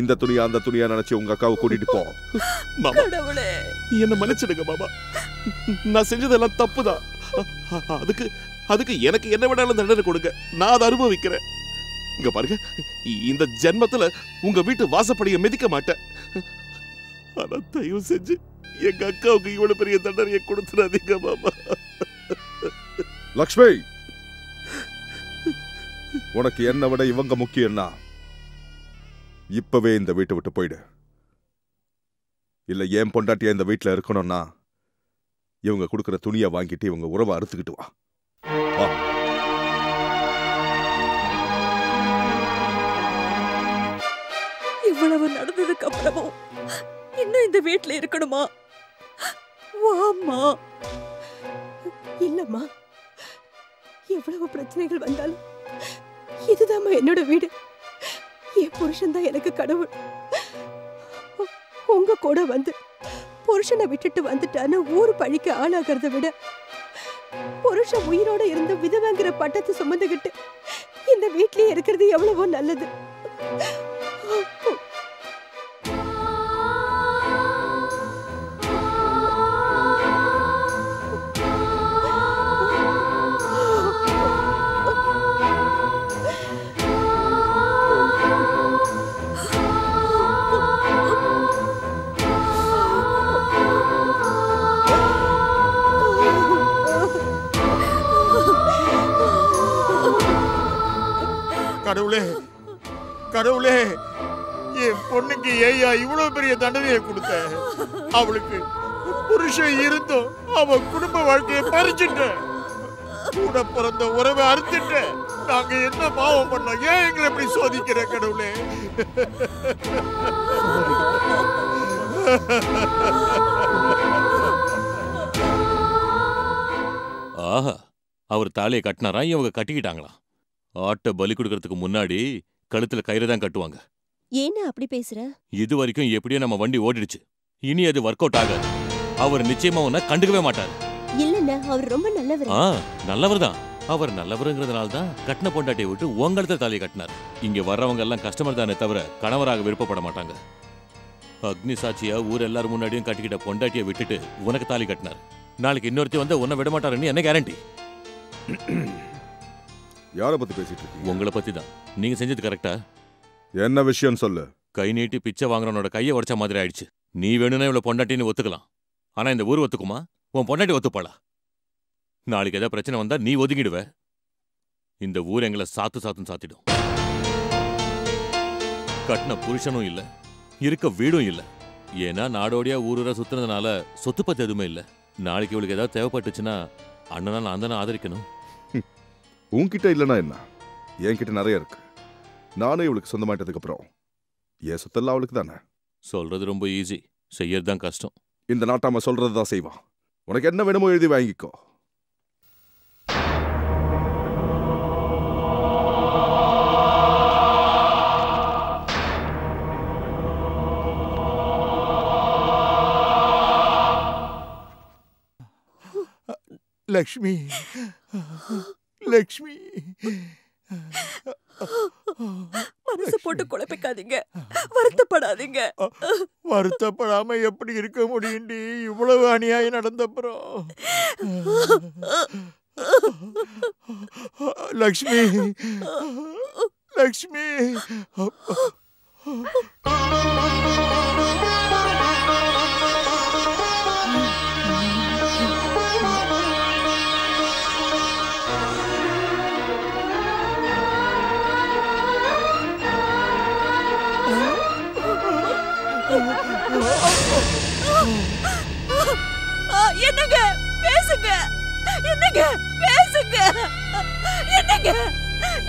இந்த துணியா அந்த துணியா நினைச்சு உங்க அக்காவை கூட்டிட்டு போவாங்க. என்ன மன்னிச்சிடுங்க மாமா, நான் செஞ்சதெல்லாம் தப்புதான். அதுக்கு அதுக்கு எனக்கு என்ன வேணாலும் தண்டனை கொடுங்க, நான் அதை அனுபவிக்கிறேன். இங்க பாருங்க, இந்த ஜென்மத்துல உங்க வீட்டு வாசப்படியை மிதிக்க மாட்டேன். ஆனா தயவு செஞ்சு எங்க அக்காவுக்கு இவ்வளவு பெரிய தண்டனையை கொடுத்துடாதீங்க மாமா. லக்ஷ்மி, உனக்கு என்ன விட இவங்க முக்கியம்னா இப்பவே இந்த வீட்டை விட்டு போயிடு. இல்ல ஏன் பொண்டாட்டியா இந்த வீட்டுல இருக்கணும்னா இவங்க கொடுக்கிற துணியை வாங்கிட்டு இவங்க உறவை அறுத்துக்கிட்டு வா. இவ்வளவு நடந்ததுக்கு அப்புறமும் இன்னும் இந்த வீட்டுல இருக்கணுமா? வாமா. இல்லம்மா, எவ்வளவு பிரச்சனைகள் வந்தாலும் இதுதான் என்னோட வீடு. என் புருஷன் தான் எனக்கு கடவுள். உங்க கூட வந்து புருஷனை விட்டுட்டு வந்துட்டான்னு ஊர் பழிக்க ஆளாகிறத விட, புருஷன் உயிரோட இருந்து விதவாங்கிற பட்டத்தை சுமந்துக்கிட்டு இந்த வீட்டிலேயே இருக்கிறது எவ்வளவோ நல்லது. கடவுளே, கடவுளே, என் பொண்ணுக்கு ஏயா இவ்வளவு பெரிய தண்டனையை கொடுத்த? அவளுக்கு புருஷன் இருந்தும் அவ குடும்ப வாழ்க்கையை பறிச்சுட்ட, கூட பிறந்த உறவை அறுத்துட்ட. நாங்க என்ன பாவம் பண்ணோம்? ஏன் எங்களை எப்படி சோதிக்கிற கடவுளே? ஆஹா, அவர் தாலியை கட்டினாரா? இவங்க கட்டிக்கிட்டாங்களா? ஆட்டை பலி கொடுக்கறதுக்கு முன்னாடி கழுத்துல கயிறு தான் கட்டுவாங்க. என்ன அப்படி பேசுற? இது வரைக்கும் எப்படியோ நம்ம வண்டி ஓடிடுச்சு, இனி அது ஒர்க் அவுட் ஆகாது. அவர் நிச்சயமா உன்னை கண்டுக்கவே மாட்டாரு. இல்லண்ணா, அவர் ரொம்ப நல்லவர். நல்லவர் தான். அவர் நல்லவருங்கிறதுனால தான் கட்டின பொண்டாட்டியை விட்டு உங்கள்கிட்ட தாலியை கட்டினார். இங்க வர்றவங்க எல்லாம் கஸ்டமர் தானே தவிர கணவராக விருப்பப்பட மாட்டாங்க. அக்னி சாட்சியா ஊர் எல்லாரும் முன்னாடியும் கட்டிக்கிட்ட பொண்டாட்டியை விட்டுட்டு உனக்கு தாலி கட்டினார். நாளைக்கு இன்னொருத்தி வந்து உன்னை விட மாட்டாருன்னு என்ன கேரண்டி? யாரை பத்தி பேசிட்டு இருக்கீங்க? உங்களை பத்தி தான். நீங்க செஞ்சது கரெக்டா? என்ன விஷயம் சொல்லு. கை நீட்டி பிச்சை வாங்குறவனோட கையை உடைச்ச மாதிரி ஆயிடுச்சு. நீ வேணும்னா இவ்வளவு பொண்டாட்டின்னு ஒத்துக்கலாம், ஆனா இந்த ஊர் ஒத்துக்குமா? உன் பொண்டாட்டி ஒத்துப்பாளா? நாளைக்கு ஏதாவது பிரச்சனை வந்தா நீ ஒதுங்கிடுவ. இந்த ஊர் எங்களை சாத்து சாத்துன்னு சாத்திடும். கட்டின புருஷனும் இல்லை, இருக்க வீடும் இல்லை. ஏன்னா நாடோடியா ஊரூரா சுத்துனதுனால சொத்து பத்தி எதுவுமே இல்லை. நாளைக்கு இவளுக்கு ஏதாவது தேவைப்பட்டுச்சுன்னா அண்ணனா நான் தானே ஆதரிக்கணும். உன்கிட்ட இல்லைனா என்ன, என்கிட்ட நிறைய இருக்கு. நானும் இவளுக்கு சொந்தமாயிட்டதுக்கு அப்புறம் என் சொத்தெல்லாம் அவளுக்கு தானே. சொல்றது ரொம்ப ஈஸி, செய்யறது தான் கஷ்டம். இந்த நாட்டாம சொல்றது தான் செய்வான். உனக்கு என்ன வேணுமோ எழுதி வாங்கிக்கோ. लक्ष्मी लक्ष्मी मनसे पोट्टु कुलपिक्कादींगे वर्तपड़ादींगे वर्तपड़ामा एप्पड़ी इरुक्क मुडियुंडी इव्वलवु अनियाय नडंदप्रो लक्ष्मी लक्ष्मी என்னங்க பேசுங்க என்னங்க பேசுங்க என்னங்க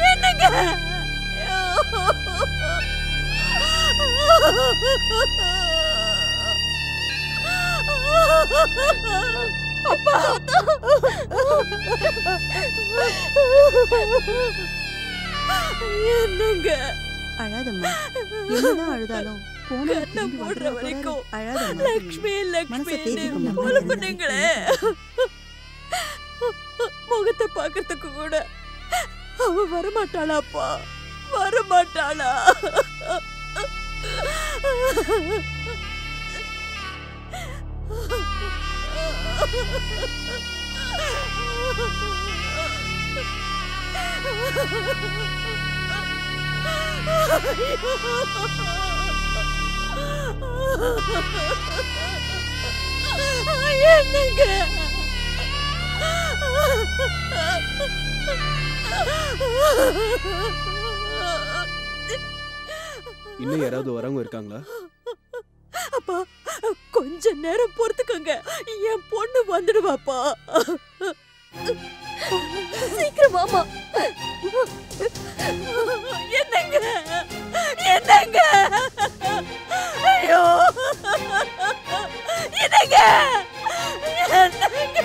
என்னங்க அப்பா என்னங்க அழாதம்மா என்னதான் அழுதாலும் போன திரும்பி வர வரைக்கும் அழாதம்மா லட்சுமி லட்சுமி பொழுதுங்களே முகத்தை பார்க்கறதுக்கு கூட அவ வரமாட்டாளாப்பா வரமாட்டாளா என்னங்க இன்னும் யாராவது வரவங்க இருக்காங்களா? அப்பா கொஞ்ச நேரம் பொறுத்துக்கங்க, என் பொண்ணு வந்துடுவாப்பா. சீக்கிரம் வாமா. என்னங்க என்னங்க ஐயோ என்னங்க என்னங்க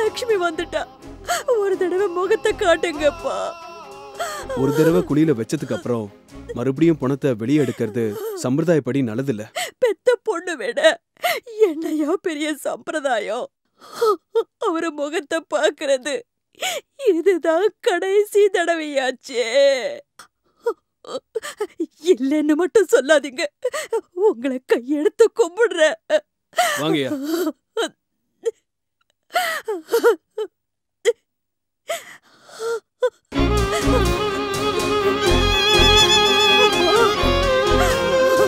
लक्ष्मी வந்துட்டா ஒரு தடவை முகத்தை காட்டுங்கப்பா ஒரு தடவை குளியில வெச்சதுக்கு அப்புறம் மறுபடியும் பொணத்தை வெளிய எடுக்கிறது சம்பிரதாயப்படி நல்லது இல்ல பெத்த பொண்ணு வேட என்னையா பெரிய சம்பிரதாயம் அவர முகத்தை பார்க்கிறது இதுதான் கடைசி தடவையாச்சே இல்லன்னு மட்டும் சொல்லாதீங்க உங்களை கையெடுத்து கும்பிடுறேன் வாங்கயா என்ன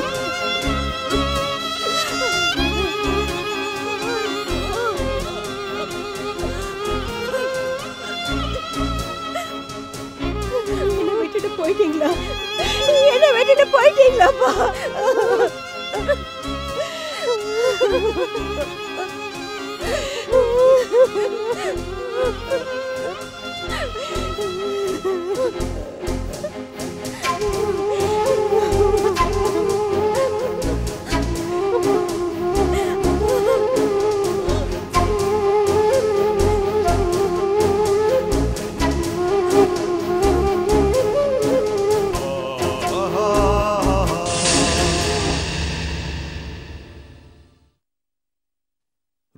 விட்டுட்டு போயிட்டீங்களாப்பா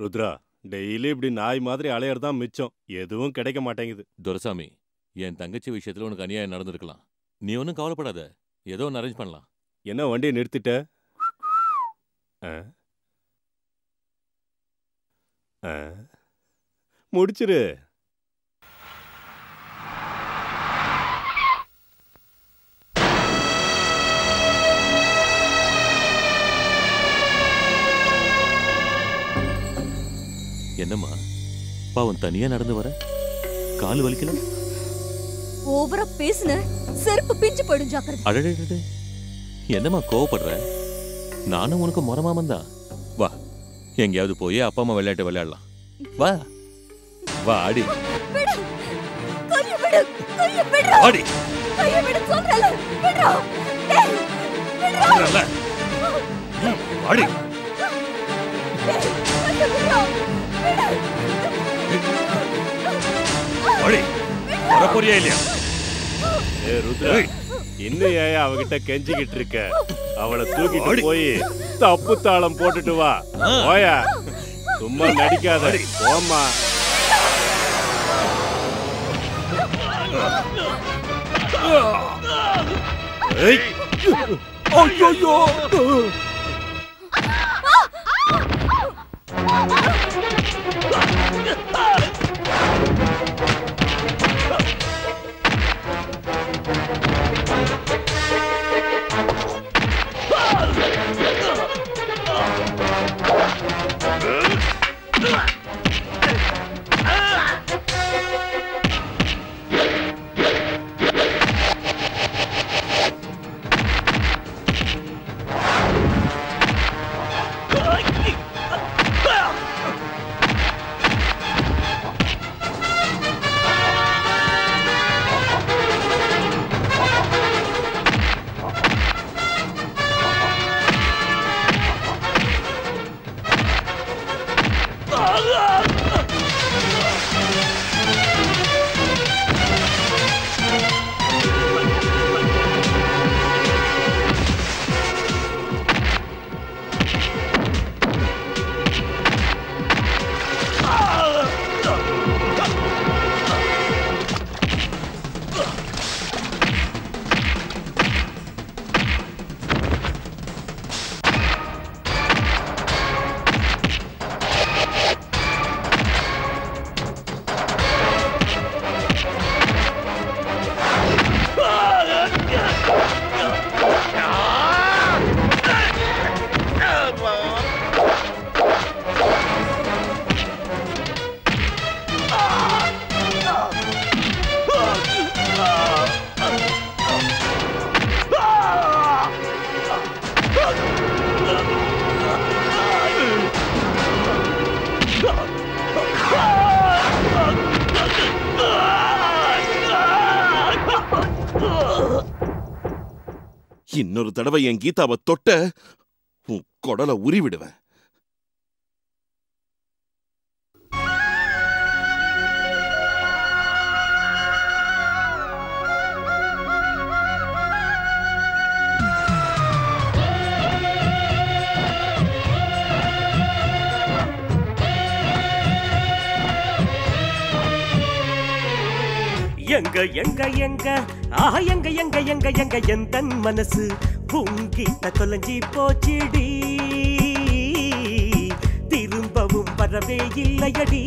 ருத்ரா டெய்லி இப்படி நாய் மாதிரி அலையறதா மிச்சம் எதுவும் கிடைக்க மாட்டேங்குது துரைசாமி என் தங்கச்சி விஷயத்துல உனக்கு அநியாயம் நடந்திருக்கலாம் நீ ஒன்றும் கவலைப்படாத ஏதோ ஒன்று அரேஞ்ச் பண்ணலாம் என்ன வண்டியை நிறுத்திட்ட முடிச்சிரு என்னம்மா பாவம் தனியா நடந்து வர கால் வலிக்கல ஓவரா பேசுன செருப்பு பிஞ்சு போடும் ஜாக்கிரதை அடடே என்னம்மா கோவப்படுற நானும் உனக்கு மொறமாமந்தா வா எங்கயாவது போய் அப்பா அம்மா விளையாட்டு விளையாடலாம் வா வா ஆடி ಅಯ್ಯೋ ಬಿಡ್ರೋ ಓಡಿ ಅಯ್ಯೋ ಬಿಡು ಸೋತ್ರಲ್ಲ ಬಿಡ್ರೋ ಏ ಬಿಡ್ರೋ ಅಲ್ಲ ಓಡಿ ಅಯ್ಯೋ ಬಿಡ್ರೋ ಓಡಿ ಹೊರಪೋರಿಯಾ ಇಲ್ಲ ಏ ರುದ್ರ ಇನ್ನು ಯಾಯ ಅವಗಿಟ ಕೆಂಜಿಗಿಟ್ ಇರ್ಕ ಅವಳ ತೂಗಿಟ್ ಹೋಗಿ ತಪ್ಪು ತಾಳಂ போட்டுட்டு வா ಹೋಯ ಸುಮ್ಮನೆ ನಡಿಕಾದ ಹೋಮ್ಮ ಏಯ್ ಅಯ್ಯೋ இன்னொரு தடவை என் கீதாவை தொட்ட உன் கொடலை உரிவிடுவேன். எங்க எங்க எங்க ஆஹா எங்க எங்க எங்க எங்க எந்தன் மனசு பூங்கிட்ட தொலைஞ்சி போச்சிடி திரும்பவும் வரவே இல்லையடி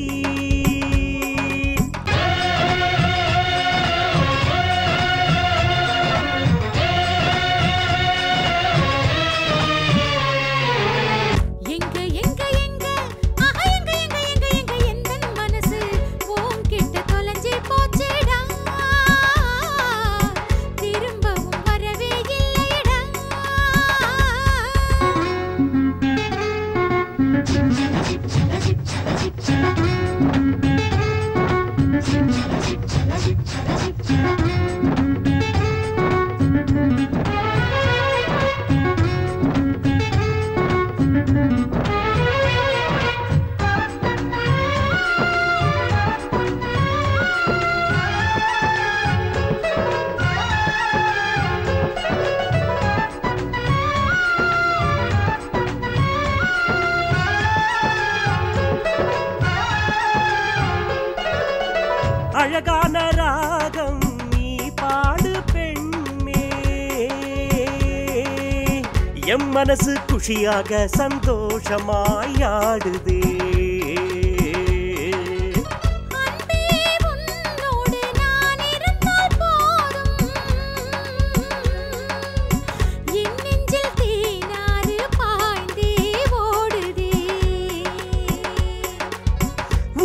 மனசு குஷியாக சந்தோஷமாயாடுதே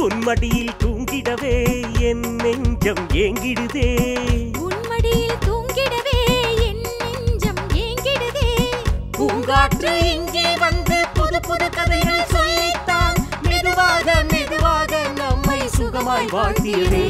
உன் மடியில் தூங்கிடவே என் நெஞ்சம் ஏங்கிடுதே மெதுவாக மெதுவாக நம்மை சுகமாய் வாழ்த்தியதே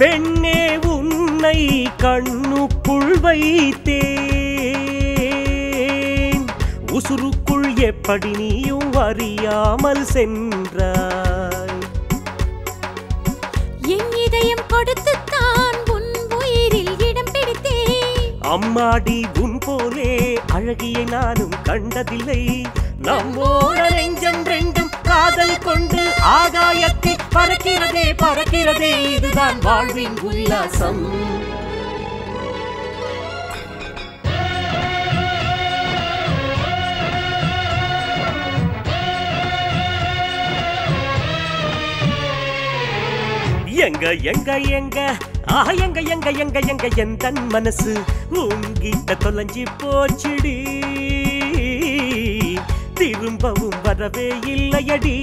பெண்ணே உன்னை கண்ணுக்குள் வைத்தேன், உசுருக்குள் எப்படி நீயும் அறியாமல் சென்றாய். என் இதயம் கொடுத்துத்தான் உன் உயிரில் இடம் பிடித்தேன். அம்மாடி உன் போலே அழகியை நானும் கண்டதில்லை. நம்மோட நெஞ்சம் ரெண்டும் காதல் கொண்டு ஆகாயத்தில் பறக்கிறதே பறக்கிறதே, இதுதான் வாழ்வின் உல்லாசம். எங்க எங்க எங்க ஆஹா எங்க எங்க எங்க எங்க என் தன் மனசு உங்கிட்ட தொலைஞ்சி போச்சுடி, திரும்பவும் வரவே இல்லையடி.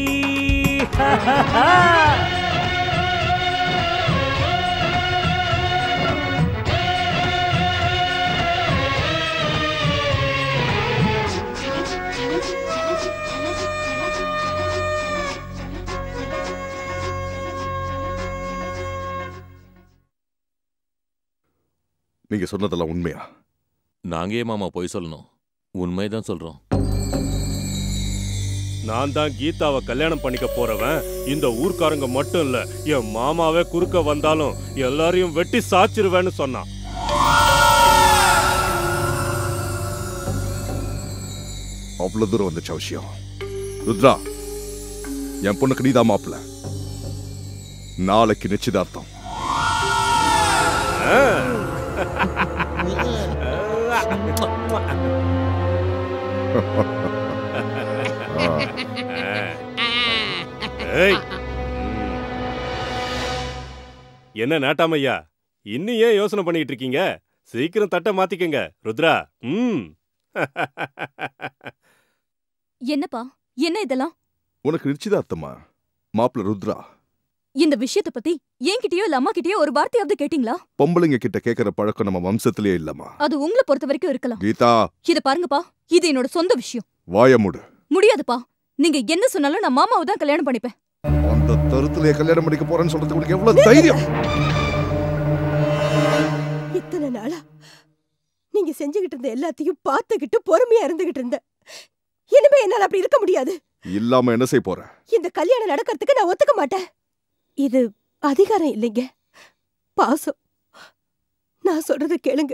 நீங்க சொன்னதெல்லாம் உண்மையா? நாங்க மாமா போய் சொல்லணும், உண்மைதான் சொல்றோம். நான் தான் கீதாவை கல்யாணம் பண்ணிக்க போறவன். இந்த ஊர்க்காரங்க மட்டும் இல்ல, என் மாமாவே குறுக்க வந்தாலும் எல்லாரையும் வெட்டி சாச்சிருவேன்னு சொன்னான். அவ்வளவு தூரம் வந்துச்சா விஷயம்? ருத்ரா, என் பொண்ணுக்கு நீதான் மாப்பிள்ள. நாளைக்கு நிச்சயதார்த்தம். என்ன நாட்டாமையா, இன்னும் ஏன் யோசனை பண்ணிட்டு இருக்கீங்க? சீக்கிரம் தட்டை மாத்திக்கங்க ருத்ரா. என்னப்பா என்ன இதெல்லாம்? உனக்கு நிச்சயதார்த்தமா மாப்பிள்ள ருத்ரா? இந்த விஷயத்தை பத்தி என்கிட்டயோ இல்ல அம்மா கிட்டயோ ஒரு வார்த்தையாவது கேட்டீங்களா? பொம்பளைங்க கிட்ட கேக்குற பழக்கம் நம்ம வம்சத்திலே இல்லம்மா. அது உங்களை பொறுத்த வரைக்கும் இருக்கலாம். கீதா, இத பாருங்கப்பா, இது என்னோட சொந்த விஷயம். வாய மூடு. முடியாதுப்பா, நீங்க என்ன சொன்னாலும் நான் மாமாவை தான் கல்யாணம் பண்ணிப்பேன். அந்த தருத்திலே கல்யாணம் பண்ணிக்க போறேன்னு சொல்றதுக்கு உங்களுக்கு எவ்வளவு தைரியம்? இத்தனை நாளா நீங்க செஞ்சுகிட்டு இருந்த எல்லாத்தையும் பார்த்துக்கிட்டு பொறுமையா இருந்துகிட்டு இருந்த, இனிமே என்னால அப்படி இருக்க முடியாது. இல்லாம என்ன செய்ய போறேன்? இந்த கல்யாணம் நடக்கிறதுக்கு நான் ஒத்துக்க மாட்டேன். இது அதிகாரம் இல்லைங்க, பாசம். நான் சொல்றது கேளுங்க,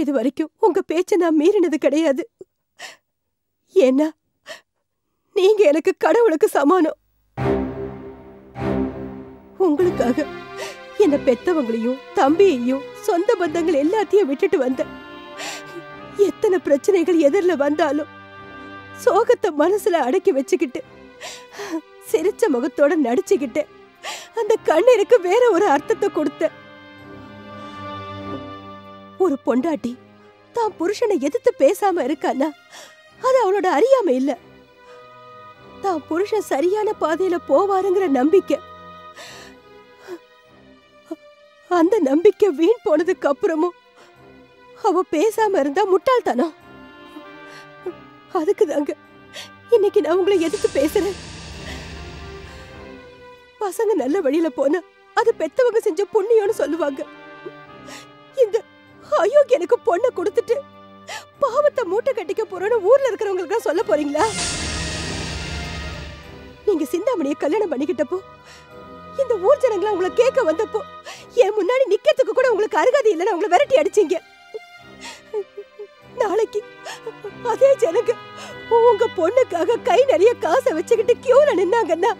இது வரைக்கும் உங்க பேச்ச நான் மீறினது கிடையாது. ஏன்னா நீங்க எனக்கு கடவுளுக்கு சமானம். உங்களுக்காக என்ன பெத்தவங்களையும் தம்பியையும் சொந்த பந்தங்கள் எல்லாத்தையும் விட்டுட்டு வந்த, எத்தனை பிரச்சனைகள் எதிரில் வந்தாலும் சோகத்தை மனசுல அடக்கி வச்சுக்கிட்டு சிரிச்ச முகத்தோட நடிச்சுக்கிட்டு அந்த கண்ணீருக்கு வேற ஒரு அர்த்தத்தை கொடுத்த ஒரு பொண்டாட்டி தான் புருஷனை எதிர்த்து பேசாம இருக்கானா, அது அவளோட அறியாம இல்ல, தான் புருஷன் சரியான பாதையில போவாருங்கிற நம்பிக்கை. அந்த நம்பிக்கை வீண் போனதுக்கு அப்புறமும் அவ பேசாம இருந்தா முட்டாள்தானா? அதுக்குதாங்க இன்னைக்கு நான் உங்களை எதிர்த்து பேசுறேன். பசங்க நல்ல வழியில போனா அது பெத்தவங்க செஞ்ச புண்ணியம்னு சொல்லுவாங்க. இந்த அயோக்கியனுக்கு பொண்ணை கொடுத்துட்டு பாவத்தை மூட்டை கட்டிக்க போறேன்னு ஊர்ல இருக்கிறவங்களுக்கு சொல்ல போறீங்களா? நீங்க சிந்தாமணியை கல்யாணம் பண்ணிக்கிட்டப்போ இந்த ஊர் ஜனங்களா உங்களை கேட்க வந்தப்போ என் முன்னாடி நிக்கிறதுக்கு கூட உங்களுக்கு அருகதை இல்லைன்னு உங்களை விரட்டி அடிச்சீங்க. நாளைக்கு அதே ஜனங்க உங்க பொண்ணுக்காக கை நிறைய காசை வச்சுக்கிட்டு கியூல நின்னாங்கன்னா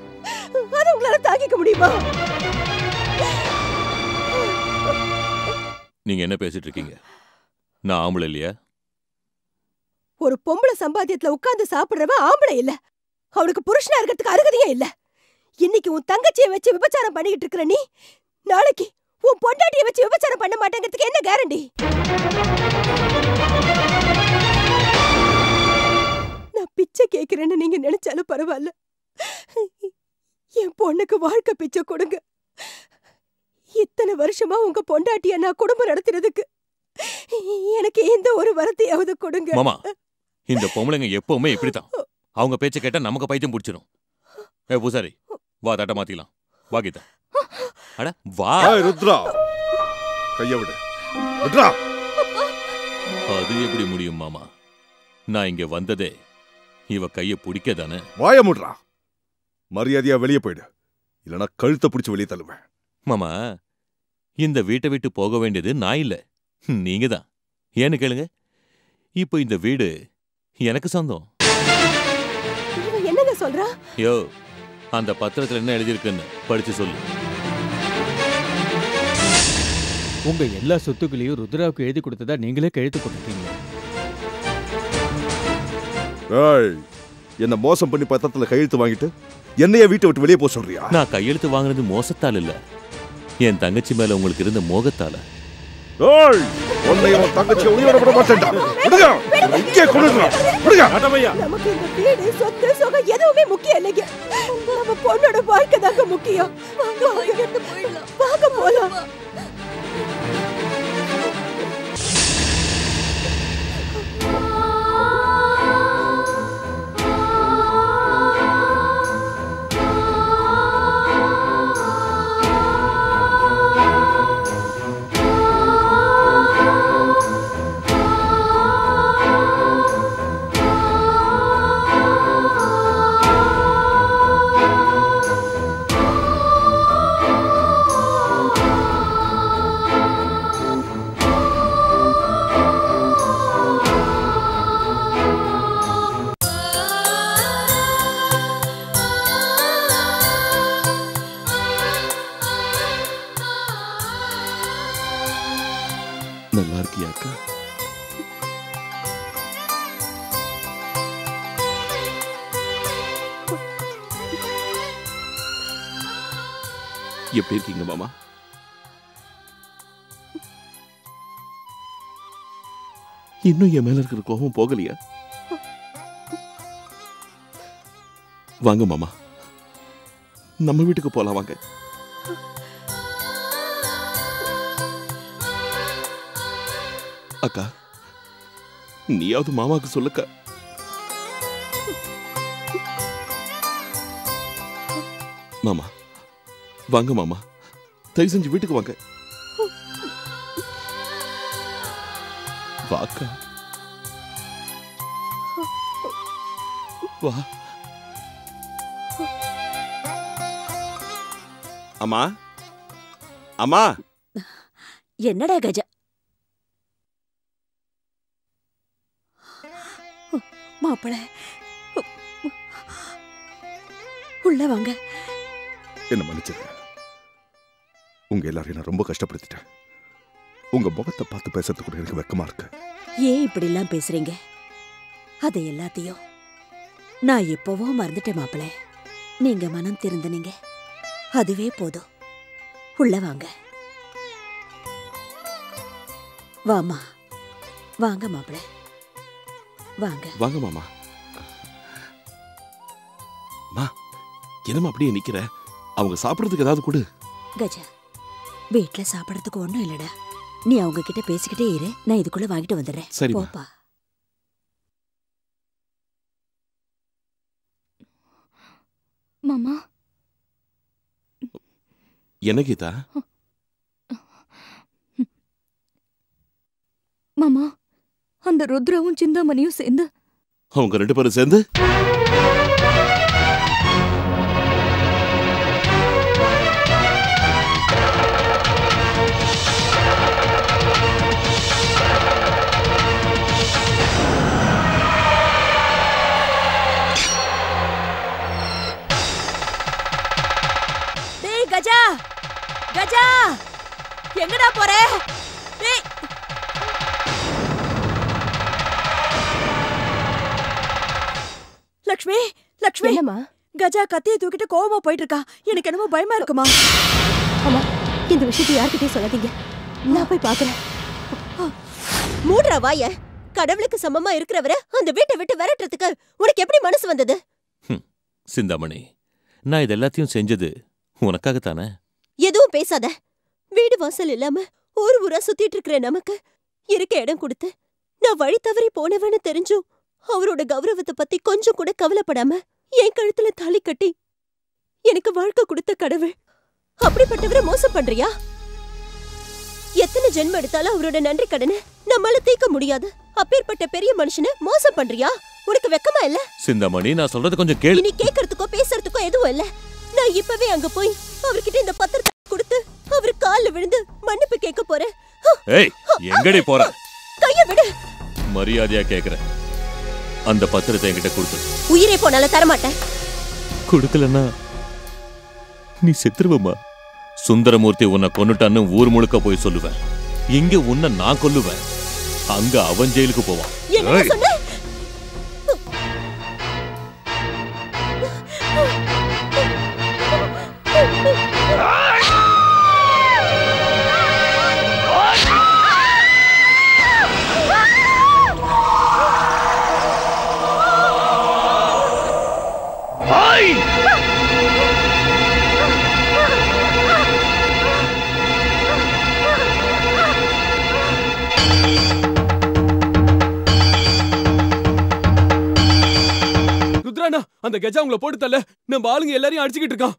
அது உங்களால தாங்கிக்க முடியுமா? நீங்க என்ன பேசிட்டு இருக்கீங்க? நான் ஆம்பளை இல்லையா? ஒரு பொம்பளை சம்பாத்தியத்துல உட்கார்ந்து சாப்பிடுறவ ஆம்பளை இல்ல, அவனுக்கு புருஷனா இருக்கிறதுக்கு அருகதையே இல்ல. இன்னைக்கு உன் தங்கச்சியை வச்சு விபச்சாரம் பண்ணிக்கிட்டு இருக்கிற நீ, நாளைக்கு உன் பொண்டாட்டியை வச்சு விபச்சாரம் பண்ண மாட்டேங்கிறதுக்கு என்ன கேரண்டி? நான் பிச்சை கேட்கிறேன்னு நீங்க நினைச்சாலும் பரவாயில்ல, என் பொண்ணுக்கு வாழ்க்கை பிச்சை கொடுங்க. இத்தனை வருஷமா உங்க பொண்டாட்டிய நான் குடும்பம் நடத்துறதுக்கு எனக்கு எந்த ஒரு வரத்தையாவது கொடுங்க. மாமா, இந்த பொம்பளைங்க எப்பவுமே இப்படித்தான். அவங்க பேச்ச கேட்டா நமக்கு பைத்தியம் பிடிச்சிடும். ஏ பூசாரி, வா தட்ட மாத்திக்கலாம். வா கீதா. अरे वाह रुद्रा कई विड रुद्रा அது எப்படி முடியும் மாமா நான் இங்க வந்ததே இவ கையை புடிக்க தானே வாயை மூடுடா மரியாதையா வெளிய போய்டு இல்லனா கழுத்தை புடிச்சு வெளிய தள்ளுவேன் மாமா இந்த வீட்டை விட்டு போக வேண்டியது நான் இல்ல நீங்க தான் ஏன்னு கேளுங்க இப்போ இந்த வீடு எனக்கு சொந்தம் என்னடா சொல்றா யோ அந்த பத்திரத்துல என்ன எழுதி இருக்குன்னு படிச்சு சொல்லு உங்க எல்லா சொத்துக்களையும் ருத்ராவுக்கு எழுதி கொடுத்ததா நீங்களே கையெழுத்து போட்டுட்டீங்க ஏய் என்ன மோசம் பண்ணி பத்திரத்துல கையெழுத்து வாங்கிட்டு என்னைய வீட்டை விட்டு வெளிய போக சொல்றியா நான் கையெழுத்து வாங்குறது மோசத்தால இல்ல என் தங்கச்சி மேல உங்களுக்கு இருந்த மோகத்தால ஏய் ஒண்ணே ஒரு தங்கச்சி உயிரோட விட மாட்டேன்டா விடுங்க இங்கே கொளுங்க விடுங்க அடவையா நமக்கு இந்த வீடு சொத்து சொக எதுவுமே முக்கியம் இல்லைங்க நம்ம பொண்ணோட வாழ்க்கை தான் முக்கியம் வாங்க இங்கட்டு போய்டலாம் வாங்க போலாம் எப்படி இருக்கீங்க மாமா இன்னும் என் மேல இருக்கிற கோபம் போகலையா வாங்க மாமா நம்ம வீட்டுக்கு போலாம் வாங்க அக்கா நீயாவது மாமாவுக்கு சொல்லுக்கா மாமா வாங்க மாமா தயவு செஞ்சு வீட்டுக்கு வாங்க வாக்கா வா அம்மா அம்மா என்னடா கஜா மாப்பிள உள்ள வாங்க என்ன மன்னிச்சிருங்க உங்க எல்லாரும் என்ன ரொம்ப கஷ்டப்படுத்திட்டேன் உங்க முகத்தை பார்த்து பேசுறது கூட எனக்கு வெக்கமா இருக்கு ஏன் இப்படி எல்லாம் பேசுறீங்க அதை எல்லாத்தையும் நான் எப்பவோ மறந்துட்டேன் மாப்பிள்ள நீங்க மனம் திருந்தனீங்க அதுவே போதும் உள்ள வாங்க வாமா வாங்க மாப்பிள்ள வாங்க வாங்க மாமா மா என்னமா அப்படியே நிக்கிற அவங்க சாப்பிடுறதுக்கு ஏதாவது கொடு கஜா வீட்ல சாப்பிடுறதுக்கு ஒண்ணும் இல்லடா நீ அவங்க கிட்ட பேசிக்கிட்டே இரு நான் இதுக்குள்ள வாங்கிட்டு வந்துடுறேன் சரி போப்பா மாமா என்ன கீதா மாமா அந்த ருத்ராவும் சிந்தாமணியும் சேர்ந்து அவங்க ரெண்டு பேரும் சேர்ந்து கஜா எங்கடா போற டேய் லட்சுமி லட்சுமி என்னம்மா கஜா கத்தியை தூக்கிட்டு கோவமா போயிட்டு இருக்கா எனக்கு என்னமோ பயமா இருக்குமா அம்மா இந்த விஷயத்தை யார்கிட்டயும் சொல்லாதீங்க நான் போய் பார்க்கறேன் மூடுற வாயை கடவுளுக்கு சமமா இருக்கிறவரை அந்த வீட்டை விட்டு விரட்டுறதுக்கு உனக்கு எப்படி மனசு வந்தது சிந்தாமணி நான் இதெல்லாத்தையும் செஞ்சது உனக்காக தானே எதுவும் பேசாத வீடு வாசல் இல்லாம ஊர் ஊரா சுத்திட்டு இருக்கிற நமக்கு இருக்க இடம் கொடுத்து நான் வழி தவறி போனவன்னு தெரிஞ்சும் அவரோட கௌரவத்தை பத்தி கொஞ்சம் கூட கவலைப்படாம என் கழுத்துல தாலி கட்டி எனக்கு வாழ்க்கை கொடுத்த கடவுள் அப்படிப்பட்டவரை மோசம் பண்றியா? எத்தனை ஜென்ம எடுத்தாலும் அவரோட நன்றி கடனை நம்மால தீர்க்க முடியாது. அப்பேற்பட்ட பெரிய மனுஷனை மோசம் பண்றியா? உனக்கு வெக்கமா இல்ல? சிந்தாமணி, நான் சொல்றது கொஞ்சம் கேளு. நீ கேக்குறதுக்கோ பேசுறதுக்கோ எதுவும் இல்ல. நான் இப்பவே அங்க போய் அவர்கிட்ட இந்த பத்திரத்தை கொடுத்து அவர் கால்ல விழுந்து மன்னிப்பு கேட்க போறேன். ஏய், எங்கடி போற? கைய விடு. மரியாதையா கேக்குறேன், அந்த பத்திரத்தை என்கிட்ட கொடுத்து. உயிரே போனால தர மாட்டேன். கொடுக்கலன்னா நீ செத்துருவமா? சுந்தரமூர்த்தி உன்னை கொன்னுட்டான்னு ஊர் முழுக்க போய் சொல்லுவேன். இங்க உன்னை நான் கொல்லுவேன், அங்க அவன் ஜெயிலுக்கு போவான். அந்த கஜா உங்களை போட்டு தள்ள நம்ம ஆளுங்க எல்லாரையும் அடிச்சுக்கிட்டு இருக்கான்.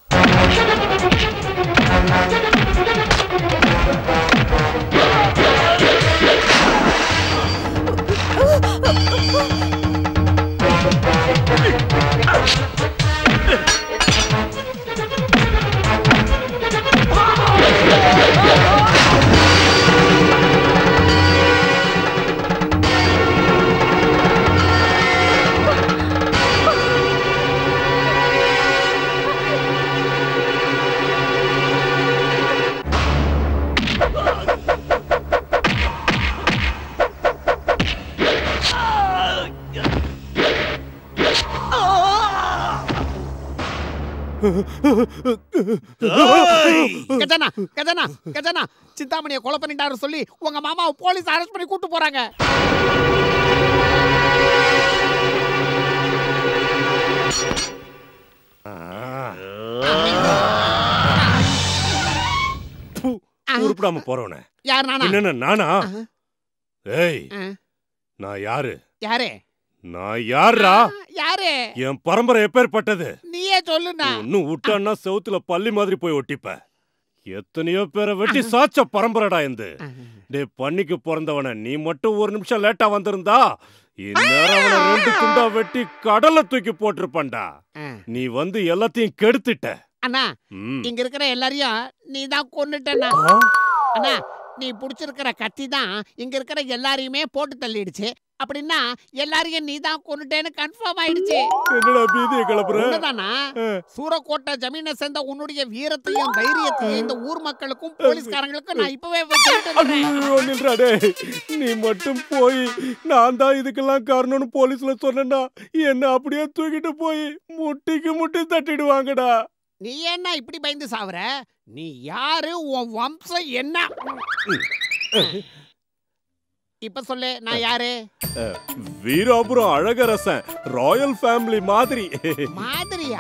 கஜனா, கஜனா, கஜனா, சிந்தாமணியை கொலை பண்ணிட்டாரு சொல்லி உங்க மாமாவை போலீஸ் அரெஸ்ட் பண்ணி கூட்டு போறாங்க. உருப்படாம போறவனே. யார் நானா? என்ன நானா? ஏய், நான் யாரு? யாரே நான்? யாரா? யாரு? என் பரம்பரை எப்பேற்பட்டது நீயே சொல்லுண்ணா. இன்னும் விட்டான்னா செவுத்துல பள்ளி மாதிரி போய் ஒட்டிப்ப. எத்தனையோ பேரை வெட்டி சாச்ச பரம்பரைடா இருந்து. டே, பண்ணிக்கு பிறந்தவன நீ மட்டும் ஒரு நிமிஷம் லேட்டா வந்திருந்தா இந்நேரம் அவனை ரெண்டு துண்டா வெட்டி கடலை தூக்கி போட்டிருப்பான்டா. நீ வந்து எல்லாத்தையும் கெடுத்துட்ட அண்ணா. இங்க இருக்கிற எல்லாரையும் நீ தான் கொன்னுட்டண்ணா. அண்ணா, நீ புடிச்சிருக்கிற கத்தி தான் இங்க இருக்கிற எல்லாரையுமே போட்டு தள்ளிடுச்சு. அப்படின்னா எல்லாரையும் நீ தான் கொண்டுட்டேன்னு கன்ஃபார்ம் ஆயிடுச்சு. சூரக்கோட்டை ஜமீனை சேர்ந்த உன்னுடைய வீரத்தையும் தைரியத்தையும் இந்த ஊர் மக்களுக்கும் போலீஸ்காரங்களுக்கும் நான் இப்பவே சொல்லிட்டேன். நீ மட்டும் போய் நான் தான் இதுக்கெல்லாம் காரணம்னு போலீஸ்ல சொன்னா என்ன அப்படியே தூக்கிட்டு போய் முட்டிக்கு முட்டி தட்டிடுவாங்கடா. நீ என்ன இப்படி பயந்து சாவுற? நீ யாரு? உன் வம்சம் என்ன? இப்ப சொல்லு, நான் யாரு? வீராபுரம் அழகரசன், ராயல் ஃபேமிலி மாதிரி. மாதிரியா?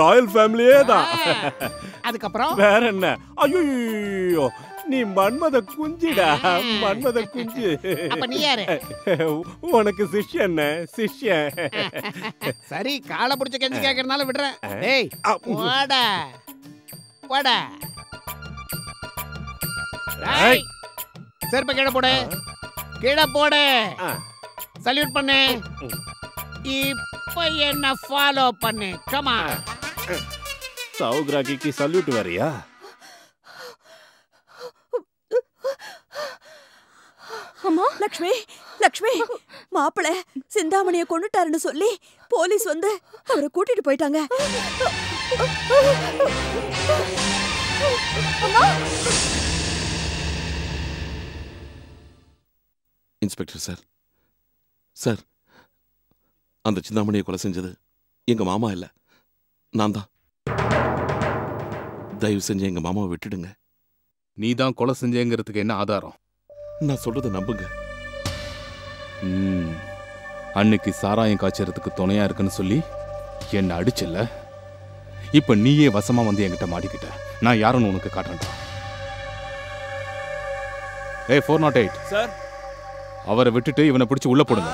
ராயல் ஃபேமிலியே தான். அதுக்கப்புறம் வேற என்ன? ஐயோ, நீ மன்மத குஞ்சுடா, மன்மத குஞ்சு. அப்ப நீ யாரு? உனக்கு சிஷ்யன். சிஷ்யன்? சரி, காலை பிடிச்ச கஞ்சி கேட்கறதுனால விடுறேன். டேய், வாடா வாடா. டேய், செருப்பை கீழே போடு, கீழே போடு. சல்யூட் பண்ணு. இப்போ என்ன ஃபாலோ பண்ணு. Come on. சௌகிராகிக்கு சல்யூட் வரியா? அம்மா லக்ஷ்மி, லக்ஷ்மி, மாப்பிள்ளை சிந்தாமணியை கொண்டுட்டாருன்னு சொல்லி போலீஸ் வந்து அவரை கூட்டிட்டு போயிட்டாங்க. அம்மா. இன்ஸ்பெக்டர் சார், சார், அந்த சிந்தாமணியை கொலை செஞ்சது எங்கள் மாமா இல்லை, நான் தான். தயவு செஞ்சு எங்கள் மாமாவை விட்டுடுங்க. நீ தான் கொலை செஞ்சேங்கிறதுக்கு என்ன ஆதாரம்? நான் சொல்றதை நம்புங்க. அன்னைக்கு சாராயம் காய்ச்சறதுக்கு துணையாக இருக்குன்னு சொல்லி என்னை அடிச்சல. இப்போ நீயே வசமாக வந்து என்கிட்ட மாட்டிக்கிட்ட. நான் யாருன்னு உனக்கு காட்டுறேன்டா. ஏ 408 சார், அவரை விட்டுட்டு இவனை பிடிச்சு உள்ள போடுங்க.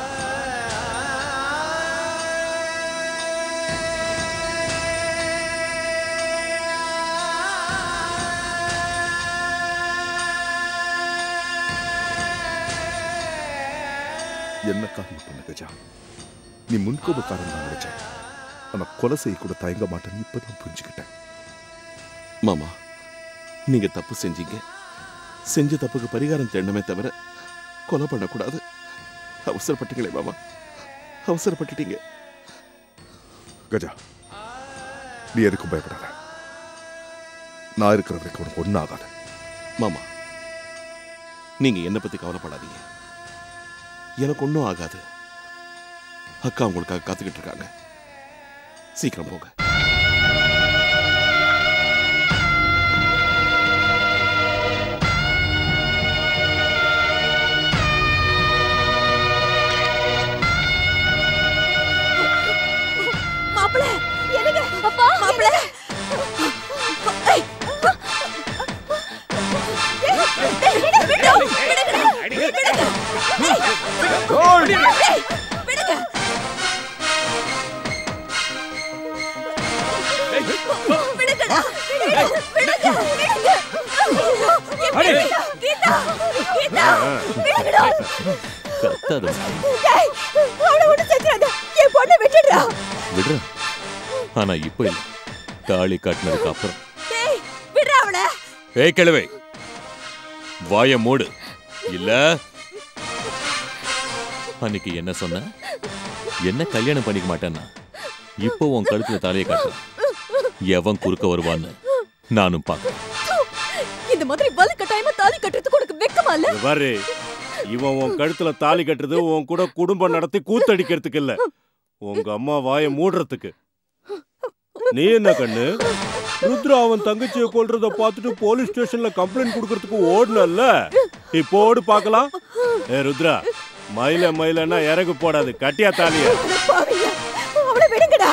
नी मुनकोबार आना कोलसैयकूड तयंग माटन इप्पदान पुरिंजिकिट्टेन मामा நீங்க தப்பு செஞ்சீங்க செஞ்ச தப்புக்கு பரிகாரம் தேடணுமே தவிர கொலை பண்ண கூடாது அவசரப்பட்டீங்களே மாமா அவசரப்பட்டீங்க கஜா நீ எதுக்கு பயப்படாத நான் இருக்கிற வரைக்கும் உனக்கு ஒன்றும் ஆகாது மாமா நீங்க என்ன பத்தி கவலைப்படாதீங்க எனக்கு ஒன்றும் ஆகாது அக்கா உங்களுக்காக காத்துக்கிட்டு இருக்காங்க சீக்கிரம் போங்க ஆனா இப்போ இல்ல தாலி கட்டினதுக்கு அப்புறம் டேய் விடுடா அவள ஏய் கிளவே வாயை மூடு இல்ல அன்னைக்கு என்ன சொன்ன என்ன கல்யாணம் பண்ணிக்க மாட்டேன்னா இப்போ உன் கழுத்துல தாலியை கட்டு எவன் குறுக்க வருவான்னு நானும் பார்க்கறேன் இந்த மாதிரி வலு கட்டாயமா தாலி கட்டிறதுக்கு உனக்கு வெக்கமா இல்ல பாரு இவன் உன் கழுத்துல தாலி கட்டிறது உன் கூட குடும்பம் நடத்தி கூத்தடிக்கிறதுக்கு இல்ல உங்க அம்மா வாயை மூடுறதுக்கு நீ என்ன கண்ணு ருத்ரா அவன் தங்கச்சியை கொல்றத பார்த்துட்டு போலீஸ் ஸ்டேஷன்ல கம்ப்ளைண்ட் கொடுக்கிறதுக்கு ஓடுனல்ல இப்போ ஓடு பார்க்கலாம் ஏ ருத்ரா மயில மயிலனா இறகு போடாது கட்டியா தாலியா அவளை விடுங்கடா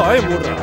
भाई बोल रहा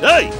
Hey!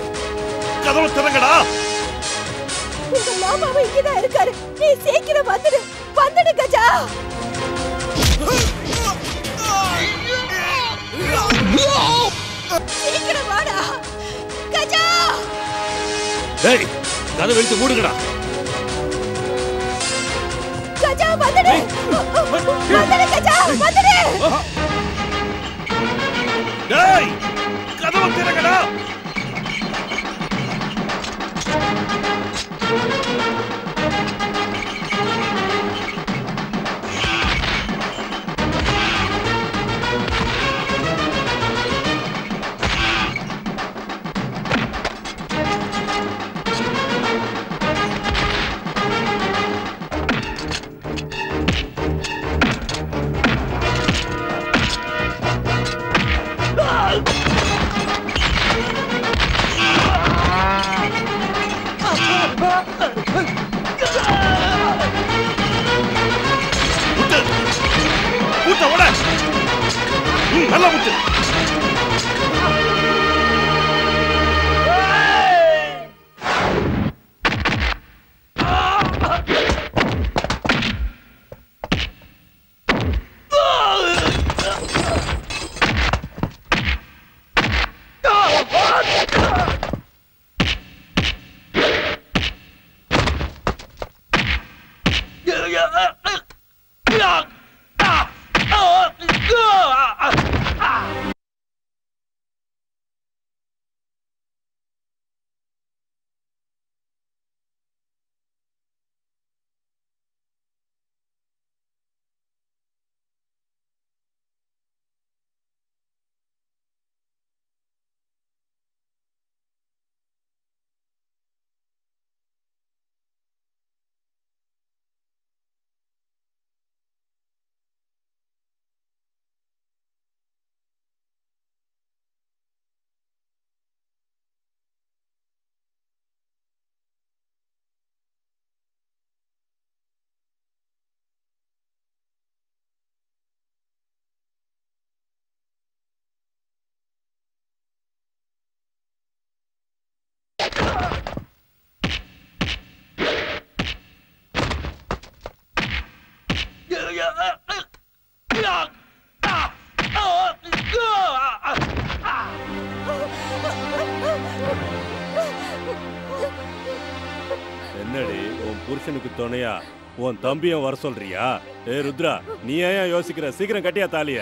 तोणया उन् तंबिया वर सोल्रिया ए रुद्रा नहीं योसिक्र सीकर कटिया ताली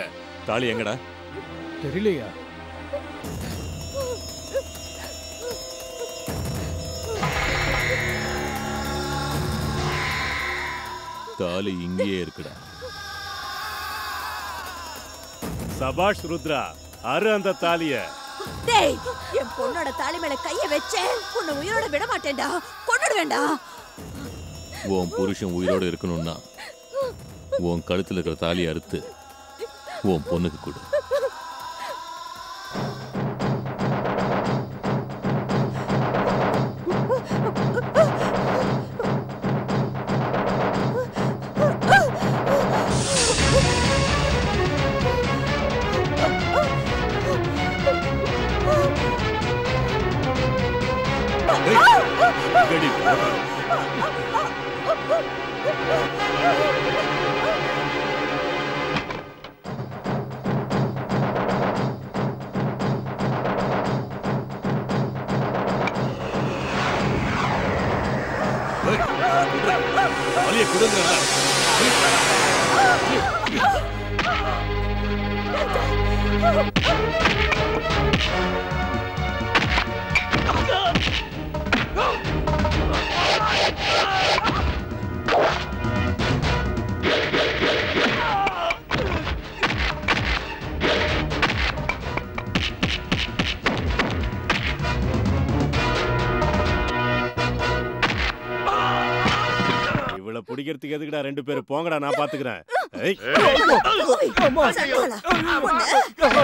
एंगड़ा तेरियलिया ताली इंगे इरुक्कुडा सबाश रुद्रा अरु अंद तालिया டேய் என் பொண்ணோட தாலி மேல கையை வெச்சே உன்னை உயிரோட விட மாட்டேன்டா கொன்னுடுவேன்டா உன் புருஷன் உயிரோடு இருக்கணும்னா உன் கழுத்துல இருக்கிற தாலியை அறுத்து உன் பொண்ணுக்கு கொடு ரெண்டு பேரு போங்கடா நான் பாத்துக்கறேன் ஏய் அம்மா சத்தல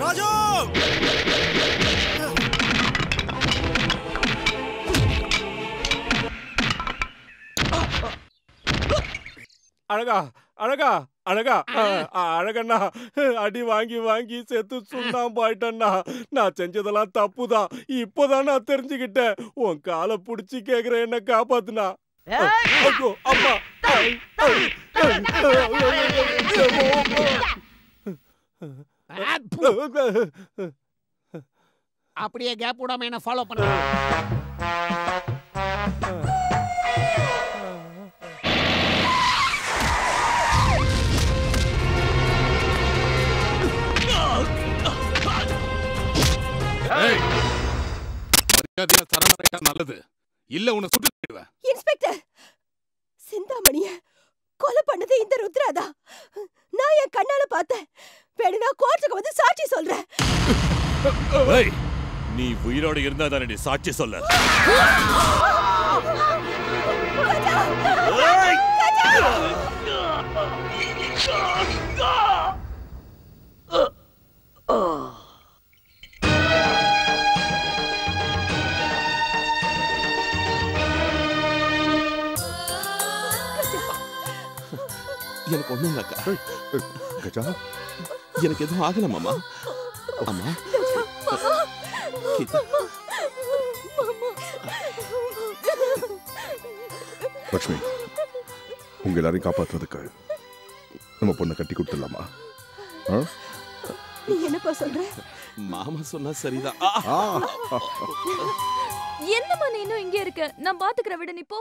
राजू அழகா அழகா அழகா அழகண்ணா, அடி வாங்கி வாங்கி செத்து சுண்ணாம்பு ஆயிட்டண்ணா. நான் செஞ்சதெல்லாம் தப்புதான், இப்போதான் நான் தெரிஞ்சுக்கிட்டேன். உன் காலை பிடிச்சி கேக்குற, என்ன காப்பாத்துனா. அம்மா அப்படியே கேப் விடாம என்ன ஃபாலோ பண்ண. நல்லது இல்ல, உன்னை சுட்டு போடுவேன். இன்ஸ்பெக்டர், சிந்தாமணியை கொலை பண்ணது இந்த ருத்ராதா. நான் என் கண்ணால பார்த்தேன். வேணுனா கோர்ட்டுக்கு வந்து சாட்சி சொல்றேன். ஏய், நீ உயிரோட இருந்தா தானே சாட்சி சொல்ல. எனக்கு ஒண்ணும் அக்கா. கஜா, எனக்கு எதுவும் ஆகல மாமா. அம்மா லட்சுமி, உங்க எல்லாரையும் காப்பாற்றுறதுக்கு நம்ம பொண்ணை கட்டி கொடுத்துடலாமா? நீ என்னப்பா சொல்ற? மாமா சொன்னா சரிதான். என்னம்மா நீ இன்னும் இங்கே இருக்க? நான் பாத்துக்கிற விட நீ போ.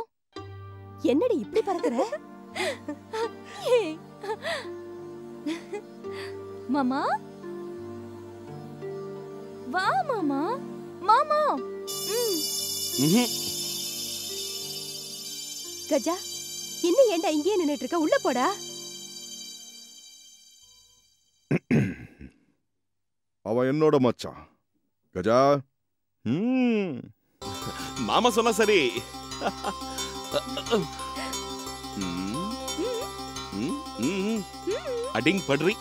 என்னடி இப்படி பறக்குற? மாமா வா மாமா. மாமா கஜா, இன்னும் ஏண்டா இங்கே நின்னுட்டு இருக்க? உள்ள போடா. அவன் என்னோட மச்சான் கஜா. மாமா சொன்னா சரி. அடிங் படுறி.